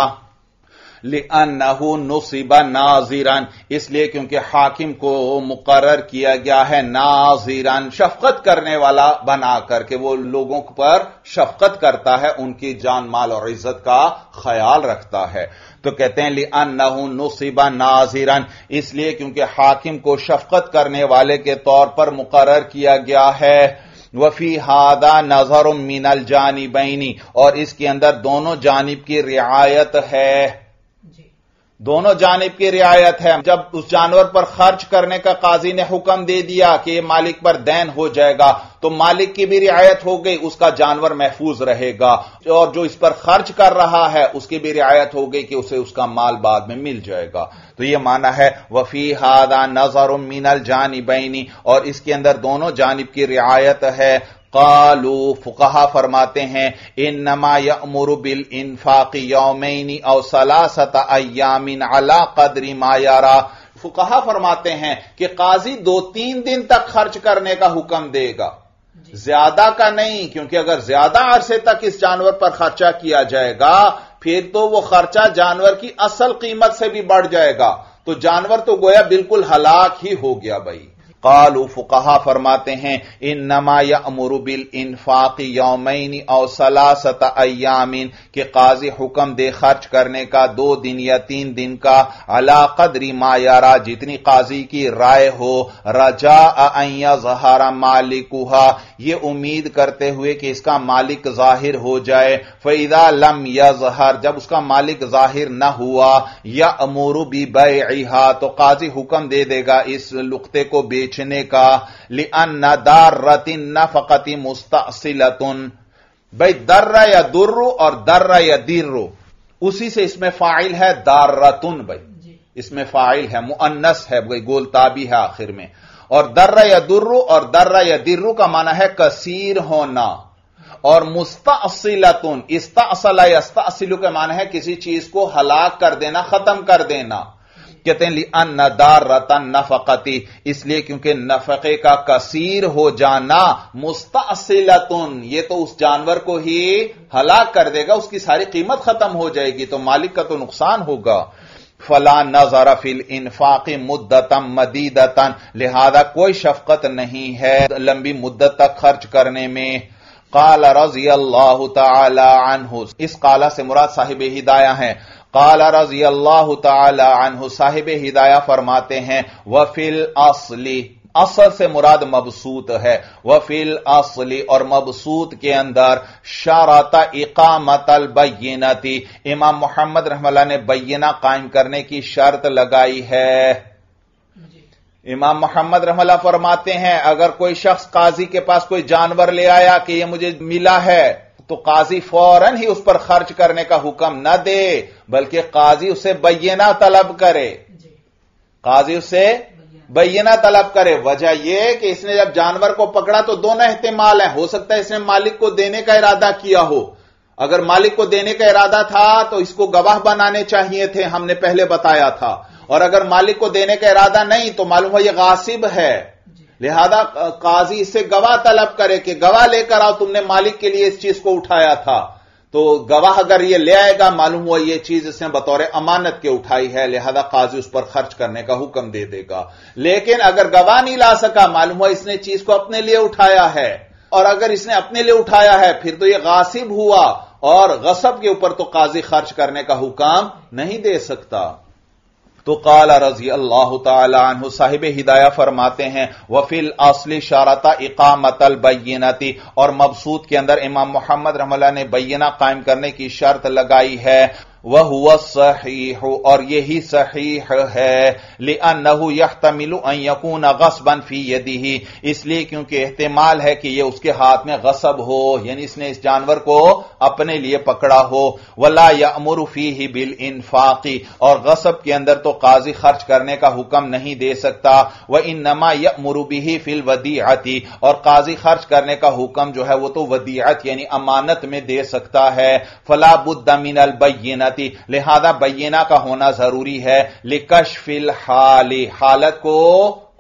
लिअन्नहु नुसिब नाज़िरन, इसलिए क्योंकि हाकिम को मुकर्रर किया गया है नाज़िरन, शफकत करने वाला बना करके, वो लोगों पर शफकत करता है, उनकी जान माल और इज्जत का ख्याल रखता है। तो कहते हैं लिअन्नहु नुसिब नाज़िरन, इसलिए क्योंकि हाकिम को शफकत करने वाले के तौर पर मुकर्रर किया गया है। वफी हादा नजर मिनल जानिबैनी, और इसके अंदर दोनों जानिब की रियायत है, दोनों जानिब की रियायत है। जब उस जानवर पर खर्च करने का काजी ने हुक्म दे दिया कि यह मालिक पर दैन हो जाएगा, तो मालिक की भी रियायत हो गई, उसका जानवर महफूज रहेगा, और जो इस पर खर्च कर रहा है उसकी भी रियायत हो गई कि उसे उसका माल बाद में मिल जाएगा। तो यह माना है वफी हादा नजर मिनल जानिबैनी, और इसके अंदर दोनों जानिब की रियायत है। कालू, फुकहा फरमाते हैं इन्नमा यअमुरु बिल इन्फाक़ि यौमैनि औ सलासता अय्यामिन अला क़द्रि मा यारा, फुकहा फरमाते हैं कि काजी दो तीन दिन तक खर्च करने का हुक्म देगा, ज्यादा का नहीं, क्योंकि अगर ज्यादा अरसे तक इस जानवर पर खर्चा किया जाएगा फिर तो वो खर्चा जानवर की असल कीमत से भी बढ़ जाएगा, तो जानवर तो गोया बिल्कुल हलाक ही हो गया भाई। कालू, फुकहा फरमाते हैं इन्नमा यअमुरु बिल इन्फाक़ि यौमैनि औ सलासता अय्यामिन, के काजी हुक्म दे खर्च करने का दो दिन या तीन दिन का। अला क़द्रि मा यारा, जितनी काजी की राय हो। रजा अन यज़हरा मालिकुहा, ये उम्मीद करते हुए कि इसका मालिक जाहिर हो जाए। फ़इज़ा लम यज़हर, जब उसका मालिक जाहिर न हुआ। यअमुरु बिबैइहा, तो काजी हुक्म दे देगा इस लुक्ते को बेच बेचने का। लिअन्ना दारतिन नफ़क़ति मुस्तअसिलतुन, भाई दर्रा या दुर्रु और दर्रा या दीर्रु, उसी से इसमें फाइल है दारतुन, भाई इसमें फाइल है, मुअन्नस है, भाई गोलताबी है आखिर में। और दर्रा या दुर्रु और दर्रा या दीर्रु का माना है कसीर होना, और मुस्तअसिलतुन, इस्तअसला यस्तअसिलु का माना है किसी चीज को हलाक कर देना, खत्म कर देना। कहते हैं अन्नदार रतन नफकती, इसलिए क्योंकि नफके का कसीर हो जाना मुस्तासिलतुन, ये तो उस जानवर को ही हलाक कर देगा, उसकी सारी कीमत खत्म हो जाएगी, तो मालिक का तो नुकसान होगा। फला नजर फिल इनफाकी मुद्दतम मदीदतन, लिहाजा कोई शफकत नहीं है लंबी मुद्दत तक खर्च करने में। काल रजी अल्लाह तआला अन्हु, इस काला से मुराद साहिब हिदाया है। काल रजी अल्लाह तआला अन्हु, साहिब हिदाया फरमाते हैं वफिल असली, असल से मुराद मबसूत है, वफिल असली और मबसूत के अंदर शरात इकामतल बय्यनती, इमाम मोहम्मद रहमतुल्लाह ने बय्यना कायम करने की शर्त लगाई है। इमाम मोहम्मद रहमतुल्लाह फरमाते हैं अगर कोई शख्स काजी के पास कोई जानवर ले आया कि यह मुझे मिला है, तो काजी फौरन ही उस पर खर्च करने का हुक्म न दे, बल्कि काजी उसे बय्यना तलब करे, काजी उसे बय्यना तलब करे। वजह यह कि इसने जब जानवर को पकड़ा तो दोनों एहतिमाल है, हो सकता है इसने मालिक को देने का इरादा किया हो, अगर मालिक को देने का इरादा था तो इसको गवाह बनाने चाहिए थे, हमने पहले बताया था, और अगर मालिक को देने का इरादा नहीं तो मालूम है यह गासिब है, लिहाजा काजी इससे गवाह तलब करे कि गवाह लेकर आओ, तुमने मालिक के लिए इस चीज को उठाया था, तो गवाह अगर यह ले आएगा मालूम हुआ यह चीज इसने बतौर अमानत के उठाई है, लिहाजा काजी उस पर खर्च करने का हुक्म दे देगा। लेकिन अगर गवाह नहीं ला सका, मालूम हुआ इसने चीज को अपने लिए उठाया है, और अगर इसने अपने लिए उठाया है फिर तो यह गासिब हुआ, और गसब के ऊपर तो काजी खर्च करने का हुक्म नहीं दे सकता। तो काला रजी अल्लाह तआला अन्हु, साहिब हिदाया फरमाते हैं वफिल असली शराता इकामतल बय्यनती, और मबसूत के अंदर इमाम मोहम्मद रहमतुल्लाह ने बय्यना कायम करने की शर्त लगाई है। वह हुआ सहीह, और यही सहीह है। लिअन्नहु यहतमिलु अन यकून गस्बन फी यदिही, इसलिए क्योंकि एहतिमाल है कि यह उसके हाथ में गसब हो, यानी इसने इस जानवर को अपने लिए पकड़ा हो। वला यअमुरु फीही बिल इन्फाकी, और गसब के अंदर तो काजी खर्च करने का हुक्म नहीं दे सकता। व इन्नमा यअमुरु बिही फिल वदीअती, और काजी खर्च करने का हुक्म जो है वो तो वदीअत यानी अमानत में दे सकता है। फला बुद्द मिनल बय्यना, लिहाजा बय्यना का होना जरूरी है। लिकश्फिल हाली, हालत को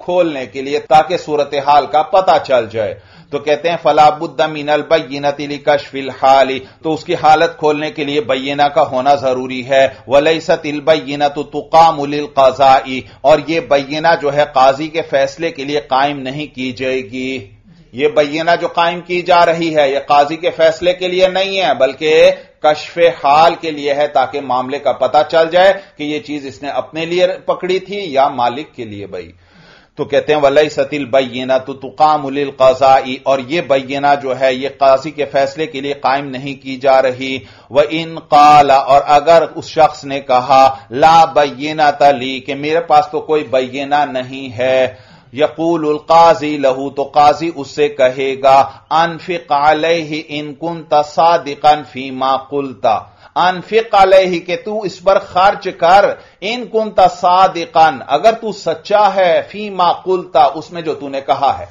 खोलने के लिए, ताकि सूरत हाल का पता चल जाए। तो कहते हैं फला बुद्द मिनल बय्यनति लिकश्फिल हाली, तो उसकी हालत खोलने के लिए बय्यना का होना जरूरी है। वलैसतिल बय्यनतु तुकामु लिल क़ज़ाई, और यह बय्यना जो है काजी के फैसले के लिए कायम नहीं की जाएगी। यह बय्यना जो कायम की जा रही है यह काजी के फैसले के लिए नहीं है, बल्कि कश्फे हाल के लिए है, ताकि मामले का पता चल जाए कि यह चीज इसने अपने लिए पकड़ी थी या मालिक के लिए। भाई तो कहते हैं वलैसतिल बय्यनतु तुक़ामु लिल क़ज़ाई, और यह बय्यना जो है यह काजी के फैसले के लिए कायम नहीं की जा रही। व इन क़ाला, और अगर उस शख्स ने कहा ला बय्यनता ली, कि मेरे पास तो कोई बय्यना नहीं है। यकूलुल काजी लहू, तो काजी उससे कहेगा अनफिक अलैहि इन कुंता सादिकन फीमा कुलता, अनफिक अलैहि के तू इस पर खर्च कर, इन कुंता सादिकन अगर तू सच्चा है, फीमा कुलता उसमें जो तूने कहा है।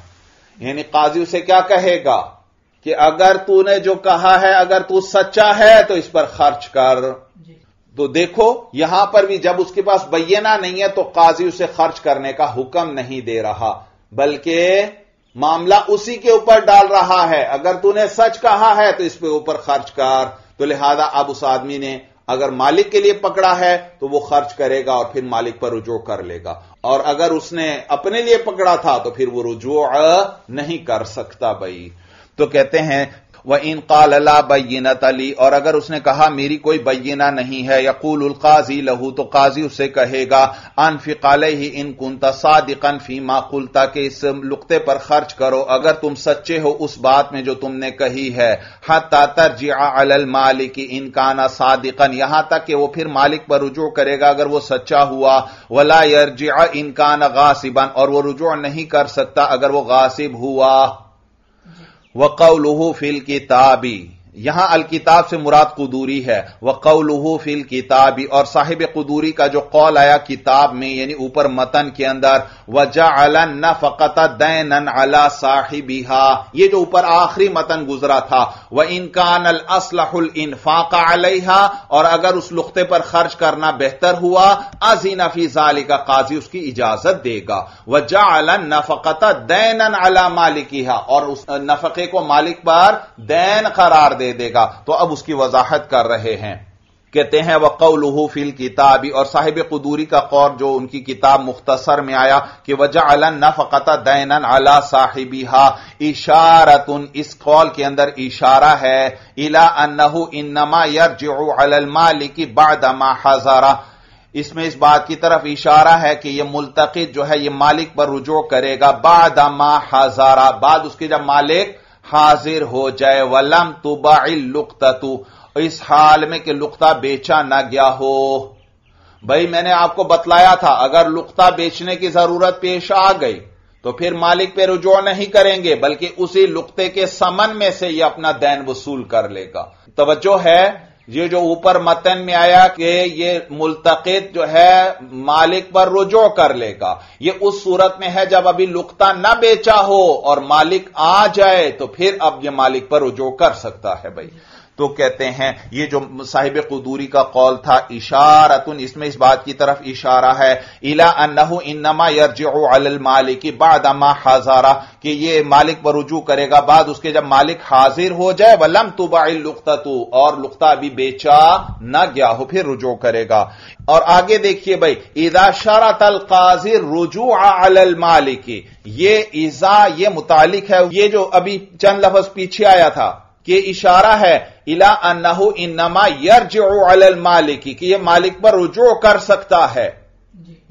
यानी काजी उसे क्या कहेगा कि अगर तूने जो कहा है अगर तू सच्चा है तो इस पर खर्च कर। तो देखो यहां पर भी जब उसके पास बय्यना नहीं है तो काजी उसे खर्च करने का हुक्म नहीं दे रहा, बल्कि मामला उसी के ऊपर डाल रहा है, अगर तूने सच कहा है तो इसके ऊपर खर्च कर। तो लिहाजा अब उस आदमी ने अगर मालिक के लिए पकड़ा है तो वो खर्च करेगा और फिर मालिक पर रुजू कर लेगा, और अगर उसने अपने लिए पकड़ा था तो फिर वो रुजू नहीं कर सकता। भाई तो कहते हैं वह इन काल ला बय्यनता ली, और अगर उसने कहा मेरी कोई बय्यना नहीं है। यकूलुल काजी लहू, तो काजी उसे कहेगा अनफिक अलैहि इन कुंता सादिकन फीमा कुलता, के इस नुक्ते पर खर्च करो अगर तुम सच्चे हो उस बात में जो तुमने कही है। हत्ता तरजिअ अलल मालिक इन काना सादिकन, यहां तक कि वो फिर मालिक पर रुजू करेगा अगर वो सच्चा हुआ। वला यरजिअ इन काना गासिबन, और वो रुजू नहीं कर सकता अगर वो गासिब हुआ। वक़ौलुहु फ़िल किताबी, यहां अल किताब से मुराद कुदूरी है। वक़ौलुहु फिल किताबी, और साहिब कुदूरी का जो कौल आया किताब में यानी ऊपर मतन के अंदर, वजअल नफ़क़त दैनन अला साहिबिहा, ये जो ऊपर आखिरी मतन गुजरा था, व इन कान अल अस्लहुल इन्फ़ाक़ अलैहा, और अगर उस नुक्ते पर खर्च करना बेहतर हुआ, अज़िन फ़ी ज़ालिका, काजी उसकी इजाजत देगा। वजअल नफ़क़त दैनन अला मालिकिहा, और उस नफके को मालिक पर दैन करार दे देगा। तो अब उसकी वजाहत कर रहे हैं, कहते हैं वक़ौलुहु फ़िल किताबी, और साहिब कुदूरी का कौर जो उनकी किताब मुख्तसर में आया कि वजअलन नफ़क़त दैनन अला साहिबिहा, इशारतुन, इस कौल के अंदर इशारा है इला अन्नहु इन्नमा यरजिउ अलल मालिकी बादमा हज़रा, इसमें इस बात की तरफ इशारा है कि यह मुल्तक़िद जो है यह मालिक पर रुजू करेगा बादमा हज़रा, बाद उसके जब मालिक हाजिर हो जाए। वलम तुबाइल लुक्ततु, इस हाल में कि लुक्ता बेचा ना गया हो। भाई मैंने आपको बतलाया था अगर लुक्ता बेचने की जरूरत पेश आ गई तो फिर मालिक पे रुजू नहीं करेंगे, बल्कि उसी लुक्ते के समन में से यह अपना दैन वसूल कर लेगा। तवज्जो है, ये जो ऊपर मतन में आया कि ये मुल्तक़िद जो है मालिक पर रुजू कर लेगा, ये उस सूरत में है जब अभी लुक्ता ना बेचा हो और मालिक आ जाए तो फिर अब ये मालिक पर रुजू कर सकता है। भाई तो कहते हैं ये जो साहिब कुदूरी का कौल था इशारतुन, इसमें इस बात की तरफ इशारा है इला अन्नहु इन्नमा यरजिउ अलल मालिकी बादमा हज़रा, कि ये मालिक पर रुजू करेगा बाद उसके जब मालिक हाजिर हो जाए। वलम तुबाइल लुक्ततु, और लुक्ता अभी बेचा ना गया हो फिर रुजू करेगा। और आगे देखिए भाई, इदा शरतल काजी रुजू अलल मालिकी, ये इजा ये मुतालिक है, ये जो अभी चंद लफ्ज पीछे आया था कि इशारा है इला अन्नहु इन्नमा यरजिउ अलल मालिकी, कि यह मालिक पर रुजू कर सकता है,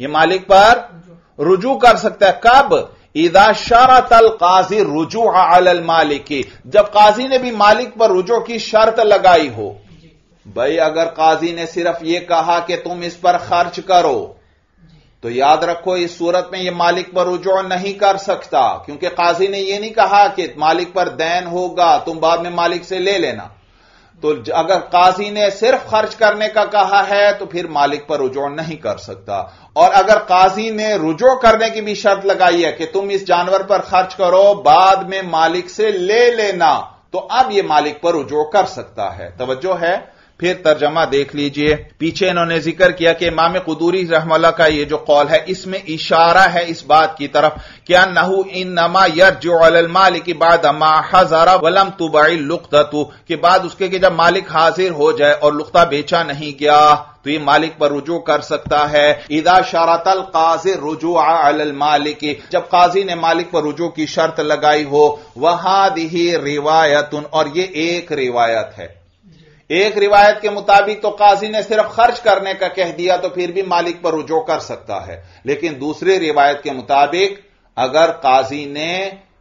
यह मालिक पर रुजू कर सकता है। कब? इदा शरतल काजी रुजू अलल मालिकी, जब काजी ने भी मालिक पर रुजू की शर्त लगाई हो। भाई अगर काजी ने सिर्फ यह कहा कि तुम इस पर खर्च करो तो याद रखो इस सूरत में यह मालिक पर रुजू नहीं कर सकता, क्योंकि काजी ने यह नहीं कहा कि मालिक पर दैन होगा तुम बाद में मालिक से ले लेना। तो अगर काजी ने सिर्फ खर्च करने का कहा है तो फिर मालिक पर रुजू नहीं कर सकता। और अगर काजी ने रुजू करने की भी शर्त लगाई है कि तुम इस जानवर पर खर्च करो बाद में मालिक से ले लेना, तो अब यह मालिक पर रुजू कर सकता है। तवज्जो है, फिर तर्जमा देख लीजिए। पीछे इन्होंने जिक्र किया कि इमाम कुदूरी रहमतुल्लाह का ये जो कौल है इसमें इशारा है इस बात की तरफ क्या नहू इन्नमा यरजू अलल मालिकी बादमा हज़रा वलम तुबाइल लुक्ततु, के बाद उसके के जब मालिक हाजिर हो जाए और लुक्ता बेचा नहीं गया तो ये मालिक पर रुजू कर सकता है। इदा शरतल काजी रुजू अलल मालिकी, जब काजी ने मालिक पर रुजू की शर्त लगाई हो। वहादिही रिवायतुन, और ये एक रिवायत है। एक रिवायत के मुताबिक तो काजी ने सिर्फ खर्च करने का कह दिया तो फिर भी मालिक पर रुजू कर सकता है, लेकिन दूसरी रिवायत के मुताबिक अगर काजी ने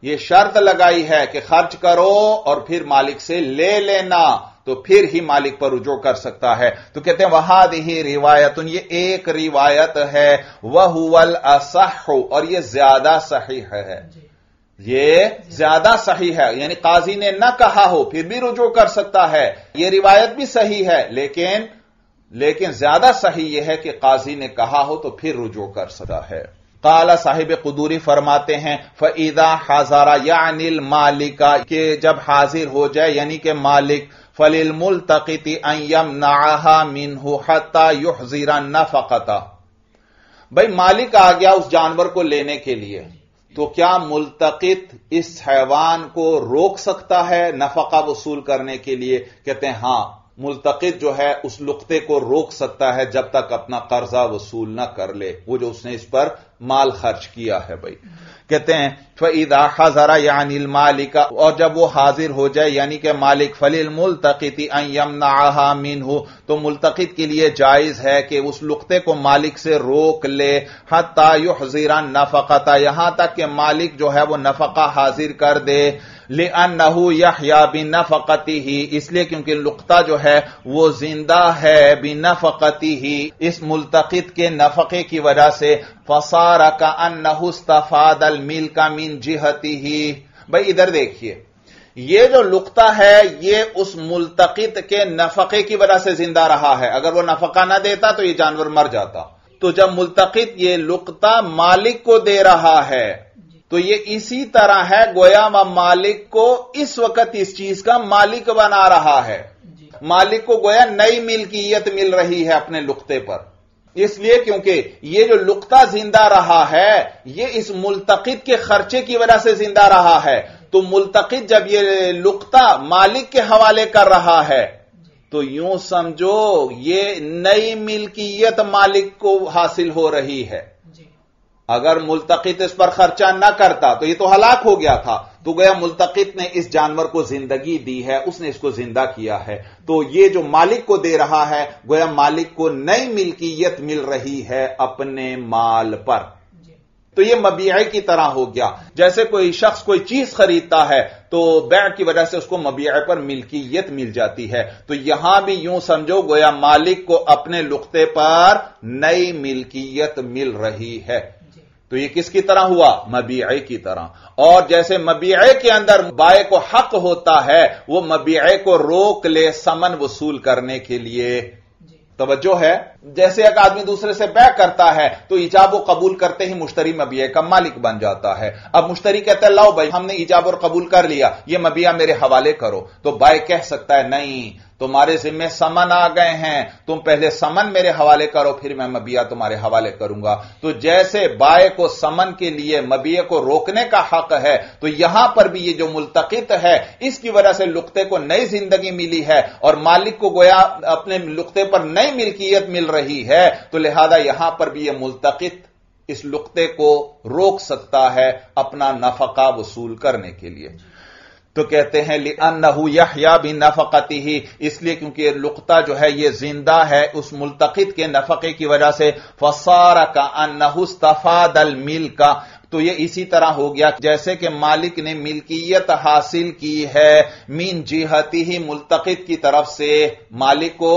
यह शर्त लगाई है कि खर्च करो और फिर मालिक से ले लेना तो फिर ही मालिक पर रुजू कर सकता है। तो कहते हैं वहादिही रिवायतुन, ये एक रिवायत है। वहुवल असहु, और यह ज्यादा सही है, ये ज्यादा सही है, यानी काजी ने ना कहा हो फिर भी रुजू कर सकता है। यह रिवायत भी सही है, लेकिन लेकिन ज्यादा सही यह है कि काजी ने कहा हो तो फिर रुजू कर सकता है। काला साहिब कुदूरी फरमाते हैं फईदा हज़ारा यानिल मालिका, के जब हाजिर हो जाए यानी के मालिक, फलिल मुल्तक़िति अन यमनअहा मिन्हु हत्ता युहज़िरा नफ़क़ता, भाई मालिक आ गया उस जानवर को लेने के लिए तो क्या मुल्तक़ित इस हैवान को रोक सकता है नफका वसूल करने के लिए? कहते हैं हां, मुल्तक़ित जो है उस लुक्ते को रोक सकता है जब तक अपना कर्जा वसूल ना कर ले, वो जो उसने इस पर माल खर्च किया है। भाई कहते हैं फ़इदा हज़रा यानिल मालिका, और जब वो हाजिर हो जाए यानी के मालिक, फ़लिल मुल्तक़िति अन यमनअहा मिन्हु, तो मुल्तक़ित के लिए जायज है कि उस लुक्ते को मालिक से रोक ले। हत्ता युहज़िरा नफ़क़ता, यहां तक कि मालिक जो है वो नफका हाजिर कर दे। लिअन्नहु यहया बिनफ़क़तिही, इसलिए क्योंकि लुक्ता जो है वो जिंदा है बिनफ़क़तिही, इस मुल्तक़ित के नफके की वजह से। फसारा का अन्नहु इस्तफ़ादल मिल्का मिन जिहतिही, भाई इधर देखिए ये जो लुकता है ये उस मुल्तकित के नफके की वजह से जिंदा रहा है, अगर वो नफका ना देता तो ये जानवर मर जाता। तो जब मुल्तकित ये लुकता मालिक को दे रहा है तो ये इसी तरह है गोया वह मालिक को इस वक्त इस चीज का मालिक बना रहा है, मालिक को गोया नई मिल्कियत मिल रही है अपने लुकते पर, इसलिए क्योंकि ये जो लुकता जिंदा रहा है ये इस मुल्तकित के खर्चे की वजह से जिंदा रहा है। तो मुल्तकित जब ये लुकता मालिक के हवाले कर रहा है तो यूं समझो ये नई मिल्कियत मालिक को हासिल हो रही है। अगर मुल्तकित इस पर खर्चा न करता तो ये तो हलाक हो गया था, तो गया मुल्तकित ने इस जानवर को जिंदगी दी है, उसने इसको जिंदा किया है, तो ये जो मालिक को दे रहा है गया मालिक को नई मिल्कियत मिल रही है अपने माल पर। तो ये मबीए की तरह हो गया, जैसे कोई शख्स कोई चीज खरीदता है तो बैअ की वजह से उसको मबीए पर मिल्कियत मिल जाती है। तो यहां भी यूं समझो गोया मालिक को अपने लुकते पर नई मिल्कियत मिल रही है। तो ये किसकी तरह हुआ? मबीए की तरह। और जैसे मबीए के अंदर बाए को हक होता है वो मबीए को रोक ले समन वसूल करने के लिए। तवज्जो है, जैसे एक आदमी दूसरे से बैअ करता है तो इजाब और कबूल करते ही मुश्तरी मबीए का मालिक बन जाता है। अब मुश्तरी कहता है लाओ भाई हमने इजाब और कबूल कर लिया, ये मबीया मेरे हवाले करो, तो बाए कह सकता है नहीं तुम्हारे जिम्मे समन आ गए हैं, तुम पहले समन मेरे हवाले करो फिर मैं मबिया तुम्हारे हवाले करूंगा। तो जैसे बाए को समन के लिए मबिया को रोकने का हक है तो यहां पर भी ये जो मुल्तकित है इसकी वजह से लुकते को नई जिंदगी मिली है और मालिक को गोया अपने लुकते पर नई मिल्कियत मिल रही है, तो लिहाजा यहां पर भी यह मुल्तकित इस लुकते को रोक सकता है अपना नफका वसूल करने के लिए। तो कहते हैं लिअन्नहु यहया बिनफ़क़तिही, इसलिए क्योंकि यह लुक़्ता जो है यह जिंदा है उस मुल्तकित के नफके की वजह से। फ़सारा का अन्नहु इस्तफ़ादल मिल्का, तो यह इसी तरह हो गया जैसे कि मालिक ने मिल्कियत हासिल की है मिन जिहतिही, मुल्तकित की तरफ से मालिक को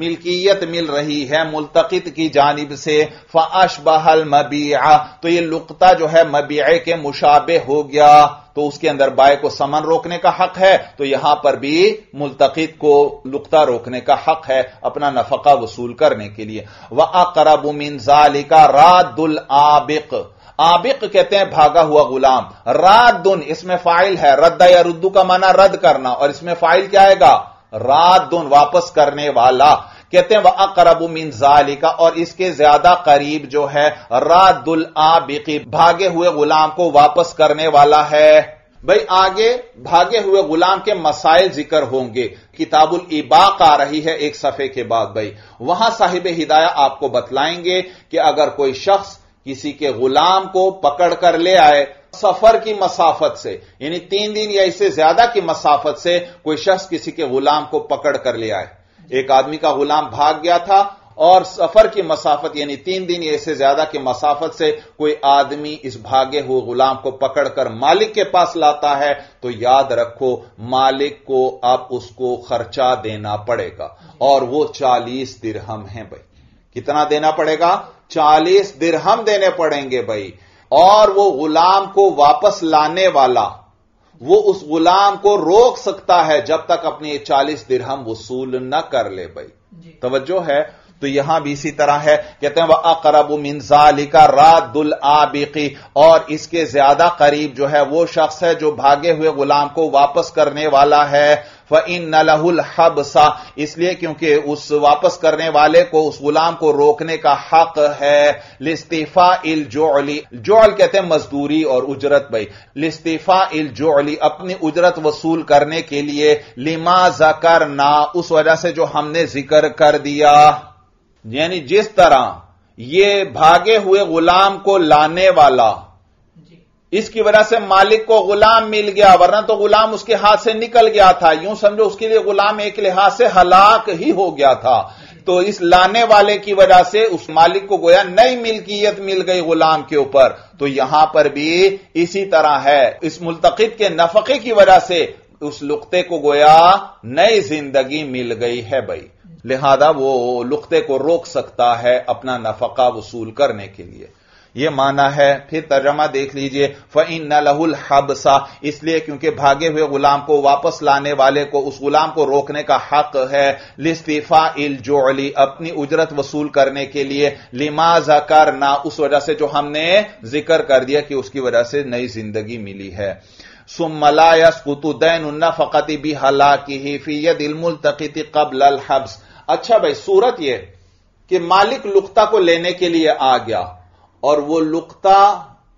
मिल्कियत मिल रही है मुल्तकित की जानिब से। फ़अश्बहल मबीआ, तो यह लुक़्ता जो है मबीए के मुशाबे हो गया, तो उसके अंदर बाय को समन रोकने का हक है तो यहां पर भी मुल्तकित को लुकता रोकने का हक है अपना नफका वसूल करने के लिए। वह अक़रबु मिन ज़ालिका रादुल आबिक, आबिक कहते हैं भागा हुआ गुलाम। रादुन इसमें फाइल है, रद्दा या रुद्दू का माना रद्द करना और इसमें फाइल क्या आएगा? रादुन, वापस करने वाला। कहते हैं वह अक़रबु मिन ज़ालिका, और इसके ज्यादा करीब जो है रादुल आबिकी, भागे हुए गुलाम को वापस करने वाला है। भाई आगे भागे हुए गुलाम के मसाइल जिक्र होंगे, किताबुल इबाक आ रही है एक सफे के बाद, भाई वहां साहिब हिदाया आपको बतलाएंगे कि अगर कोई शख्स किसी के गुलाम को पकड़ कर ले आए सफर की मसाफत से, यानी तीन दिन या इससे ज्यादा की मसाफत से कोई शख्स किसी के गुलाम को पकड़ कर ले आए। एक आदमी का गुलाम भाग गया था और सफर की मसाफत यानी तीन दिन या इससे ज्यादा की मसाफत से कोई आदमी इस भागे हुए गुलाम को पकड़कर मालिक के पास लाता है तो याद रखो मालिक को अब उसको खर्चा देना पड़ेगा, और वो चालीस दिरहम है भाई। कितना देना पड़ेगा? चालीस दिरहम देने पड़ेंगे भाई। और वो गुलाम को वापस लाने वाला वो उस गुलाम को रोक सकता है जब तक अपने चालीस दिरहम वसूल न कर ले भाई। तवज्जो है, तो यहां भी इसी तरह है। कहते हैं वह अक़रबु मिन ज़ालिका रादुल आबिकी, और इसके ज्यादा करीब जो है वो शख्स है जो भागे हुए गुलाम को वापस करने वाला है। फ़इन्न लहुल हब्सा, इसलिए क्योंकि उस वापस करने वाले को उस गुलाम को रोकने का हक है। लिस्तीफा इल जोली, जोल कहते हैं मजदूरी और उजरत भाई। लिस्तीफा इल जोली, अपनी उजरत वसूल करने के लिए। लिमा ज़करना, उस वजह से जो हमने जिक्र कर दिया, यानी जिस तरह ये भागे हुए गुलाम को लाने वाला इसकी वजह से मालिक को गुलाम मिल गया, वरना तो गुलाम उसके हाथ से निकल गया था, यूं समझो उसके लिए गुलाम एक लिहाज से हलाक ही हो गया था। तो इस लाने वाले की वजह से उस मालिक को गोया नई मिल्कियत मिल गई गुलाम के ऊपर। तो यहां पर भी इसी तरह है, इस मुल्तकित के नफके की वजह से उस लुकते को गोया नई जिंदगी मिल गई है भाई, लिहाजा वो लुकते को रोक सकता है अपना नफका वसूल करने के लिए। ये माना है। फिर तर्जमा देख लीजिए, फ़इन्ना लहुल हब्सा, इसलिए क्योंकि भागे हुए गुलाम को वापस लाने वाले को उस गुलाम को रोकने का हक है। लिस्तिफा इल जोली, अपनी उजरत वसूल करने के लिए। लिमा ज़करना, उस वजह से जो हमने जिक्र कर दिया कि उसकी वजह से नई जिंदगी मिली है। सुम्मला यसकुतु दैन फकति बि हलाकिही फी यदिल मुल्तकिति कब्ल अल हब्स। अच्छा भाई, सूरत यह कि मालिक लुक्ता को लेने के लिए आ गया और वो लुक्ता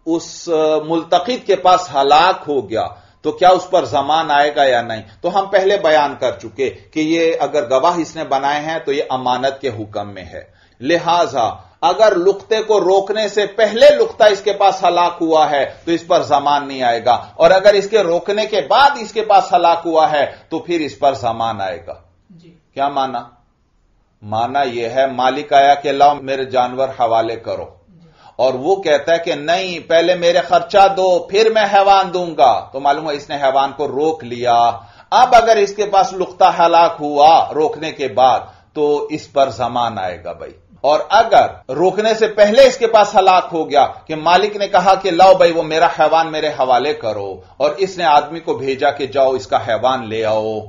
उस मुल्तकित के पास हलाक हो गया, तो क्या उस पर जमान आएगा या नहीं? तो हम पहले बयान कर चुके कि ये अगर गवाह इसने बनाए हैं तो ये अमानत के हुक्म में है। लिहाजा अगर लुक्ते को रोकने से पहले लुक्ता इसके पास हलाक हुआ है तो इस पर जमान नहीं आएगा, और अगर इसके रोकने के बाद इसके पास हलाक हुआ है तो फिर इस पर जमान आएगा जी। क्या माना? माना यह है मालिक आया कि लाओ मेरे जानवर हवाले करो, और वो कहता है कि नहीं, पहले मेरे खर्चा दो फिर मैं हैवान दूंगा, तो मालूम है इसने हैवान को रोक लिया। अब अगर इसके पास लुक्ता हलाक हुआ रोकने के बाद तो इस पर जमान आएगा भाई। और अगर रोकने से पहले इसके पास हलाक हो गया कि मालिक ने कहा कि लाओ भाई वो मेरा हैवान मेरे हवाले करो, और इसने आदमी को भेजा कि जाओ इसका हैवान ले आओ,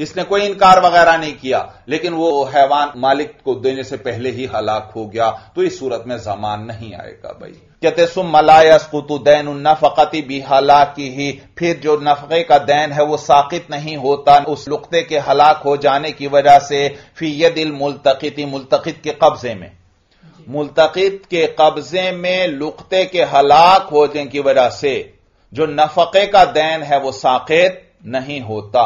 इसने कोई इनकार वगैरह नहीं किया, लेकिन वो हैवान मालिक को देने से पहले ही हलाक हो गया, तो इस सूरत में जमान नहीं आएगा भाई। कहते सुम्मा ला यसकुतु दैन नफकति बिहलाकिही, फिर जो नफके का दैन है वो साकित नहीं होता उस लुक्ते के हलाक हो जाने की वजह से। फी यदिल मुल्तकिति, मुल्तकित के कब्जे में, मुल्तकित के कब्जे में लुक्ते के हलाक होने की वजह से जो नफके का दैन है वो साकित नहीं होता।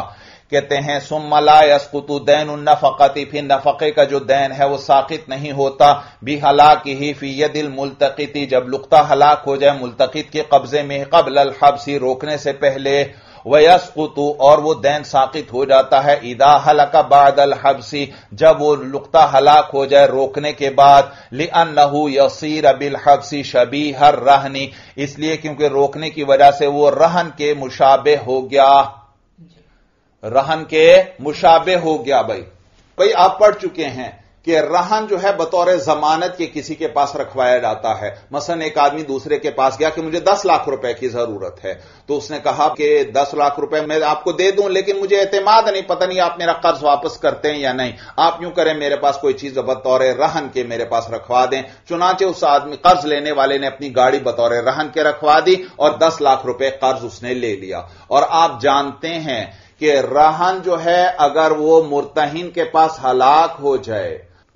कहते हैं सुम्मा ला यसकुतु दैन नफकति, फिर नफके का जो दैन है वो साकित नहीं होता। बि हलाकिही फी यदिल मुल्तकिति, जब लुक्ता हलाक हो जाए मुल्तकित के कब्जे में, कब्ल अल हब्सी, रोकने से पहले। व यसकुतु, और वो दैन साकित हो जाता है इदा हलका बाद अल हब्सी, जब वो लुक्ता हलाक हो जाए रोकने के बाद। लिअन्नहु यसीर बिल हब्सी शबीहर रहनी, इसलिए क्योंकि रोकने की वजह से वो रहन के मुशाबे हो गया, रहन के मुशाबे हो गया भाई। भाई आप पढ़ चुके हैं कि रहन जो है बतौर जमानत के किसी के पास रखवाया जाता है। मसलन एक आदमी दूसरे के पास गया कि मुझे दस लाख रुपए की जरूरत है, तो उसने कहा कि दस लाख रुपए मैं आपको दे दूं, लेकिन मुझे एतमाद नहीं, पता नहीं आप मेरा कर्ज वापस करते हैं या नहीं, आप यूं करें मेरे पास कोई चीज बतौर रहन के मेरे पास रखवा दें। चुनाचे उस आदमी कर्ज लेने वाले ने अपनी गाड़ी बतौर रहन के रखवा दी और दस लाख रुपए कर्ज उसने ले लिया। और आप जानते हैं कि रहन जो है अगर वो मुर्तहीन के पास हलाक हो जाए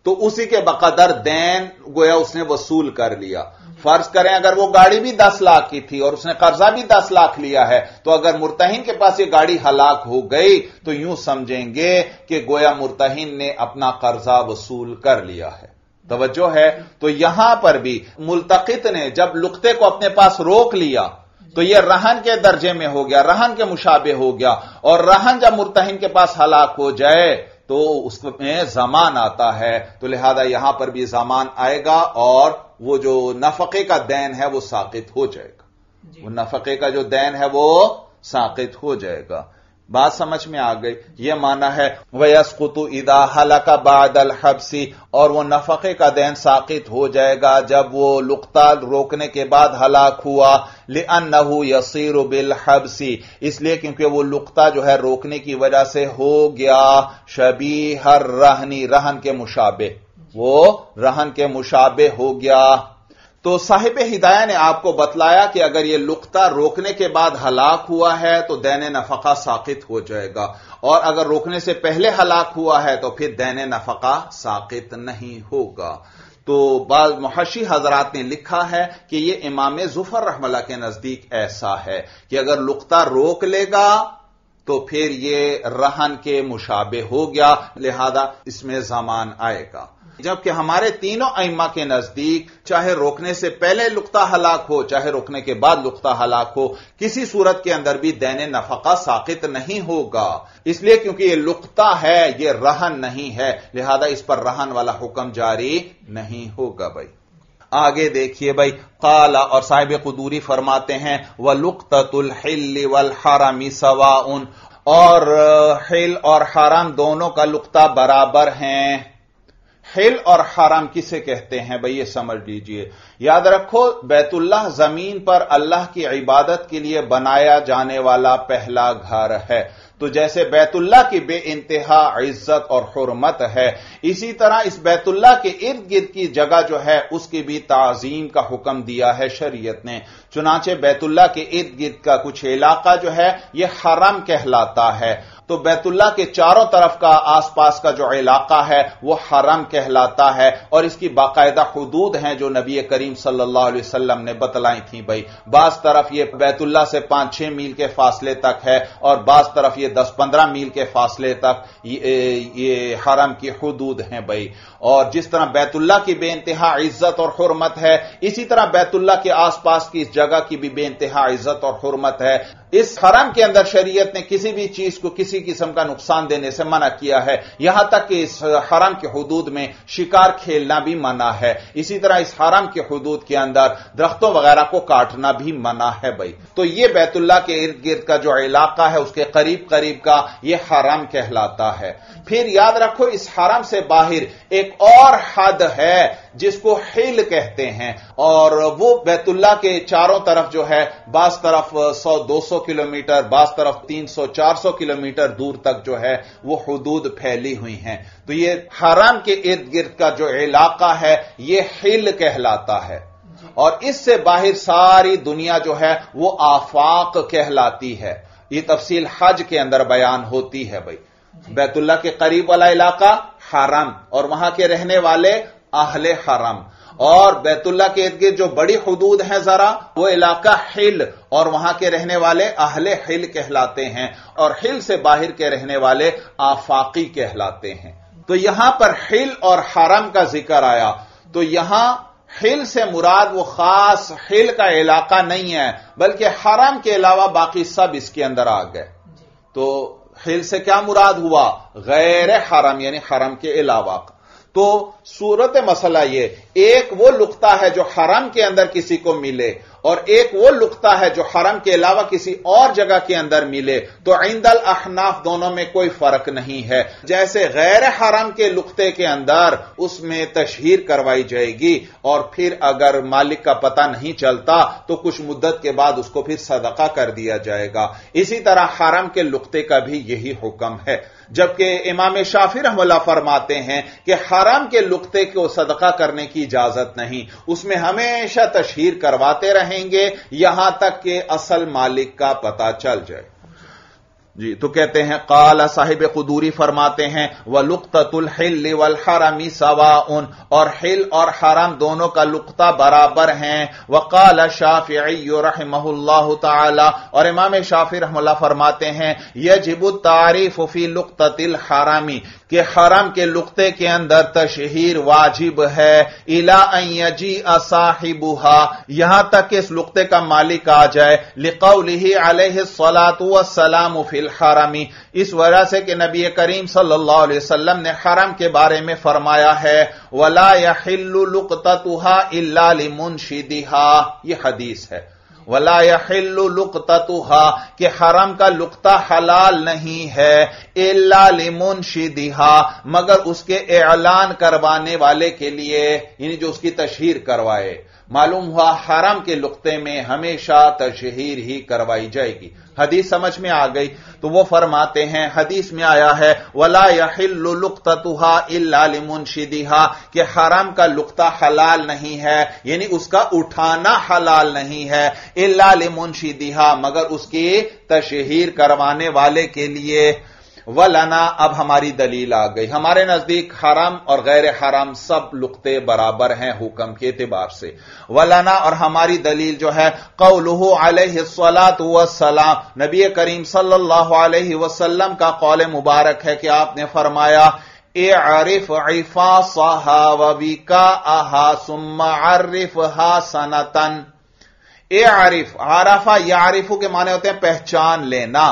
तो उसी के बकदर दैन गोया उसने वसूल कर लिया। फर्ज करें अगर वो गाड़ी भी दस लाख की थी और उसने कर्जा भी दस लाख लिया है, तो अगर मुर्तहीन के पास ये गाड़ी हलाक हो गई तो यूं समझेंगे कि गोया मुर्तहीन ने अपना कर्जा वसूल कर लिया है। तवज्जो है। तो यहां पर भी मुल्तकित ने जब लुक्ते को अपने पास रोक लिया तो यह रहन के दर्जे में हो गया, रहन के मुशाबे हो गया। और रहन जब मुर्तहिन के पास हलाक हो जाए तो उसमें जमान आता है, तो लिहाजा यहां पर भी जमान आएगा और वो जो नफके का दैन है वो साकित हो जाएगा। वो नफके का जो दैन है वो साकित हो जाएगा। बात समझ में आ गई। यह माना है वयस्कुतु इदा हलका बादल हब्सी, और वो नफके का दैन साकित हो जाएगा जब वो लुक्ता रोकने के बाद हलाक हुआ। लिअन्नहु यसीरु बिल हब्सी, इसलिए क्योंकि वो लुक्ता जो है रोकने की वजह से हो गया शबीहर रहनी, रहन के मुशाबे, वो रहन के मुशाबे हो गया। तो साहिब हिदाया ने आपको बतलाया कि अगर यह लुक्ता रोकने के बाद हलाक हुआ है तो दैन नफका साकित हो जाएगा, और अगर रोकने से पहले हलाक हुआ है तो फिर दैन नफका साकित नहीं होगा। तो बाद मुहशी हजरात ने लिखा है कि यह इमाम जुफर रहमतुल्लाह के नजदीक ऐसा है कि अगर लुक्ता रोक लेगा तो फिर यह रहन के मुशाबे हो गया, लिहाजा इसमें जमान आएगा। जबकि हमारे तीनों अइम्मा के नजदीक चाहे रोकने से पहले लुक्ता हलाक हो चाहे रोकने के बाद लुक्ता हलाक हो, किसी सूरत के अंदर भी दैन नफका साकित नहीं होगा, इसलिए क्योंकि यह लुक्ता है, यह रहन नहीं है, लिहाजा इस पर रहन वाला हुक्म जारी नहीं होगा भाई। आगे देखिए भाई, काला, और साहिब कुदूरी फरमाते हैं व लुक्ततुल हिल्ल वल हरम सवाउन, और हिल और हराम दोनों का लुक्ता बराबर हैं। हिल और हराम किसे कहते हैं भाई, ये समझ लीजिए। याद रखो, बैतुल्लाह जमीन पर अल्लाह की इबादत के लिए बनाया जाने वाला पहला घर है। तो जैसे बैतुल्लाह की बेइंतहा इज्जत और हुर्मत है, इसी तरह इस बैतुल्लाह के इर्द गिर्द की जगह जो है उसकी भी ताजीम का हुक्म दिया है शरीयत ने। चुनांचे बैतुल्लाह के इर्द गिर्द का कुछ इलाका जो है यह हरम कहलाता है। तो बैतुल्लाह के चारों तरफ का आसपास का जो इलाका है वह हरम कहलाता है, और इसकी बाकायदा हुदूद हैं जो नबी करीम सल्लल्लाहु अलैहि वसल्लम ने बतलाई थी। भाई बास तरफ ये बैतुल्लाह से पांच छह मील के फासले तक है और बास तरफ ये दस पंद्रह मील के फासले तक ये, ये हरम की हुदूद हैं भाई। और जिस तरह बैतुल्लाह की बेइंतहा इज्जत और हुर्मत है, इसी तरह बैतुल्लाह के आसपास की इस जगह की भी बेइंतहा इज्जत और हुर्मत है। इस हरम के अंदर शरीयत ने किसी भी चीज को किसी किस्म का नुकसान देने से मना किया है, यहां तक कि इस हरम के हुदूद में शिकार खेलना भी मना है। इसी तरह इस हरम के हुदूद के अंदर दरख्तों वगैरह को काटना भी मना है भाई। तो यह बैतुल्लाह के इर्द गिर्द का जो इलाका है उसके करीब करीब का यह हरम कहलाता है। फिर याद रखो, इस हरम से बाहर एक और हद है जिसको हिल कहते हैं, और वो बैतुल्लाह के चारों तरफ जो है बास तरफ सौ दो सौ किलोमीटर, बास तरफ तीन सौ चार सौ किलोमीटर दूर तक जो है वो हुदूद फैली हुई हैं। तो ये हराम के इर्द गिर्द का जो इलाका है ये हिल कहलाता है, और इससे बाहर सारी दुनिया जो है वो आफाक कहलाती है। ये तफसील हज के अंदर बयान होती है भाई। बैतुल्लाह के करीब वाला इलाका हराम और वहां के रहने वाले अहले हराम, और बैतुल्लाह के इर्द गिर्द जो बड़ी हुदूद है जरा वो इलाका हिल और वहां के रहने वाले अहले हिल कहलाते हैं, और हिल से बाहर के रहने वाले आफाकी कहलाते हैं। तो यहां पर हिल और हरम का जिक्र आया। तो यहां हिल से मुराद वो खास हिल का इलाका नहीं है, बल्कि हरम के अलावा बाकी सब इसके अंदर आ गए। तो हिल से क्या मुराद हुआ? गैर हरम, यानी हरम के अलावा। तो सूरत मसला ये, एक वो लुक्ता है जो हरम के अंदर किसी को मिले और एक वो लुक्ता है जो हरम के अलावा किसी और जगह के अंदर मिले, तो इंदल अहनाफ दोनों में कोई फर्क नहीं है। जैसे गैर हरम के लुक्ते के अंदर उसमें तशहीर करवाई जाएगी, और फिर अगर मालिक का पता नहीं चलता तो कुछ मुद्दत के बाद उसको फिर सदका कर दिया जाएगा। इसी तरह हरम के लुक्ते का भी यही हुक्म है। जबकि इमाम शाफी रहमतुल्लाह फरमाते हैं कि हरम के लुक्ते को सदका करने की इजाजत नहीं, उसमें हमेशा तशहीर करवाते रहें यहां तक के असल मालिक का पता चल जाए जी। तो कहते हैं, काला साहिब कुदूरी फरमाते हैं, वह लुक्ततुल हिल वल हरमी सवाउन, और हिल और हरम दोनों का लुक्ता बराबर हैं। वह काला शाफिई रहमहुल्लाह ताला, और इमाम शाफी रहमहुल्लाह फरमाते हैं, यजिबु तारीफ फी लुक्ततिल हरमी, कि हरम के लुक्ते के अंदर तशहीर वाजिब है। इला अन यजी साहिबुहा, यहां तक कि इस लुक्ते का मालिक आ जाए। लिकौलिही अलैहि सलातु वस्सलाम फिल हरमी, इस वजह से कि नबी करीम सल्लल्लाहु अलैहि वसल्लम ने हरम के बारे में फरमाया है, वला यहिल्लु लुक्ततुहा इल्ला लिमुनशिदिहा। यह हदीस है, वला यहिल्लु लुक्ततुहा, कि हरम का लुक्ता हलाल नहीं है, इल्ला लिमुनशिदिहा, मगर उसके ऐलान करवाने वाले के लिए, यानी जो उसकी तशहीर करवाए। मालूम हुआ हरम के लुक्ते में हमेशा तशहीर ही करवाई जाएगी। हदीस समझ में आ गई। तो वो फरमाते हैं, हदीस में आया है, वला यहिल्लु लुक्ततुहा इल्ला लिमुनशिदिहा, कि हरम का लुक्ता हलाल नहीं है, यानी उसका उठाना हलाल नहीं है, इल्ला लिमुनशिदिहा, मगर उसकी तशहीर करवाने वाले के लिए। वलना, अब हमारी दलील आ गई। हमारे नजदीक हराम और गैर हराम सब लुक्ते बराबर हैं हुक्म के एतबार से। वलना, और हमारी दलील जो है, कौलुहु अलैहिस्सलातु वस्सलाम, नबी करीम सल्लल्लाहु अलैहि वसल्लम का कौल मुबारक है कि आपने फरमाया, एरिफ इफासहा वबिकाहा सुम्मा अरिफहा सनतन। एरिफ, आरफा यारिफु के माने होते हैं पहचान लेना।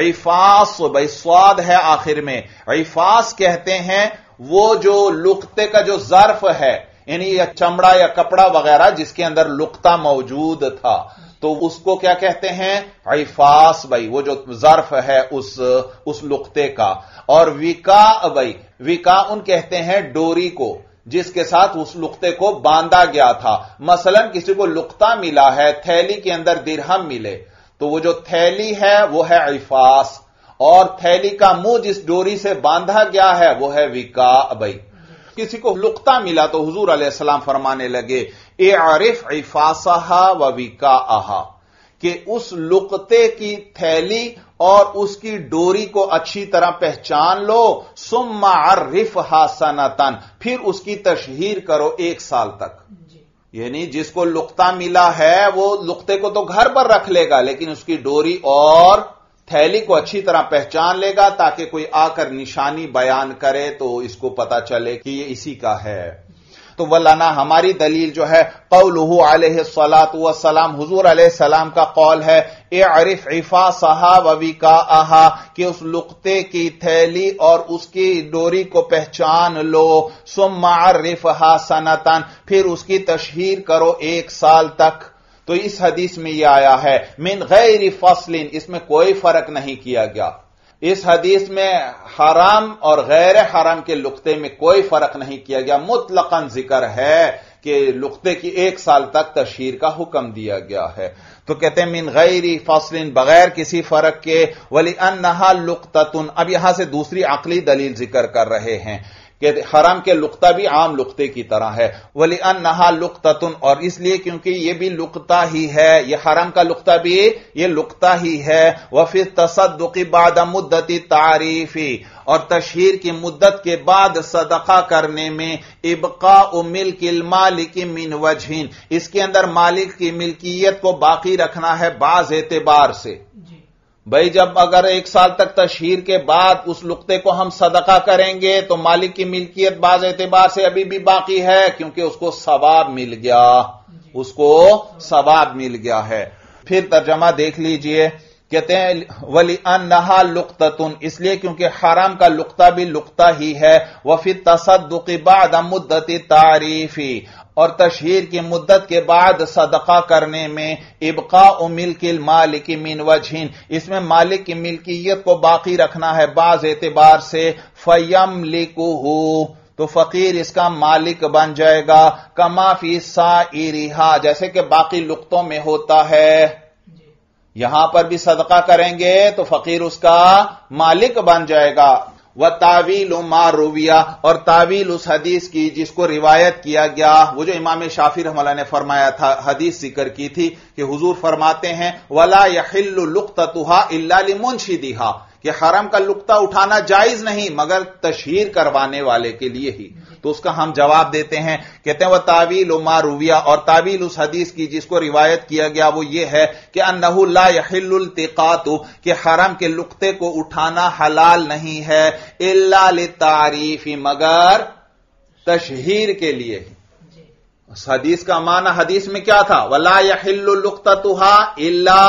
इफास भाई स्वाद है आखिर में। इफास कहते हैं वो जो लुक्ते का जो जर्फ है, यानी या चमड़ा या कपड़ा वगैरह जिसके अंदर लुक्ता मौजूद था, तो उसको क्या कहते हैं, इफास भाई, वो जो ज़र्फ है उस उस लुक्ते का। और विका भाई, विका उन कहते हैं डोरी को जिसके साथ उस लुक्ते को बांधा गया था। मसलन किसी को लुक्ता मिला है, थैली के अंदर दिरहम मिले, तो वो जो थैली है वो है इफास, और थैली का मुंह जिस डोरी से बांधा गया है वो है विका भाई। किसी को लुक्ता मिला तो हुजूर अलैहिस्सलाम फरमाने लगे, ए आरिफ इफासहा व विकाहा, कि उस लुक्ते की थैली और उसकी डोरी को अच्छी तरह पहचान लो। सुम्मा अर्रिफहा सनतन, फिर उसकी तशहीर करो एक साल तक। यानी जिसको लुक्ता मिला है वो लुक्ते को तो घर पर रख लेगा, लेकिन उसकी डोरी और थैली को अच्छी तरह पहचान लेगा, ताकि कोई आकर निशानी बयान करे तो इसको पता चले कि ये इसी का है। तो वल्लाना हमारी दलील जो है कौलुहु अलैहिस्सलातु वस्सलाम, हुजूर अलैहिस्सलाम का कौल है, ए अरिफ इफासहा व विकाहा, कि उस लुक्ते की थैली और उसकी डोरी को पहचान लो। सुम्मा अर्रिफहा सनतन, फिर उसकी तशहीर करो एक साल तक। तो इस हदीस में यह आया है मिन गैर फसलिन, इसमें कोई फर्क नहीं किया गया। इस हदीस में हराम और गैर हराम के लुक्ते में कोई फर्क नहीं किया गया, मुतलकन जिक्र है कि लुक्ते की एक साल तक तशहीर का हुक्म दिया गया है। तो कहते हैं मिन गैरी फसलिन, बगैर किसी फर्क के। वली अन्नहा लुक्ततुन, अब यहां से दूसरी अकली दलील जिक्र कर रहे हैं कि हराम के लुक्ता भी आम लुक्ते की तरह है। वली अन्नहा लुक्ततुन, और इसलिए क्योंकि यह भी लुक्ता ही है, यह हराम का लुक्ता भी यह लुक्ता ही है। वफी तसद्दुकी बाद मुद्दती तारीफी, और तशहीर की मुद्दत के बाद सदका करने में इबका मिल्किल मालिकी मिन वजहीन, इसके अंदर मालिक की मिल्कियत को बाकी रखना है बाज एतबार से। भाई जब अगर एक साल तक तशहीर के बाद उस लुक्ते को हम सदका करेंगे तो मालिक की मिल्कियत बाज एतबार से अभी भी बाकी है, क्योंकि उसको सवाब मिल गया, उसको सवाब मिल गया है। फिर तर्जमा देख लीजिए, कहते हैं वली अन्नहा लुक्ततुन, इसलिए क्योंकि हराम का लुक्ता भी लुक्ता ही है। वफी तसद्दुकी बाद मुद्दती तारीफी, और तशहीर की मुद्दत के बाद सदका करने में इबका मिल्किल मालिकी मिन वजहीन, इसमें मालिक की मिल्कियत को बाकी रखना है बाज एतबार से। फयमलिकुहु, तो फकीर इसका मालिक बन जाएगा। कमा फी साइरिहा, जैसे कि बाकी लुक्तों में होता है, यहां पर भी सदका करेंगे तो फकीर उसका मालिक बन जाएगा। वह तावील मा रुविया, और तावील उस हदीस की जिसको रिवायत किया गया, वो जो इमाम शाफी रहमतुल्लाह ने फरमाया था, हदीस जिक्र की थी कि हुजूर फरमाते हैं वला यहिल्लु लुक्ततुहा इल्ला लिमुनशिदिहा, कि हरम का लुक्ता उठाना जायज नहीं मगर तशहीर करवाने वाले के लिए ही। तो उसका हम जवाब देते हैं, कहते हैं वह तावील मा रुविया, और तावील उस हदीस की जिसको रिवायत किया गया वो ये है कि अन्नहु ला यहिल्लु इल्तिकातु, कि हरम के लुक्ते को उठाना हलाल नहीं है इल्ला लितारीफी, मगर तशहीर के लिए ही। उस हदीस का माना, हदीस में क्या था, वला यहिल्लु लुक्ततुहा इल्ला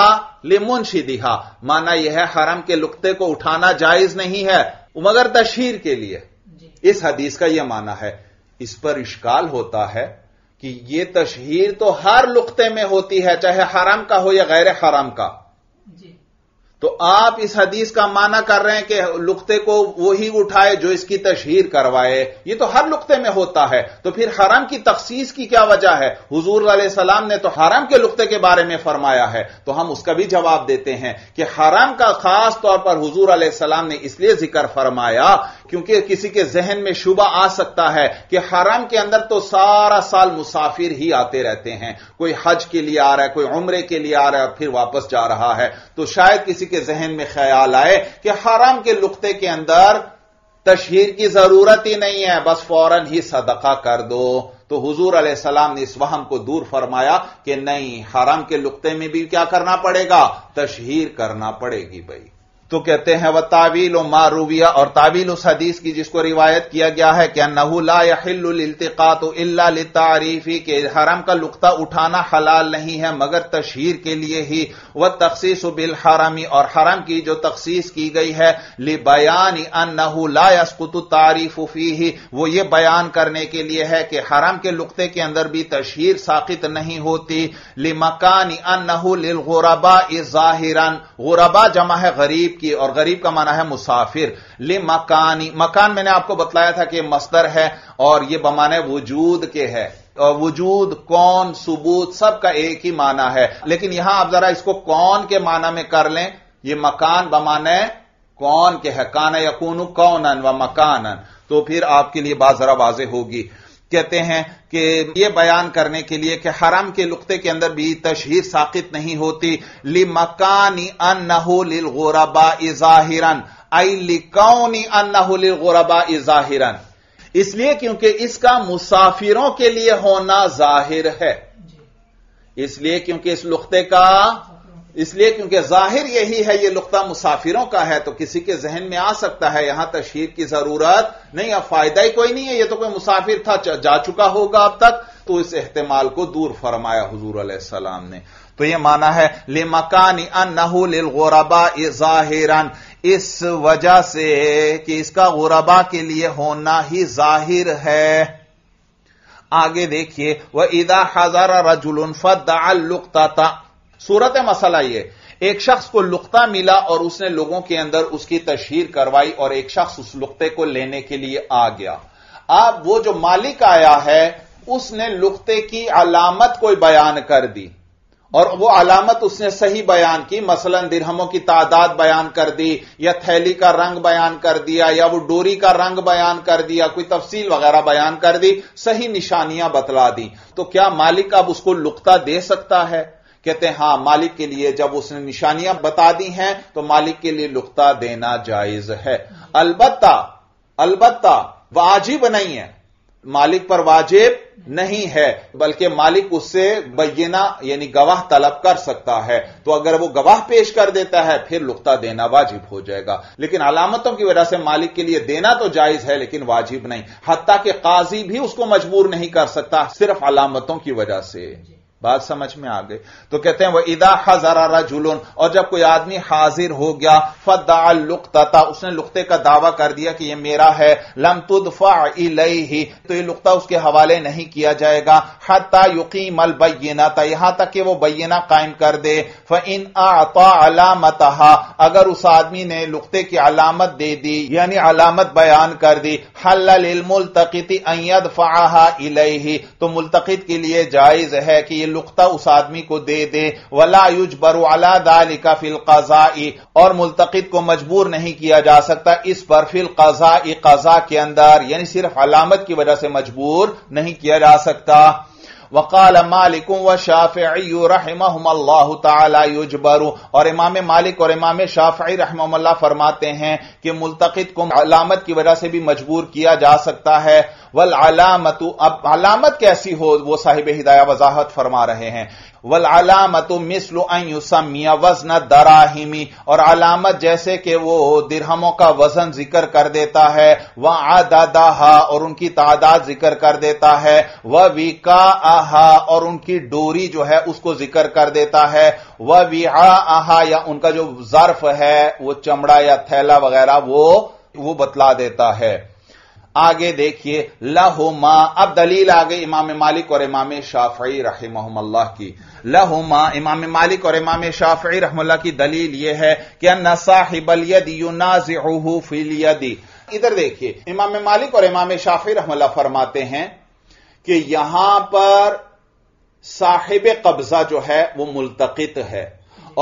लिमुनशिदिहा, माना यह है हरम के लुक्ते को उठाना जायज नहीं है मगर तशहीर के लिए, इस हदीस का यह माना है। इस पर इश्काल होता है कि यह तशहीर तो हर लुक्ते में होती है, चाहे हराम का हो या गैर हराम का। तो आप इस हदीस का माना कर रहे हैं कि लुक्ते को वो ही उठाए जो इसकी तशहीर करवाए, ये तो हर लुक्ते में होता है, तो फिर हराम की तखसीस की क्या वजह है? हुजूर अलैहिस्सलाम ने तो हराम के लुक्ते के बारे में फरमाया है। तो हम उसका भी जवाब देते हैं कि हराम का खास तौर पर हुजूर अलैहिस्सलाम ने इसलिए जिक्र फरमाया क्योंकि किसी के जहन में शुबा आ सकता है कि हराम के अंदर तो सारा साल मुसाफिर ही आते रहते हैं, कोई हज के लिए आ रहा है, कोई उम्रे के लिए आ रहा है और फिर वापस जा रहा है। तो शायद किसी के जहन में ख्याल आए कि हराम के लुक्ते के अंदर तशहीर की जरूरत ही नहीं है, बस फौरन ही सदका कर दो। तो हुजूर अलैहिस्सलाम ने इस वहम को दूर फरमाया कि नहीं, हराम के लुक्ते में भी क्या करना पड़ेगा, तशहीर करना पड़ेगी। भाई तो कहते हैं वह तावील मा रूविया और तावील उस हदीस की जिसको रिवायत किया गया है क्या नहू ला यहिल्लु लिल्तिकातु इल्ला लितारीफी के हराम का लुक्ता उठाना हलाल नहीं है मगर तशहीर के लिए ही। वह तखसीस बिल हरामी और हराम की जो तखसीस की गई है लि बयानी अन्नहू ला यसकुतु तारीफु फीही वो ये बयान करने के लिए है कि हराम के लुक्ते के अंदर भी तशहीर साकित नहीं होती। लि मकानी अन्नहू लिल गुरबा ज़ाहिरन गुरबा जमा है गरीब की और गरीब का माना है मुसाफिर। ले मकानी मकान मैंने आपको बतलाया था कि मस्दर है और यह बमाने वजूद के है और वजूद कौन सुबूत सबका एक ही माना है लेकिन यहां आप जरा इसको कौन के माना में कर लें। यह मकान बमाने कौन के है काना यकूनु कौनन व मकानन तो फिर आपके लिए बात जरा वाजे होगी। कहते हैं कि यह बयान करने के लिए कि हराम के लुक्ते के अंदर भी तशहीर साकित नहीं होती। लि मकानी अन्नहु लिल गुरबा ज़ाहिरन आई लि कौनी अन्नहु लिल गुरबा ज़ाहिरन इसलिए क्योंकि इसका मुसाफिरों के लिए होना जाहिर है इसलिए क्योंकि इस लुक्ते का इसलिए क्योंकि जाहिर यही है यह लुक्ता मुसाफिरों का है तो किसी के जहन में आ सकता है यहां तशहीर की जरूरत नहीं अब फायदा ही कोई नहीं है यह तो कोई मुसाफिर था जा चुका होगा अब तक तो इस एहतमाल को दूर फरमाया हुजूर अलैहिस्सलाम ने। तो यह माना है ले मकानी अन्नहु लिल गुरबा ज़ाहिरन इस वजह से कि इसका गुरबा के लिए होना ही जाहिर है। आगे देखिए व इदा हज़र रजुलन फद्दअ लुक्ता सूरत मसला यह एक शख्स को लुक्ता मिला और उसने लोगों के अंदर उसकी तशहीर करवाई और एक शख्स उस लुक्ते को लेने के लिए आ गया। अब वो जो मालिक आया है उसने लुक्ते की अलामत कोई बयान कर दी और वो अलामत उसने सही बयान की मसलन दिरहमों की तादाद बयान कर दी या थैली का रंग बयान कर दिया या वो डोरी का रंग बयान कर दिया कोई तफसील वगैरह बयान कर दी सही निशानियां बतला दी तो क्या मालिक अब उसको लुक्ता दे सकता है। कहते हैं हां मालिक के लिए जब उसने निशानियां बता दी हैं तो मालिक के लिए लुक्ता देना जायज है अलबत्ता अलबत्ता वाजिब नहीं है मालिक पर वाजिब नहीं है बल्कि मालिक उससे बय्यना यानी गवाह तलब कर सकता है तो अगर वो गवाह पेश कर देता है फिर लुक्ता देना वाजिब हो जाएगा लेकिन अलामतों की वजह से मालिक के लिए देना तो जायज है लेकिन वाजिब नहीं हत्ता कि काजी भी उसको मजबूर नहीं कर सकता सिर्फ अलामतों की वजह से। बात समझ में आ गई। तो कहते हैं वह इदा हजरा रजुलन और जब कोई आदमी हाजिर हो गया फद्दा लुक्ता उसने लुक्ते का दावा कर दिया कि यह मेरा है लम तुदफा इलैहि तो यह लुक्ता उसके हवाले नहीं किया जाएगा हत्ता युकीमल बय्यनता यहां तक कि वो बय्यना कायम कर दे फइन अता अलामतहा अगर उस आदमी ने लुक्ते की अलामत दे दी यानी अलामत बयान कर दी हल्ला लिल मुल्तकिति अन यदफअहा इलैहि तो मुल्तकित के लिए जायज है कि लुक्ता उस आदमी को दे दे वला युजबरु अला दालिका फिल कजाई और मुल्तकित को मजबूर नहीं किया जा सकता इस पर फिल कजाई कजा के अंदर यानी सिर्फ अलामत की वजह से मजबूर नहीं किया जा सकता। वकाल मालिक व शाफिई रहमहुमुल्लाह तआला युजबरु और इमाम मालिक और इमाम शाफिई रहमहुल्लाह फरमाते हैं कि मुल्तकित को अलामत की वजह से भी मजबूर किया जा सकता है। वल अलामतु अब अलामत कैसी हो वो साहिब हिदाया वजाहत फरमा रहे हैं वल अलामतु मिस्लु अन युसम्मिया वज़न दराहिमी और अलामत जैसे कि वो दिरहमों का वजन जिक्र कर देता है व अददहा और उनकी तादाद जिक्र कर देता है व विकाअहा और उनकी डोरी जो है उसको जिक्र कर देता है व विआअहा या उनका जो ज़र्फ है वो चमड़ा या थैला वगैरह वो वो बतला देता है। आगे देखिए लहुमा अब दलील आ गई इमाम मालिक और इमाम शाफई रहमहुल्लाह की। लहुमा इमाम मालिक और इमाम शाफई रहमहुल्लाह की दलील यह है कि अन्ना साहिबल यदि युनाज़िउहु फिल यदि। इधर देखिए इमाम मालिक और इमाम शाफई रहमहुल्लाह फरमाते हैं कि यहां पर साहिब कब्जा जो है वह मुल्तकित है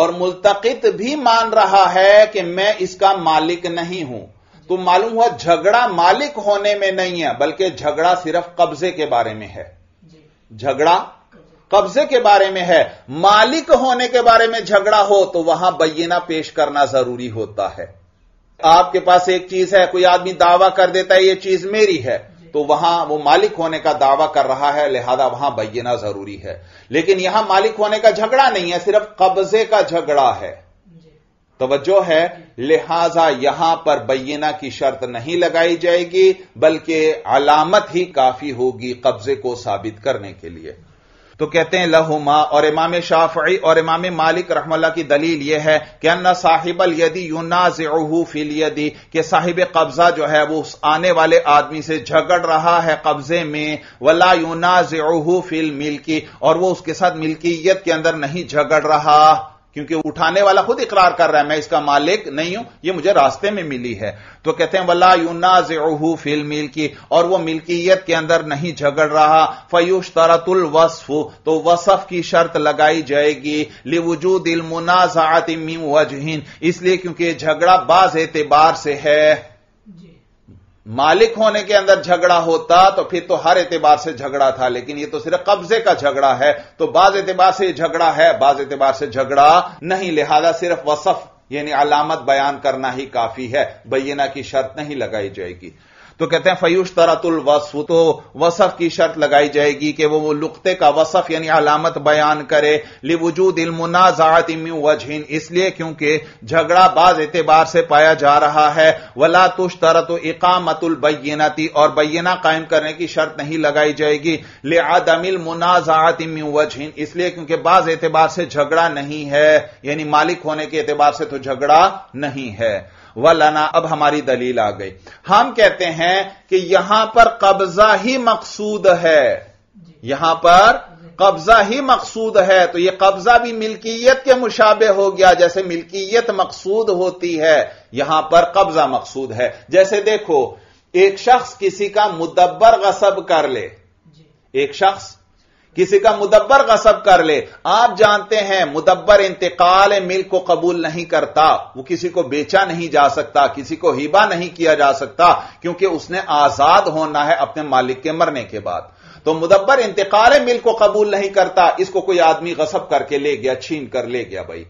और मुल्तकित भी मान रहा है कि मैं इसका मालिक नहीं हूं तो मालूम हुआ झगड़ा मालिक होने में नहीं है बल्कि झगड़ा सिर्फ कब्जे के बारे में है। झगड़ा कब्जे के बारे में है मालिक होने के बारे में झगड़ा हो तो वहां बय्यना पेश करना जरूरी होता है। आपके पास एक चीज है कोई आदमी दावा कर देता है यह चीज मेरी है तो वहां वो मालिक होने का दावा कर रहा है लिहाजा वहां बय्यना जरूरी है लेकिन यहां मालिक होने का झगड़ा नहीं है सिर्फ कब्जे का झगड़ा है तवज्जो है, लिहाजा यहां पर बय्यना की शर्त नहीं लगाई जाएगी बल्कि अलामत ही काफी होगी कब्जे को साबित करने के लिए। तो कहते हैं लहुमा, और इमाम शाफई और इमाम मालिक रहमतुल्लाह की दलील यह है कि अन्ना साहिबल यदी युनाज़िउहु फिल यदी, कि साहिब कब्जा जो है वो उस आने वाले आदमी से झगड़ रहा है कब्जे में, वला युनाज़िउहु फिल मिल्की, और वो उसके साथ मिल्कियत के अंदर नहीं झगड़ रहा क्योंकि उठाने वाला खुद इकरार कर रहा है मैं इसका मालिक नहीं हूं, यह मुझे रास्ते में मिली है। तो कहते हैं वला युनाज़िउहु फिल मिल्की, और वह मिल्कियत के अंदर नहीं झगड़ रहा। फयुश्तरतुल वस्फ़ु, तो वसफ की शर्त लगाई जाएगी, लिवुजूदिल मुनाज़अति मिन वजहिन, इसलिए क्योंकि झगड़ा बाज एतबार से है। मालिक होने के अंदर झगड़ा होता तो फिर तो हर एतबार से झगड़ा था, लेकिन यह तो सिर्फ कब्जे का झगड़ा है, तो बाज एतबार से झगड़ा है बाज एतबार से झगड़ा नहीं, लिहाजा सिर्फ वसफ यानी अलामत बयान करना ही काफी है, बय्यना की शर्त नहीं लगाई जाएगी। तो कहते हैं फयुश्तरतुल वस्फ़, तो वसफ की शर्त लगाई जाएगी कि वो लुक्ते का वसफ यानी अलामत बयान करे, लिवुजूदिल मुनाज़अति मिन वजहिन, इसलिए क्योंकि झगड़ा बाज एतबार से पाया जा रहा है। वला तुश्तरतु इकामतुल बय्यनति, और बय्यना कायम करने की शर्त नहीं लगाई जाएगी, लिअदमिल मुनाज़अति मिन वजहिन, इसलिए क्योंकि बाज एतबार से झगड़ा नहीं है यानी मालिक होने के एतबार से तो झगड़ा नहीं है। वलना, अब हमारी दलील आ गई। हम कहते हैं कि यहां पर कब्जा ही मकसूद है, यहां पर कब्जा ही मकसूद है, तो यह कब्जा भी मिल्कियत के मुशाबे हो गया, जैसे मिल्कियत मकसूद होती है यहां पर कब्जा मकसूद है। जैसे देखो, एक शख्स किसी का मुदब्बर गसब कर ले, एक शख्स किसी का मुदब्बर गसब कर ले, आप जानते हैं मुदब्बर इंतकाल मिल्क को कबूल नहीं करता, वो किसी को बेचा नहीं जा सकता, किसी को हिबा नहीं किया जा सकता क्योंकि उसने आजाद होना है अपने मालिक के मरने के बाद। तो मुदब्बर इंतकाल मिल्क को कबूल नहीं करता, इसको कोई आदमी गसब करके ले गया, छीन कर ले गया भाई,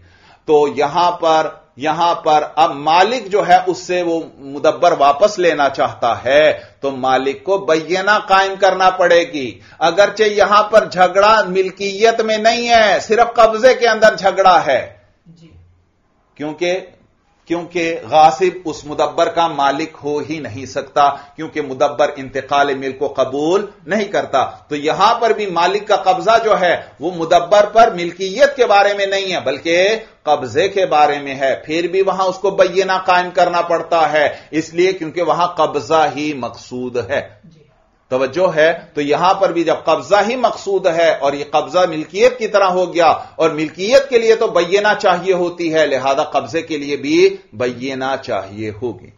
तो यहां पर यहां पर अब मालिक जो है उससे वो मुदब्बर वापस लेना चाहता है, तो मालिक को बय्यना कायम करना पड़ेगी, अगरचे यहां पर झगड़ा मिल्कियत में नहीं है, सिर्फ कब्जे के अंदर झगड़ा है जी। क्योंकि क्योंकि गासिब उस मुदब्बर का मालिक हो ही नहीं सकता क्योंकि मुदब्बर इंतकाल मिल्क को कबूल नहीं करता। तो यहां पर भी मालिक का कब्जा जो है वो मुदब्बर पर मिल्कियत के बारे में नहीं है बल्कि कब्जे के बारे में है, फिर भी वहां उसको बय्यना कायम करना पड़ता है, इसलिए क्योंकि वहां कब्जा ही मकसूद है। तवज्जो है, तो यहां पर भी जब कब्जा ही मकसूद है और यह कब्जा मिल्कियत की तरह हो गया, और मिल्कियत के लिए तो बय्यना चाहिए होती है, लिहाजा कब्जे के लिए भी बय्यना चाहिए होगी।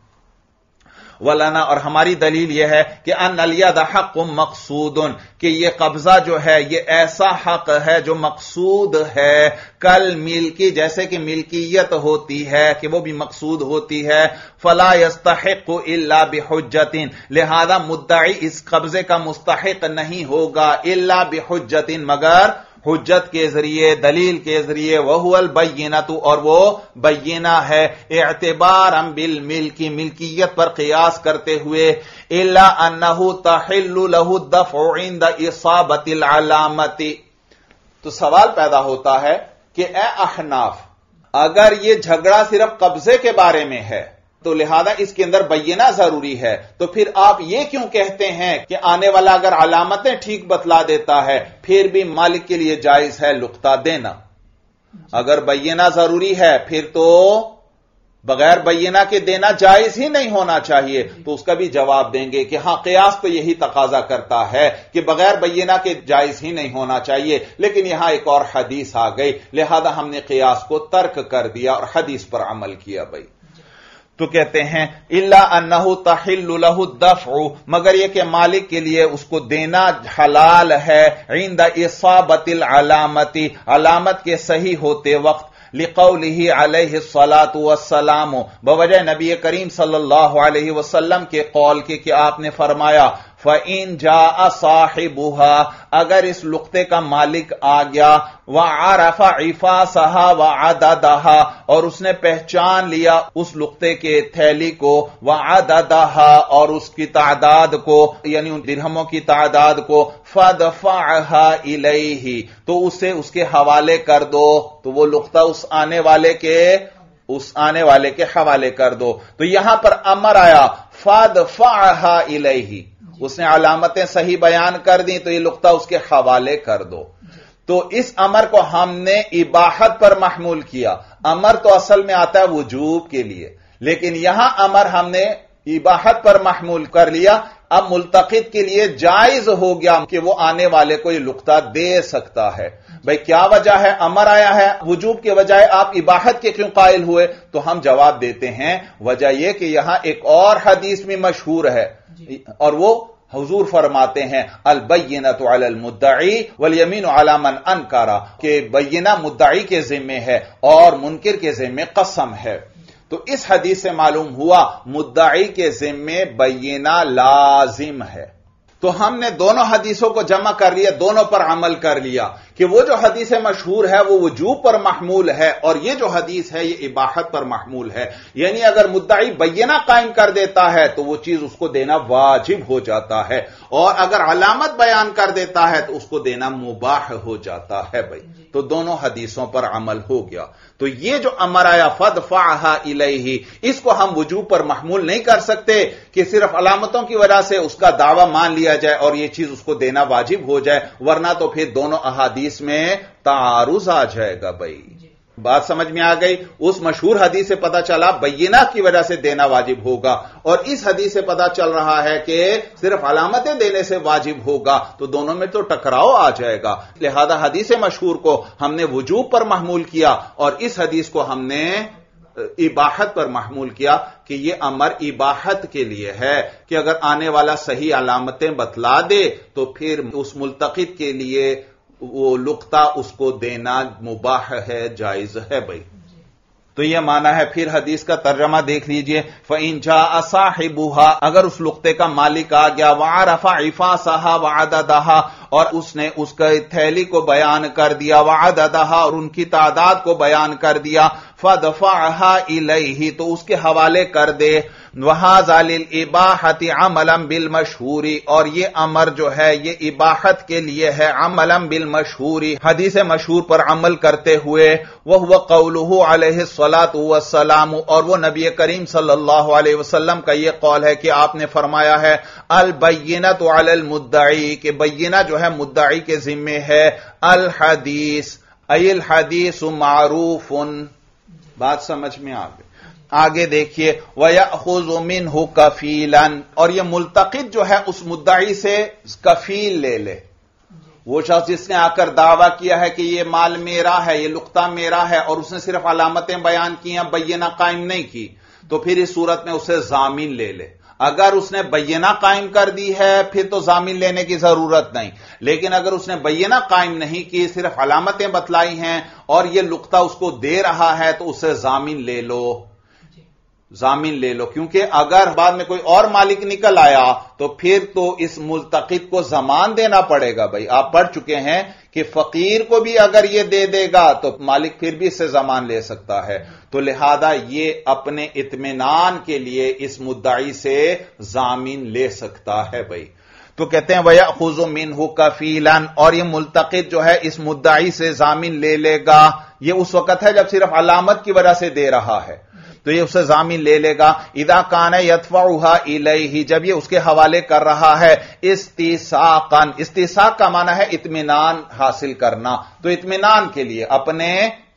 वलाना, और हमारी दलील यह है कि अन्नल यद हक़्क़ुन मक़सूदुन, कि यह कब्जा जो है यह ऐसा हक है जो मकसूद है, कल मिल्की, जैसे कि मिल्कियत होती है कि वह भी मकसूद होती है। फला यस्तहिक़्क़ु इल्ला बिहुज्जतिन, लिहाजा मुद्दई इस कब्जे का मुस्तहिक़ नहीं होगा इल्ला बिहुज्जतिन, मगर हुज्जत के जरिए, दलील के जरिए। वहुअल बय्यनतु, और वो बय्यना है, एतबारम बिल मिल्की, मिल्कियत पर कियास करते हुए। इल्ला अन्नहु तहिल्लु लहु दफ़उ इंद इसाबतिल अलामति, तो सवाल पैदा होता है कि ए अहनाफ, अगर यह झगड़ा सिर्फ कब्जे के बारे में है तो लिहाजा इसके अंदर बय्यना जरूरी है, तो फिर आप यह क्यों कहते हैं कि आने वाला अगर अलामतें ठीक बतला देता है फिर भी मालिक के लिए जायज है लुक्ता देना? अगर बय्यना जरूरी है फिर तो बगैर बय्यना के देना जायज ही नहीं होना चाहिए। तो उसका भी जवाब देंगे कि हां, कयास तो यही तकाजा करता है कि बगैर बय्यना के जायज ही नहीं होना चाहिए, लेकिन यहां एक और हदीस आ गई, लिहाजा हमने कयास को तर्क कर दिया और हदीस पर अमल किया भाई। तो कहते हैं इल्ला अन्नहु तहिल्लु लहु दफ़उ, मगर यह कि मालिक के लिए उसको देना हलाल है, इंदा इसाबतिल अलामति, अलामत के सही होते वक्त। लिक़ौलिही अलैहि सलातु वस्सलाम, बवजह नबी करीम सल्लल्लाहु अलैहि वसल्लम के कौल के कि आपने फरमाया, फ़इन जाअ साहिबुहा, अगर इस लुक्ते का मालिक आ गया, व अरफ़ा इफ़ासहा व अददहा, और उसने पहचान लिया उस लुक्ते के थैली को, व अददहा, और उसकी तादाद को यानी उन दिरहमों की तादाद को, फ़दफ़अहा इलैही, तो उसे उसके हवाले कर दो, तो वो लुक्ता उस आने वाले के उस आने वाले के हवाले कर दो। तो यहां पर अमर आया फदफअहा इलैहि, उसने अलामतें सही बयान कर दी तो ये लुक्ता उसके हवाले कर दो। तो इस अमर को हमने इबाहत पर महमूल किया। अमर तो असल में आता है वजूब के लिए, लेकिन यहां अमर हमने इबाहत पर महमूल कर लिया। अब मुल्तकित के लिए जायज हो गया कि वो आने वाले को ये लुक्ता दे सकता है। भाई क्या वजह है, अमर आया है वजूब के बजाय, आप इबाहत के क्यों कायल हुए? तो हम जवाब देते हैं, वजह यह कि यहां एक और हदीस में मशहूर है और वो हुजूर फरमाते हैं अल बय्यनतु अलल मुद्दई वल यमीनु अला मन अनकारा, के बय्यना मुद्दई के जिम्मे है और मुनकिर के जिम्मे कसम है। तो इस हदीस से मालूम हुआ मुद्दाई के जिम्मे बय्यना लाजिम है। तो हमने दोनों हदीसों को जमा कर लिया, दोनों पर अमल कर लिया कि वो जो हदीस मशहूर है वो वजूब पर महमूल है और ये जो हदीस है ये इबाहत पर महमूल है। यानी अगर मुद्दाई बय्यना कायम कर देता है तो वो चीज उसको देना वाजिब हो जाता है, और अगर अलामत बयान कर देता है तो उसको देना मुबाह हो जाता है। भाई तो दोनों हदीसों पर अमल हो गया। तो ये जो अमर आया फदफअहा इलैहि, इसको हम वजूब पर महमूल नहीं कर सकते कि सिर्फ अलामतों की वजह से उसका दावा मान लिया जाए और यह चीज उसको देना वाजिब हो जाए, वरना तो फिर दोनों अहादीस में तारुज आ जाएगा। भाई बात समझ में आ गई। उस मशहूर हदीस से पता चला बय्यना की वजह से देना वाजिब होगा, और इस हदीस से पता चल रहा है कि सिर्फ अलामतें देने से वाजिब होगा। तो दोनों में तो टकराव आ जाएगा, लिहाजा हदीस मशहूर को हमने वजूब पर महमूल किया और इस हदीस को हमने इबाहत पर महमूल किया कि यह अमर इबाहत के लिए है कि अगर आने वाला सही अलामतें बतला दे तो फिर उस मुल्तकित के लिए वो लुक्ता उसको देना मुबाह है, जायज है। भाई तो यह माना है। फिर हदीस का तर्जमा देख लीजिए। फ़इन जाअ साहिबुहा, अगर उस लुक्ते का मालिक आ गया, वअरफ़ा इफ़ासहा वअददहा, और उसने उसके थैली को बयान कर दिया, वअददहा, और उनकी तादाद को बयान कर दिया, फदफअहा इलैहि, तो उसके हवाले कर दे। वहाज़ा लिल इबाहति अमलन बिल मशहूरी, और यह अमर जो है यह इबाहत के लिए है अमलन बिल मशहूरी, हदीस मशहूर पर अमल करते हुए। वह हुआ कौलुहु अलैहि सलातु वस्सलाम, और वह नबी करीम सल्लल्लाहु अलैहि वसल्लम का यह कौल है कि आपने फरमाया है अल बय्यनतु अलल मुद्दई, के बय्यना जो है मुद्दई के जिम्मे है। अल हदीस अल हदीस मारूफुन, बात समझ में आ गई। आगे देखिए वयअखुज़ु मिन्हु कफीलन, और यह मुल्तकित जो है उस मुद्दाई से कफील ले ले। वो शख्स जिसने आकर दावा किया है कि यह माल मेरा है, यह लुक्ता मेरा है, और उसने सिर्फ अलामतें बयान की हैं, बय्यना कायम नहीं की, तो फिर इस सूरत में उसे जामीन ले ले। अगर उसने बय्यना कायम कर दी है फिर तो जामीन लेने की जरूरत नहीं, लेकिन अगर उसने बय्यना कायम नहीं की, सिर्फ अलामतें बतलाई हैं और यह लुक्ता उसको दे रहा है, तो उसे जामीन ले लो, जामीन ले लो। क्योंकि अगर बाद में कोई और मालिक निकल आया तो फिर तो इस मुल्तकित को जमान देना पड़ेगा। भाई आप पढ़ चुके हैं कि फकीर को भी अगर यह दे देगा तो मालिक फिर भी इससे जमान ले सकता है। तो लिहाजा ये अपने इत्मीनान के लिए इस मुद्दाई से जामीन ले सकता है। भाई तो कहते हैं वयअखुज़ु मिन्हु कफीलन, और यह मुल्तकित जो है इस मुद्दाई से जामीन ले लेगा। यह उस वक्त है जब सिर्फ अलामत की वजह से दे रहा है, तो ये उससे जामीन ले लेगा। इदा कान यतफउहा इलैहि, जब ये उसके हवाले कर रहा है। इस्तिसाकन, इस्तिसाक का माना है इत्मीनान हासिल करना, तो इत्मीनान के लिए अपने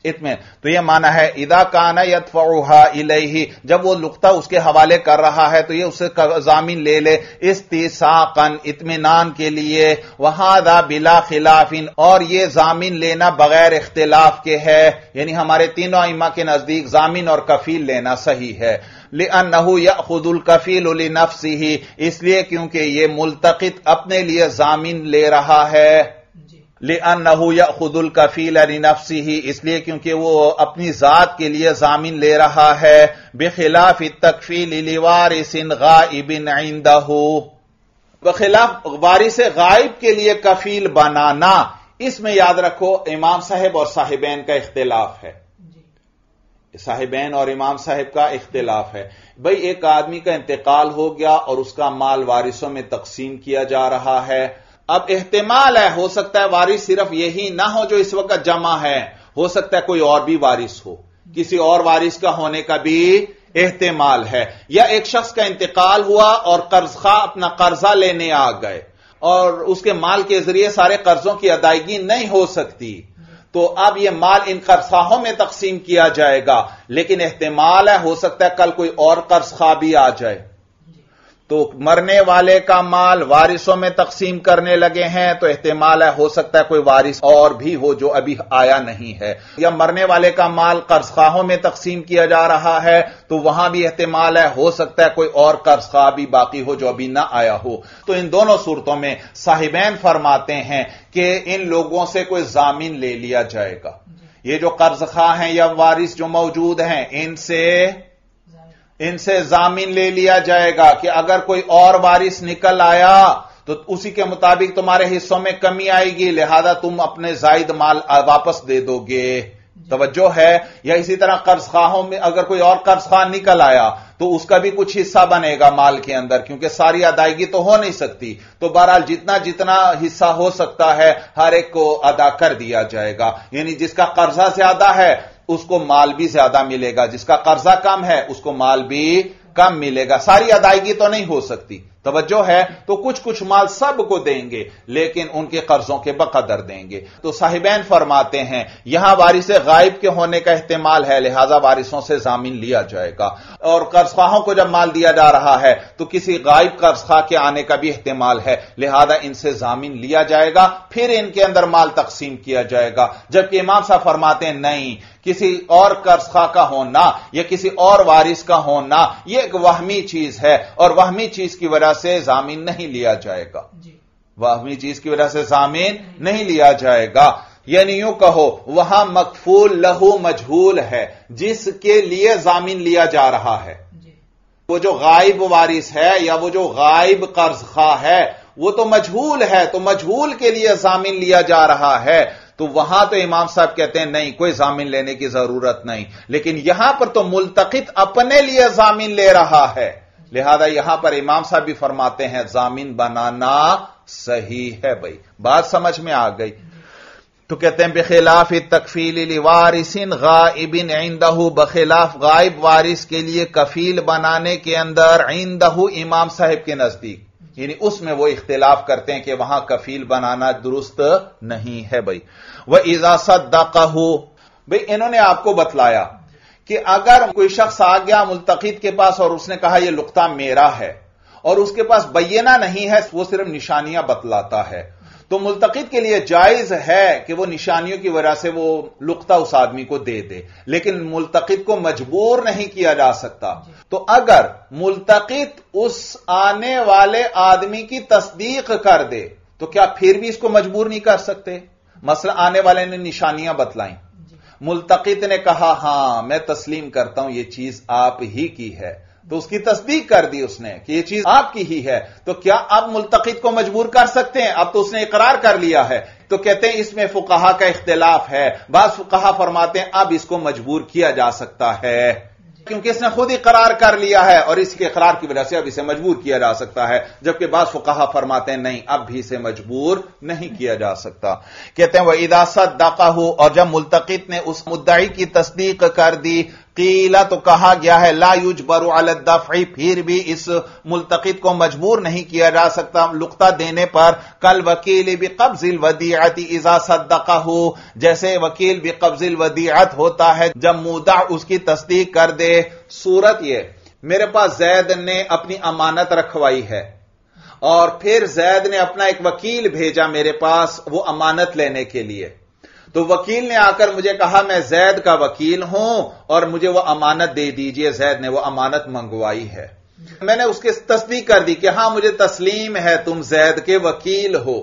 इत्मीनान, तो यह माना है इदा कान यतफउहा इलैहि, जब वो लुक्ता उसके हवाले कर रहा है तो ये उससे जामीन ले ले इस्तिसाकन, इत्मीनान के लिए। वहादा बिला खिलाफिन, और ये जामीन लेना बगैर इख्तिलाफ के है। यानी हमारे तीनों इमाम के नजदीक जामीन और कफील लेना सही है। लिअन्नहु यअखुदुल कफील लिनफ्सिही, इसलिए क्योंकि ये मुल्तकित अपने लिए जामीन ले रहा है। लिअन्नहु यअखुदुल कफील लिनफ्सिही, इसलिए क्योंकि वो अपनी जात के लिए जामीन ले रहा है। बिखिलाफ तकफील लिवारिसिन गाइबिन इंदहु, बखिलाफ वारिस गाइब के लिए कफील बनाना, इसमें याद रखो इमाम साहब और साहिबैन का इख्तिलाफ है। साहिबैन और इमाम साहब का इख्तिलाफ है। भाई एक आदमी का इंतकाल हो गया और उसका माल वारिसों में तकसीम किया जा रहा है। अब एहतिमाल है, हो सकता है वारिस सिर्फ यही ना हो जो इस वक्त जमा है, हो सकता है कोई और भी वारिस हो। किसी और वारिस का होने का भी एहतेमाल है। या एक शख्स का इंतकाल हुआ और कर्ज खा अपना कर्जा लेने आ गए और उसके माल के जरिए सारे कर्जों की अदायगी नहीं हो सकती, तो अब यह माल इन कर्जखाओं में तकसीम किया जाएगा, लेकिन एहतेमाल है हो सकता है कल कोई और कर्जखा भी आ जाए। तो मरने वाले का माल वारिसों में तकसीम करने लगे हैं तो एहतेमाल है हो सकता है कोई वारिस और भी हो जो अभी आया नहीं है। या मरने वाले का माल कर्जखाओं में तकसीम किया जा रहा है तो वहां भी एहतेमाल है हो सकता है कोई और कर्जखा भी बाकी हो जो अभी ना आया हो। तो इन दोनों सूरतों में साहिबैन फरमाते हैं कि इन लोगों से कोई जामीन ले लिया जाएगा। ये जो कर्जखा हैं या वारिस जो मौजूद हैं इनसे इनसे जामीन ले लिया जाएगा कि अगर कोई और वारिस निकल आया तो उसी के मुताबिक तुम्हारे हिस्सों में कमी आएगी, लिहाजा तुम अपने जायद माल वापस दे दोगे। तवज्जो है। या इसी तरह कर्जखाओं में अगर कोई और कर्जखा निकल आया तो उसका भी कुछ हिस्सा बनेगा माल के अंदर, क्योंकि सारी अदायगी तो हो नहीं सकती। तो बहरहाल जितना जितना हिस्सा हो सकता है हर एक को अदा कर दिया जाएगा। यानी जिसका कर्जा ज्यादा है उसको माल भी ज्यादा मिलेगा, जिसका कर्जा कम है उसको माल भी कम मिलेगा। सारी अदायगी तो नहीं हो सकती, तवज्जो है। तो कुछ कुछ माल सबको देंगे लेकिन उनके कर्जों के बकदर देंगे। तो साहिबैन फरमाते हैं यहां वारिस गायब के होने का एहतेमाल है, लिहाजा वारिसों से जामीन लिया जाएगा। और कर्जखाओं को जब माल दिया जा रहा है तो किसी गायब कर्जखा के आने का भी एहतेमाल है, लिहाजा इनसे जामीन लिया जाएगा, फिर इनके अंदर माल तकसीम किया जाएगा। जबकि इमाम साहब फरमाते हैं नहीं, किसी और कर्जखा का होना या किसी और वारिस का होना यह एक वहमी चीज है और वहमी चीज की वजह से जामीन नहीं लिया जाएगा। वहमी चीज की वजह से जामीन नहीं लिया जाएगा। यानी यूं कहो वहां मकफूल लहू मजहूल है जिसके लिए जामीन लिया जा रहा है। वो जो गायब वारिस है या वो जो गायब कर्जखा है वो तो मजहूल है, तो मजहूल के लिए जामीन लिया जा रहा है। तो वहां तो इमाम साहब कहते हैं नहीं, कोई जामीन लेने की जरूरत नहीं। लेकिन यहां पर तो मुल्तकित अपने लिए जामीन ले रहा है, लिहाजा यहां पर इमाम साहब भी फरमाते हैं जामीन बनाना सही है। भाई बात समझ में आ गई। तो कहते हैं बखिलाफ तकफील लिवारिसिन गाइबिन इंदहू, बखिलाफ गायब वारिस के लिए कफील बनाने के अंदर इंदहू इमाम साहब के नजदीक, यानी उसमें वो इख्तिलाफ करते हैं कि वहां कफील बनाना दुरुस्त नहीं है। भाई वह इज़ा सद्दक़हू, भाई इन्होंने आपको बतलाया कि अगर कोई शख्स आ गया मुल्तकित के पास और उसने कहा यह लुक्ता मेरा है और उसके पास बय्यना नहीं है, वो सिर्फ निशानियां बतलाता है, तो मुल्तकित के लिए जायज है कि वो निशानियों की वजह से वो लुक्ता उस आदमी को दे दे, लेकिन मुल्तकित को मजबूर नहीं किया जा सकता। तो अगर मुल्तकित उस आने वाले आदमी की तस्दीक कर दे तो क्या फिर भी इसको मजबूर नहीं कर सकते? मसला आने वाले ने निशानियां बतलाई, मुल्तकित ने कहा हां मैं तस्लीम करता हूं यह चीज आप ही की है, तो उसकी तस्दीक कर दी उसने कि यह चीज आपकी ही है, तो क्या आप मुल्तकित को मजबूर कर सकते हैं? अब तो उसने इकरार कर लिया है। तो कहते हैं इसमें फुकाहा का इख्तिलाफ है। बाद फुकाहा फरमाते हैं अब इसको मजबूर किया जा सकता है क्योंकि इसने खुद इकरार कर लिया है और इसके इकरार की वजह से अब इसे मजबूर किया जा सकता है। जबकि बाद फुकाहा फरमाते हैं नहीं, अब भी इसे मजबूर नहीं किया जा सकता। कहते हैं वह इज़ा सद्दक़हू, और जब मुल्तकित ने उस मुद्दई की तस्दीक कर दी, कीला तो कहा गया है ला युजबरु अला दफ़ई, फिर भी इस मुल्तकित को मजबूर नहीं किया जा सकता लुक्ता देने पर। कल वकील भी कब्ज़िल वदीअत इज़ा सद्दक़हू, जैसे वकील भी कब्ज़िल वदीअत होता है जब मुदा उसकी तस्दीक कर दे। सूरत यह, मेरे पास जैद ने अपनी अमानत रखवाई है और फिर जैद ने अपना एक वकील भेजा मेरे पास वो अमानत लेने के लिए। तो वकील ने आकर मुझे कहा मैं जैद का वकील हूं और मुझे वह अमानत दे दीजिए। जैद ने वह अमानत मंगवाई है, मैंने उसके तस्दीक कर दी कि हां मुझे तस्लीम है तुम जैद के वकील हो।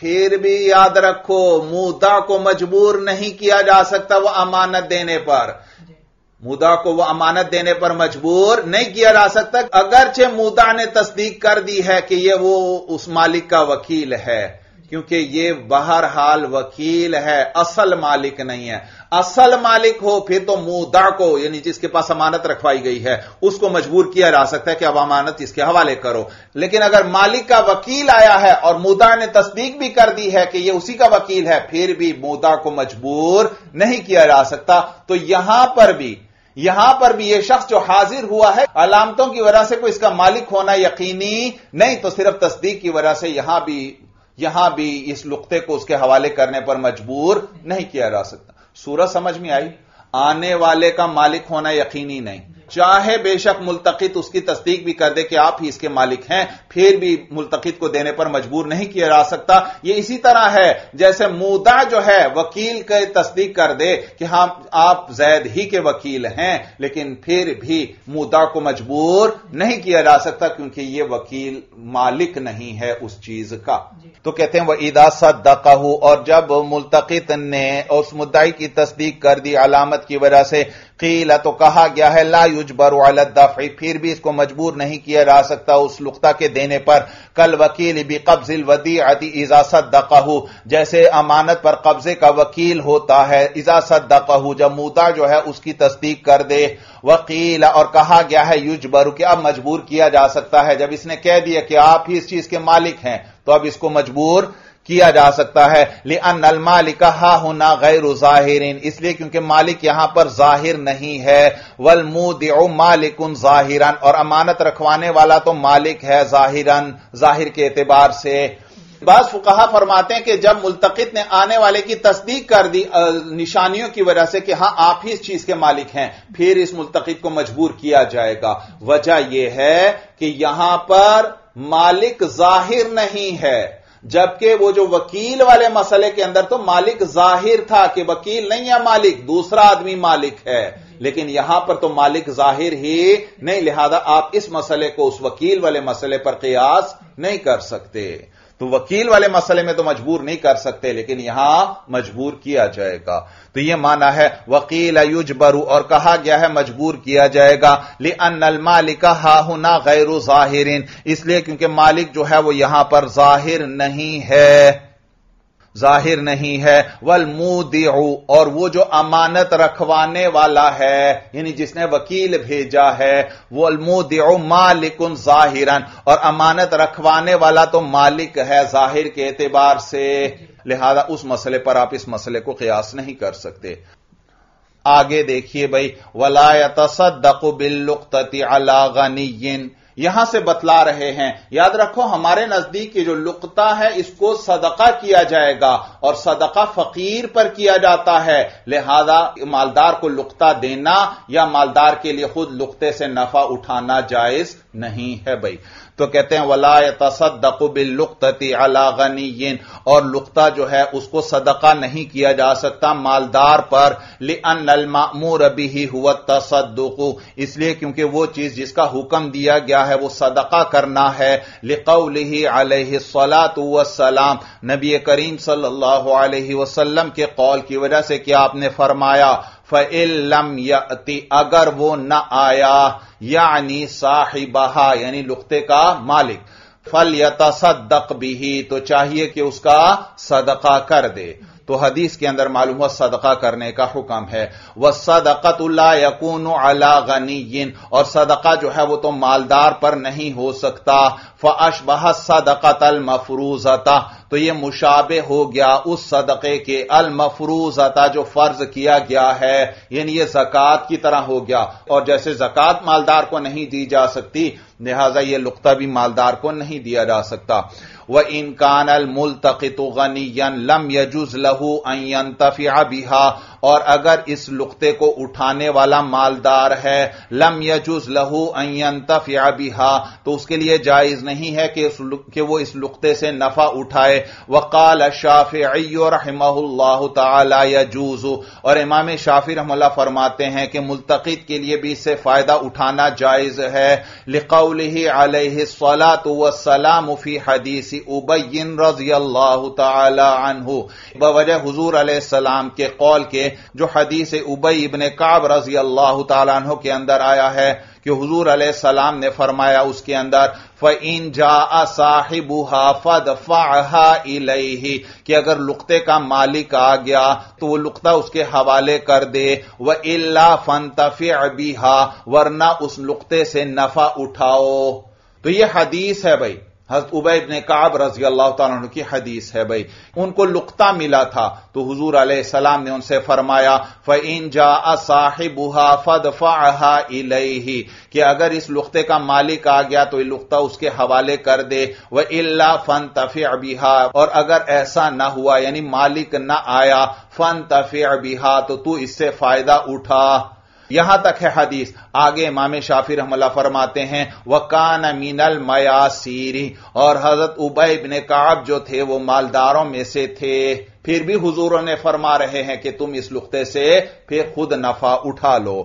फिर भी याद रखो मुदा को मजबूर नहीं किया जा सकता वह अमानत देने पर। मुदा को वह अमानत देने पर मजबूर नहीं किया जा सकता अगरचे मुदा ने तस्दीक कर दी है कि यह वो उस मालिक का वकील है। क्योंकि ये बहरहाल वकील है, असल मालिक नहीं है। असल मालिक हो फिर तो मुद्दा को, यानी जिसके पास अमानत रखवाई गई है, उसको मजबूर किया जा सकता है कि अब अमानत इसके हवाले करो। लेकिन अगर मालिक का वकील आया है और मुद्दा ने तस्दीक भी कर दी है कि यह उसी का वकील है, फिर भी मुद्दा को मजबूर नहीं किया जा सकता। तो यहां पर भी यहां पर भी यह शख्स जो हाजिर हुआ है, अलामतों की वजह से कोई इसका मालिक होना यकीनी नहीं, तो सिर्फ तस्दीक की वजह से यहां भी यहां भी इस नुक्ते को उसके हवाले करने पर मजबूर नहीं किया जा सकता। सूरत समझ में आई? आने वाले का मालिक होना यकीनी नहीं, चाहे बेशक मुल्तकित उसकी तस्दीक भी कर दे कि आप ही इसके मालिक हैं, फिर भी मुल्तकित को देने पर मजबूर नहीं किया जा सकता। यह इसी तरह है जैसे मुद्दा जो है वकील के तस्दीक कर दे कि हां आप जैद ही के वकील हैं, लेकिन फिर भी मुद्दा को मजबूर नहीं किया जा सकता क्योंकि यह वकील मालिक नहीं है उस चीज का। तो कहते हैं वह इदा सद्दक़हू, और जब मुल्तकित ने उस मुद्दाई की तस्दीक कर दी अलामत की वजह से, क़ील तो कहा गया है ला युजबरु अला दफ़ई, फिर भी इसको मजबूर नहीं किया जा सकता उस लुक्ता के देने पर। कल वकील बि कब्ज़िल वदीअति इज़ा सद्दक़हू, जैसे अमानत पर कब्जे का वकील होता है इज़ा सद्दक़हू, जब मुद्दा जो है उसकी तस्दीक कर दे। वकील, और कहा गया है युजबरु कि अब मजबूर किया जा सकता है, जब इसने कह दिया कि आप ही इस चीज के मालिक हैं तो अब इसको मजबूर किया जा सकता है। लिअन्नल मालिक हा हुना गैरु ज़ाहिरिन, इसलिए क्योंकि मालिक यहां पर जाहिर नहीं है। वल मूदिउ मालिकुन ज़ाहिरन, और अमानत रखवाने वाला तो मालिक है जाहिरन, जाहिर के एतबार से। बाज़ फुक़हा फरमाते हैं कि जब मुल्तकित ने आने वाले की तस्दीक कर दी निशानियों की वजह से कि हां आप ही इस चीज के मालिक हैं, फिर इस मुल्तकित को मजबूर किया जाएगा। वजह यह है कि यहां पर मालिक जाहिर नहीं है, जबकि वो जो वकील वाले मसले के अंदर तो मालिक जाहिर था कि वकील नहीं है मालिक, दूसरा आदमी मालिक है, लेकिन यहां पर तो मालिक जाहिर ही नहीं, लिहाजा आप इस मसले को उस वकील वाले मसले पर कियास नहीं कर सकते। तो वकील वाले मसले में तो मजबूर नहीं कर सकते, लेकिन यहां मजबूर किया जाएगा। तो यह माना है वकील युजबरु, और कहा गया है मजबूर किया जाएगा। लिअन्नल मालिक हाहुना गैरु ज़ाहिरिन, इसलिए क्योंकि मालिक जो है वो यहां पर जाहिर नहीं है, जाहिर नहीं है। वल मूदिउ, और वो जो अमानत रखवाने वाला है यानी जिसने वकील भेजा है, वल मूदिउ मालिकुन जाहिरन, और अमानत रखवाने वाला तो मालिक है जाहिर के एतबार से, लिहाजा उस मसले पर आप इस मसले को कियास नहीं कर सकते। आगे देखिए भाई, वला यतसद्दक़ु बिल्लुक़्तति अला गनिय्यिन, यहां से बतला रहे हैं। याद रखो हमारे नजदीक ये जो लुक्ता है इसको सदका किया जाएगा, और सदका फकीर पर किया जाता है, लिहाजा मालदार को लुक्ता देना या मालदार के लिए खुद लुक्ते से नफा उठाना जायज नहीं है भाई। तो कहते हैं वला यतसद्दक़ु बिल्लुक़्तति अला गनिय्यिन, और लुक्ता जो है उसको सदका नहीं किया जा सकता मालदार पर। लिअन्नल मामूर बिही हुवा तसद्दुक़ु, इसलिए क्योंकि वो चीज जिसका हुक्म दिया गया है वो सदका करना है। लिक़ौलिही अलैहि सलातु वस्सलाम, नबी करीम सल्लल्लाहु अलैहि वसल्लम के कौल की वजह से कि आपने फरमाया फ़इल्लम यअति, अगर वो न आया, यानी साहिबहा यानी लुक्ते का मालिक, फल यतसद्दक़ बिही, तो चाहिए कि उसका सदका कर दे। तो हदीस के अंदर मालूम हुआ सदका करने का हुक्म है। वह सदक़तु ला यकूनु अला गनिय्यिन, और सदका जो है वो तो मालदार पर नहीं हो सकता। फ़अशबह सदक़तल मफ़रूज़ता, तो यह मुशाबे हो गया उस सदक़े के अल मफ़रूज़ता जो फर्ज किया गया है, यानी यह ज़कात की तरह हो गया। और जैसे ज़कात मालदार को नहीं दी जा सकती, लिहाजा यह लुक्ता भी मालदार को नहीं दिया जा सकता। वह इनकान अल मुल्तक़ितु गनिय्यन लम यजुज़ लहू अन यंतफ़िअ बिहा, और अगर इस लुक्ते को उठाने वाला मालदार है, लम यजुज़ लहू अन यंतफ़िअ बिहा, तो उसके लिए जायज नहीं है कि, उस, कि वो इस लुक्ते से नफा उठाए। वक़ाल शाफ़िई रहमहुल्लाहु तआला यजूज़, और इमाम शाफ़ी रहमहुल्लाह फरमाते हैं कि मुल्तक़ित के लिए भी इससे फायदा उठाना जायज है। लिक़ौलिही अलैहि सलातु वस्सलाम फ़ी हदीसी उबय रज़ियल्लाहु तआला अन्हु, बवजह हुज़ूर अलैहिस्सलाम के कौल के जो हदीस उबई इब्ने काब रज़ियल्लाहु ताला अन्हु के अंदर आया है कि हुजूर अलैहिस्सलाम ने फरमाया उसके अंदर फ़इन जाअ साहिबुहा फ़दफ़अहा इलैहि, कि अगर लुक़्ते का मालिक आ गया तो वो लुक़्ता उसके हवाले कर दे। व इल्ला फ़न्तफ़िअ बिहा, वरना उस लुक़्ते से नफा उठाओ। तो ये हदीस है भाई, हज़रत उबय इब्न काब रज़ी अल्लाह तआला अन्हु की हदीस है भाई। उनको लुक्ता मिला था तो हुजूर अलैहिस्सलाम ने उनसे फरमाया फ़इन जाअ साहिबुहा फ़दफ़अहा इलैहि, कि अगर इस लुक्ते का मालिक आ गया तो ये लुक्ता उसके हवाले कर दे। व इल्ला फ़न्तफ़िअ बिहा, और अगर ऐसा ना हुआ यानी मालिक ना आया, फ़न्तफ़िअ बिहा, तो तू इससे फायदा उठा। यहां तक है हदीस। आगे इमाम शाफी रहमतुल्लाह फरमाते हैं वकान मीनल मयासीरी, और हजरत उबय इब्न काब जो थे वो मालदारों में से थे, फिर भी हुजूरों ने फरमा रहे हैं कि तुम इस लुक्ते से फिर खुद नफा उठा लो।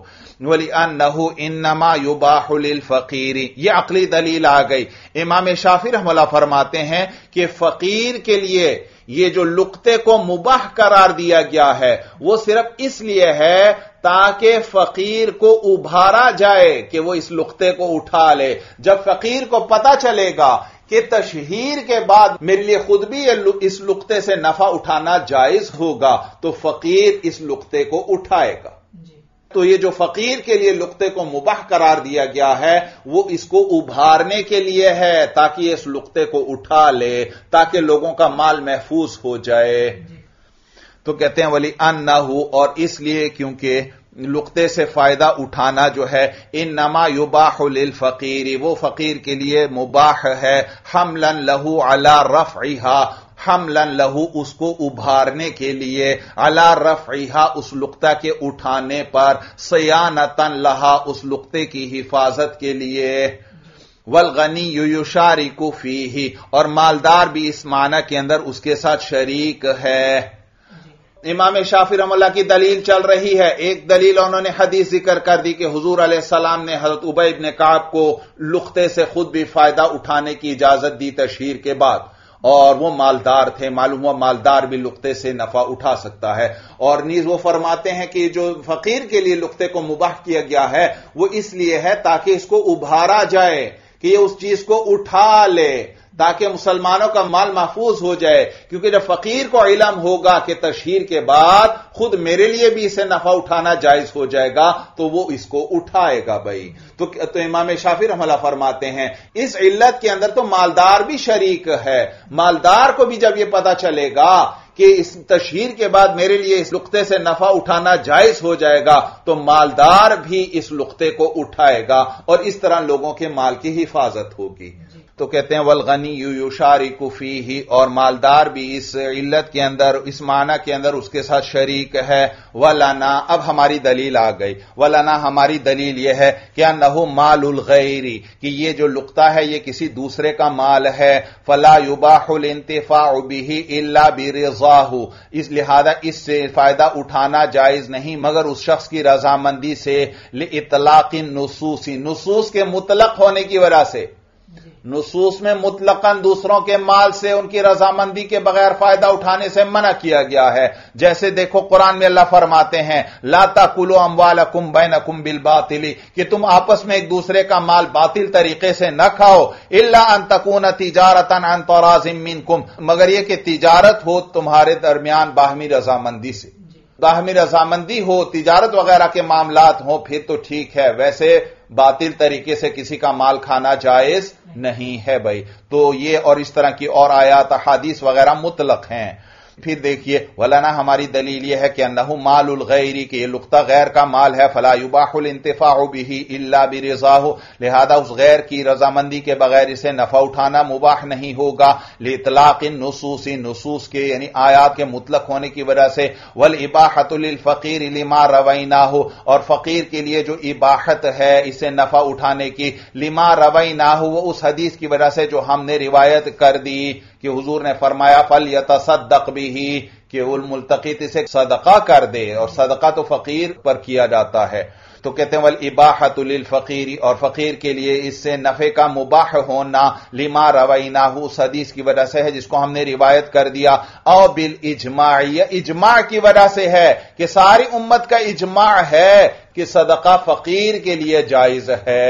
वली अन्नहु इन्नमा युबाहु लिल फकीरी, यह अकली दलील आ गई। इमाम शाफी रहमतुल्लाह फरमाते हैं कि फकीर के लिए ये जो लुक्ते को मुबाह करार दिया गया है वो सिर्फ इसलिए है ताकि फकीर को उभारा जाए कि वो इस लुक्ते को उठा ले। जब फकीर को पता चलेगा कि तशहीर के बाद मेरे लिए खुद भी इस लुक्ते से नफा उठाना जायज होगा तो फकीर इस लुक्ते को उठाएगा। तो ये जो फकीर के लिए लुक्ते को मुबाह करार दिया गया है वो इसको उभारने के लिए है ताकि इस लुक्ते को उठा ले, ताकि लोगों का माल महफूज हो जाए। तो कहते हैं वली अन्ना हो, और इसलिए क्योंकि लुक्ते से फायदा उठाना जो है इन्नमा युबाहु लिल फकीरी, वो फकीर के लिए मुबाह है। हमलन लहू अला रफ़इहा, हमलन लहू उसको उभारने के लिए, अला रफ़इहा उस लुक्ता के उठाने पर, सयानतन लहा उस लुक्ते की हिफाजत के लिए। वलगनी युशारिकु फीही, और मालदार भी इस माना के अंदर उसके साथ शरीक है। इमाम शाफी रहमतुल्लाह की दलील चल रही है। एक दलील उन्होंने हदीस जिक्र कर दी कि हुजूर अलैहिस्सलाम ने हजरत उबय इब्न काब को लुक्ते से खुद भी फायदा उठाने की इजाजत दी तशहीर के बाद, और वो मालदार थे। मालूम हुआ मालदार भी लुक्ते से नफा उठा सकता है। और नीज वो फरमाते हैं कि जो फकीर के लिए लुक्ते को मुबाह किया गया है वो इसलिए है ताकि इसको उभारा जाए कि ये उस चीज को उठा ले, ताकि मुसलमानों का माल महफूज हो जाए। क्योंकि जब फकीर को इलम होगा कि तशहीर के बाद खुद मेरे लिए भी इसे नफा उठाना जायज हो जाएगा तो वो इसको उठाएगा भाई। तो, तो इमाम शाफी रहमतुल्लाह फरमाते हैं इस इल्लत के अंदर तो मालदार भी शरीक है। मालदार को भी जब यह पता चलेगा कि इस तशहीर के बाद मेरे लिए इस लुक्ते से नफा उठाना जायज हो जाएगा तो मालदार भी इस लुक्ते को उठाएगा, और इस तरह लोगों के माल की हिफाजत होगी। तो कहते हैं वलगनी युशारिकु फीही, और मालदार भी इस इल्लत के अंदर, इस माना के अंदर उसके साथ शरीक है। वलना, अब हमारी दलील आ गई। वलना हमारी दलील यह है कि अन्नहु मालुल गैरी, कि ये जो लुक्ता है ये किसी दूसरे का माल है। फला युबाहुल इंतिफाउ बिही इल्ला बिरिज़ाहु, इस लिहाजा इससे फायदा उठाना जायज नहीं मगर उस शख्स की रजामंदी से। लिइतलाकिन नुसूसी, नुसूस के मुतलक होने की वजह से, नुसूस में मुतलकन दूसरों के माल से उनकी रजामंदी के बगैर फायदा उठाने से मना किया गया है। जैसे देखो कुरान में अल्लाह फरमाते हैं ला ताकुलू अम्वालकुम बैनकुम बिल बातिली, कि तुम आपस में एक दूसरे का माल बातिल तरीके से न खाओ। इल्ला अन तकून तिजारतन अन तराज़िम मिनकुम, मगर यह कि तिजारत हो तुम्हारे दरमियान बाहमी रजामंदी से, बाहमी रजामंदी हो, तिजारत वगैरह के मामलात हो फिर तो ठीक है, वैसे बातिल तरीके से किसी का माल खाना जायज नहीं है भाई। तो ये और इस तरह की और आयात हदीस वगैरह मुतलक हैं। फिर देखिए वलना हमारी दलील यह है कि अन्नहु मालुल गैरी, कि ये लुक्ता गैर का माल है। फला युबाहुल इंतिफाउ बिही इल्ला बिरिज़ाहु, लिहाजा उस गैर की रजामंदी के बगैर इसे नफा उठाना मुबाह नहीं होगा। लिइतलाकिन नुसूसी, नुसूस के यानी आयात के मुतलक होने की वजह से। वल इबाहतु लिल फकीर लिमा रवैनाहु, और फकीर के लिए जो इबाहत है इसे नफा उठाने की, लिमा रवैनाहु, वो उस हदीस की वजह से जो हमने रिवायत कर दी कि हुजूर ने फरमाया फल यतसद्दक बिही, कि उल मुल्तकित इसे सदका कर दे, और सदका तो फकीर पर किया जाता है। तो कहते हैं वल इबाहतु लिल फकीरी, और फकीर के लिए इससे नफे का मुबाह होना लिमा रवैनाहु उस हदीस की वजह से है जिसको हमने रिवायत कर दिया। औ बिल इजमा, इजमा की वजह से है कि सारी उम्मत का इजमा है कि सदका फकीर के लिए जायज है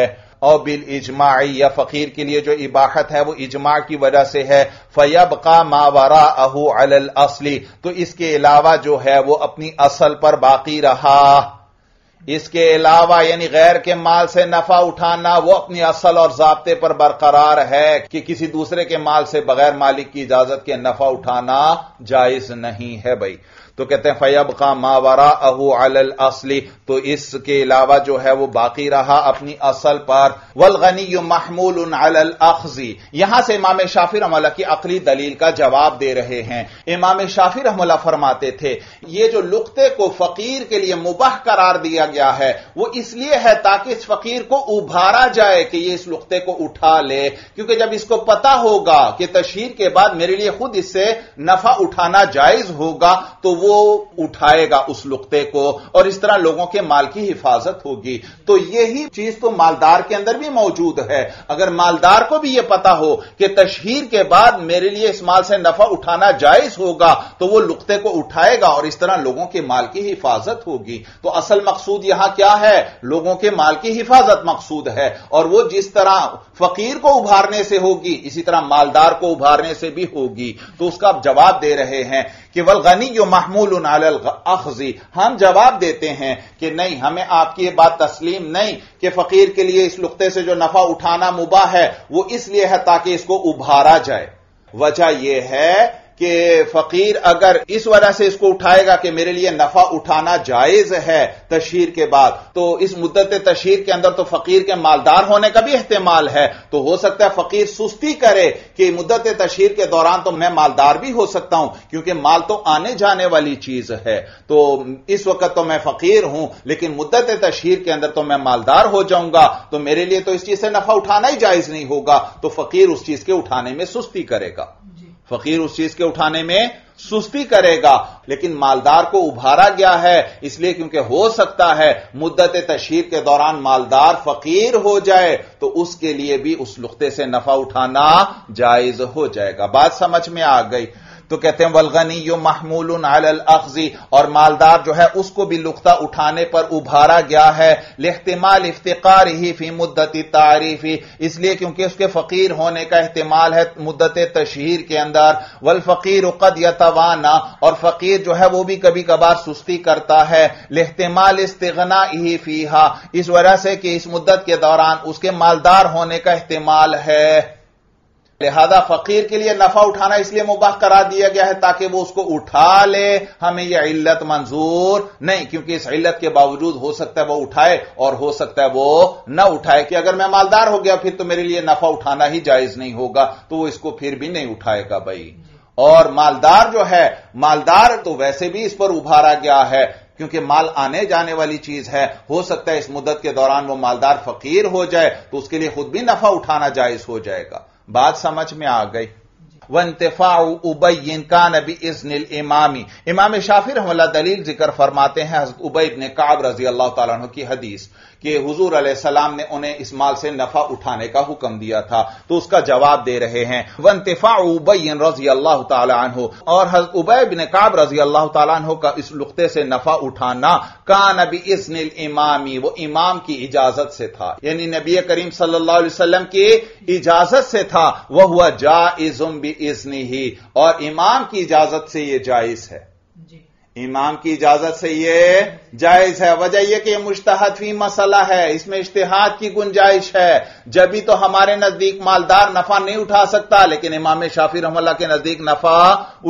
और बिल इजमा, या फकीर के लिए जो इबाहत है वो इजमा की वजह से है। फयबका मा वराअहु अलल असली, तो इसके अलावा जो है वो अपनी असल पर बाकी रहा। इसके अलावा यानी गैर के माल से नफा उठाना वो अपनी असल और ज़ाब्ते पर बरकरार है कि किसी दूसरे के माल से बगैर मालिक की इजाजत के नफा उठाना जायज नहीं है भाई। तो कहते हैं फयबका मा वराअहु अलल असली, तो इसके अलावा जो है वो बाकी रहा अपनी असल पर। वलगनियु महमूलुन अलल अख्ज़ी, यहां से इमाम शाफी रहमतुल्लाह की अकली दलील का जवाब दे रहे हैं। इमाम शाफी रहमतुल्लाह फरमाते थे ये जो लुक्ते को फकीर के लिए मुबाह करार दिया गया है वो इसलिए है ताकि इस फकीर को उभारा जाए कि यह इस लुक्ते को उठा ले, क्योंकि जब इसको पता होगा कि तशहीर के बाद मेरे लिए खुद इससे नफा उठाना जायज होगा तो वो उठाएगा उस लुक्ते को, और इस तरह लोगों के माल की हिफाजत होगी। तो यही चीज तो मालदार के अंदर भी मौजूद है। अगर मालदार को भी यह पता हो कि तशहीर के बाद मेरे लिए इस माल से नफा उठाना जायज होगा तो वो लुक्ते को उठाएगा और इस तरह लोगों के माल की हिफाजत होगी। तो असल मकसूद यहां क्या है? लोगों के माल की हिफाजत मकसूद है, और वो जिस तरह फकीर को उभारने से होगी इसी तरह मालदार को उभारने से भी होगी। तो उसका आप जवाब दे रहे हैं कि वल गनी जो महमूलुन अलल अख्ज़ी, हम जवाब देते हैं कि नहीं, हमें आपकी यह बात तस्लीम नहीं कि फकीर के लिए इस लुक्ते से जो नफा उठाना मुबाह है वो इसलिए है ताकि इसको उभारा जाए। वजह यह है कि फकीर अगर इस वजह से इसको उठाएगा कि मेरे लिए नफा उठाना जायज है तशहीर के बाद, तो इस मुद्दत तशहीर के अंदर तो फकीर के मालदार होने का भी एहतमाल है। तो हो सकता है फकीर सुस्ती करे कि मुद्दत तशहीर के दौरान तो मैं मालदार भी हो सकता हूं, क्योंकि माल तो आने जाने वाली चीज है। तो इस वक्त तो मैं फकीर हूं लेकिन मुद्दत तशहीर के अंदर तो मैं मालदार हो जाऊंगा, तो मेरे लिए तो इस चीज से नफा उठाना ही जायज नहीं होगा। तो फकीर उस चीज के उठाने में सुस्ती करेगा, फकीर उस चीज के उठाने में सुस्ती करेगा। लेकिन मालदार को उभारा गया है इसलिए क्योंकि हो सकता है मुद्दत तशहीर के दौरान मालदार फकीर हो जाए, तो उसके लिए भी उस लुक्ते से नफा उठाना जायज हो जाएगा। बात समझ में आ गई। तो कहते हैं वलगनी यो महमूलुन अलल अख्ज़ी, और मालदार जो है उसको भी लुक्ता उठाने पर उभारा गया है। लिहतिमाल इफ्तिकार ही फी मुद्दती तारीफी, इसलिए क्योंकि उसके फकीर होने का एहतिमाल है मुद्दत तशहीर के अंदर। वल फकीर क़द यतवाना, और फकीर जो है वो भी कभी कभार सुस्ती करता है। लिहतिमाल इस्तिग़नाइही फीहा, इस वजह से कि इस मुद्दत के दौरान उसके मालदार होने का एहतिमाल है। लिहाजा फकीर के लिए नफा उठाना इसलिए मुबाह करार दिया गया है ताकि वो उसको उठा ले। हमें यह इल्लत मंजूर नहीं, क्योंकि इस इल्लत के बावजूद हो सकता है वो उठाए और हो सकता है वो न उठाए कि अगर मैं मालदार हो गया फिर तो मेरे लिए नफा उठाना ही जायज नहीं होगा, तो वो इसको फिर भी नहीं उठाएगा भाई। और मालदार जो है, मालदार तो वैसे भी इस पर उभारा गया है क्योंकि माल आने जाने वाली चीज है। हो सकता है इस मुद्दत के दौरान वो मालदार फकीर हो जाए, तो उसके लिए खुद भी नफा उठाना जायज हो जाएगा। बात समझ में आ गई। वंतफा उबई का नबी इज़्निल इमामी, इमाम शाफी रहमतुल्लाह दलील जिक्र फरमाते हैं हज़रत उबई इब्न काब रजी अल्लाह ताला अन्हु की हदीस कि हुजूर अलैहिस्सलाम ने उन्हें इस माल से नफा उठाने का हुक्म दिया था। तो उसका जवाब दे रहे हैं वंतफा उबई रजी अल्लाह ताला अन्हु, और हज़रत उबई इब्न काब रजी अल्लाह ताला अन्हु का इस लुक्ते से नफा उठाना का नबी इज़्निल इमामी, वो इमाम की इजाजत से था, यानी नबी करीम सल्लल्लाहु अलैहि वसल्लम की इजाजत से था। वह हुआ जाइज़ुम बि इज़्नी ही, और इमाम की इजाजत से यह जायज है। इमाम की इजाजत से यह जायज है। वजह यह कि यह मुश्तहद फी मसला है, इसमें इज्तिहाद की गुंजाइश है। जब भी तो हमारे नजदीक मालदार नफा नहीं उठा सकता, लेकिन इमाम शाफी रहमतुल्लाह के नजदीक नफा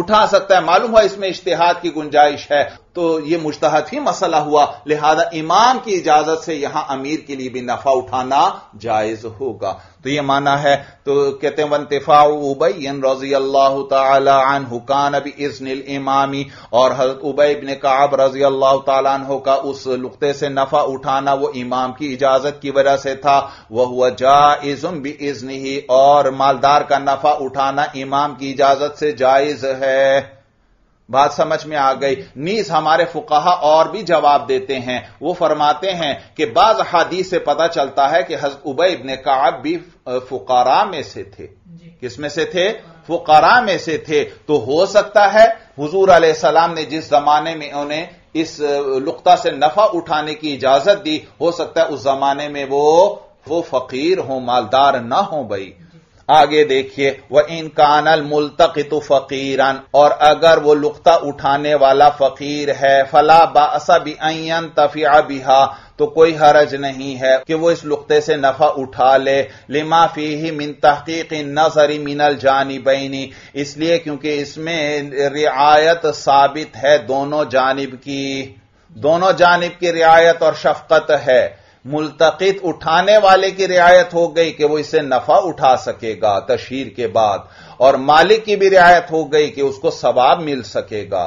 उठा सकता है। मालूम हुआ इसमें इज्तिहाद की गुंजाइश है, तो यह मुश्तहद फी मसला हुआ। लिहाजा इमाम की इजाजत से यहां अमीर के लिए भी नफा उठाना जायज होगा। तो यह माना है। तो कहते हैं वंतफा उबई रजी अल्लाह ताला अन्हु कान बि इज़्निल इमामी, और हज़रत उबई इब्न काब रजी अल्लाह ताला अन्हु का उस लुक्ते से नफा उठाना वो इमाम की इजाजत की वजह से था। वह हुआ जाइज़ुम बि इज़्निही, और मालदार का नफा उठाना इमाम की इजाजत से जायज है। बात समझ में आ गई। नीज हमारे फुकाहा और भी जवाब देते हैं। वो फरमाते हैं कि बाज हदीस से पता चलता है कि हज़रत उबई इब्न काब भी फुकारा में से थे। किसमें से थे? फुकारा में से थे। तो हो सकता है हुजूर अलैहि सलाम ने जिस जमाने में उन्हें इस लुक्ता से नफा उठाने की इजाजत दी, हो सकता है उस जमाने में वो वो फकीर हो, मालदार ना हो। भाई आगे देखिए, वह इन कानल मुल्तकितु फकीरन, और अगर वो लुक्ता उठाने वाला फकीर है, फला बासा बि अयन तफिया बिहा, तो कोई हरज नहीं है कि वो इस लुक्ते से नफा उठा ले। लिमा फीही मिन तहकीक नजरी मिनल जानिबैनी, इसलिए क्योंकि इसमें रियायत साबित है दोनों जानिब की, दोनों जानिब की रियायत और शफकत है। मुल्तकित उठाने वाले की रियायत हो गई कि वो इससे नफा उठा सकेगा तशहीर के बाद, और मालिक की भी रियायत हो गई कि उसको सवाब मिल सकेगा।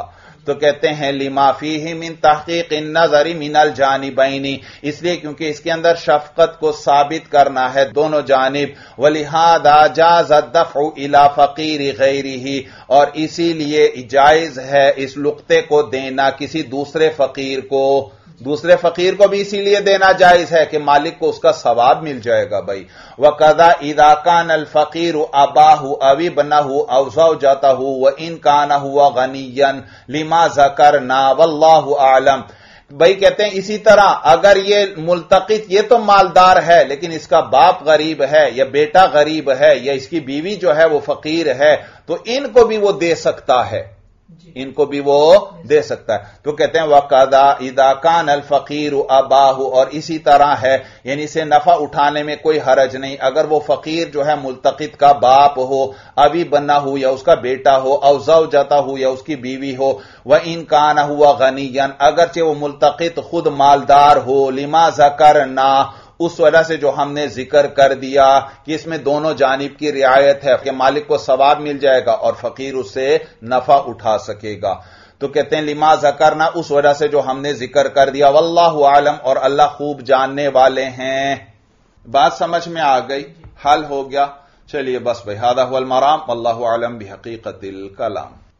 तो कहते हैं लिमा फीही मिन तहकीक नजरी मिनल जानिबैनी, इसलिए क्योंकि इसके अंदर शफकत को साबित करना है दोनों जानिब। वलिहादा जाज़ा दफ़उ इला फकीर गैरिही, और इसीलिए जायज है इस लुक्ते को देना किसी दूसरे फकीर को, दूसरे फकीर को भी इसीलिए देना जायज है कि मालिक को उसका सवाब मिल जाएगा। भाई वकदा इदा कान अल फकीर अबाहू अवी बना हो अवजाव जाता हो व इन काना हुआ गनीयन लिमा जकर ना वल्लाहु आलम। भाई कहते हैं इसी तरह अगर ये मुल्तकित, ये तो मालदार है लेकिन इसका बाप गरीब है या बेटा गरीब है या इसकी बीवी जो है वो फकीर है, तो इनको भी वो दे सकता है, इनको भी वो दे सकता है। तो कहते हैं वक़दा इदा कान अल फकीर अबाहू, और इसी तरह है, यानी इसे नफा उठाने में कोई हरज नहीं अगर वो फकीर जो है मुल्तकित का बाप हो, अभी बना हो या उसका बेटा हो, औ ज़ौजता हो या उसकी बीवी हो। व इन कान हुआ गनीयन, अगरचे वो मुल्तकित खुद मालदार हो। लिमा ज़करना, उस वजह से जो हमने जिक्र कर दिया कि इसमें दोनों जानिब की रियायत है कि मालिक को सवाब मिल जाएगा और फकीर उससे नफा उठा सकेगा। तो कहते हैं लिमा ज़करना, उस वजह से जो हमने जिक्र कर दिया। वल्लाहु आलम, और अल्लाह खूब जानने वाले हैं। बात समझ में आ गई, हल हो गया। चलिए बस भाई, हादा हुवल मराम, वल्लाहु आलम बिहकीकतिल कलाम।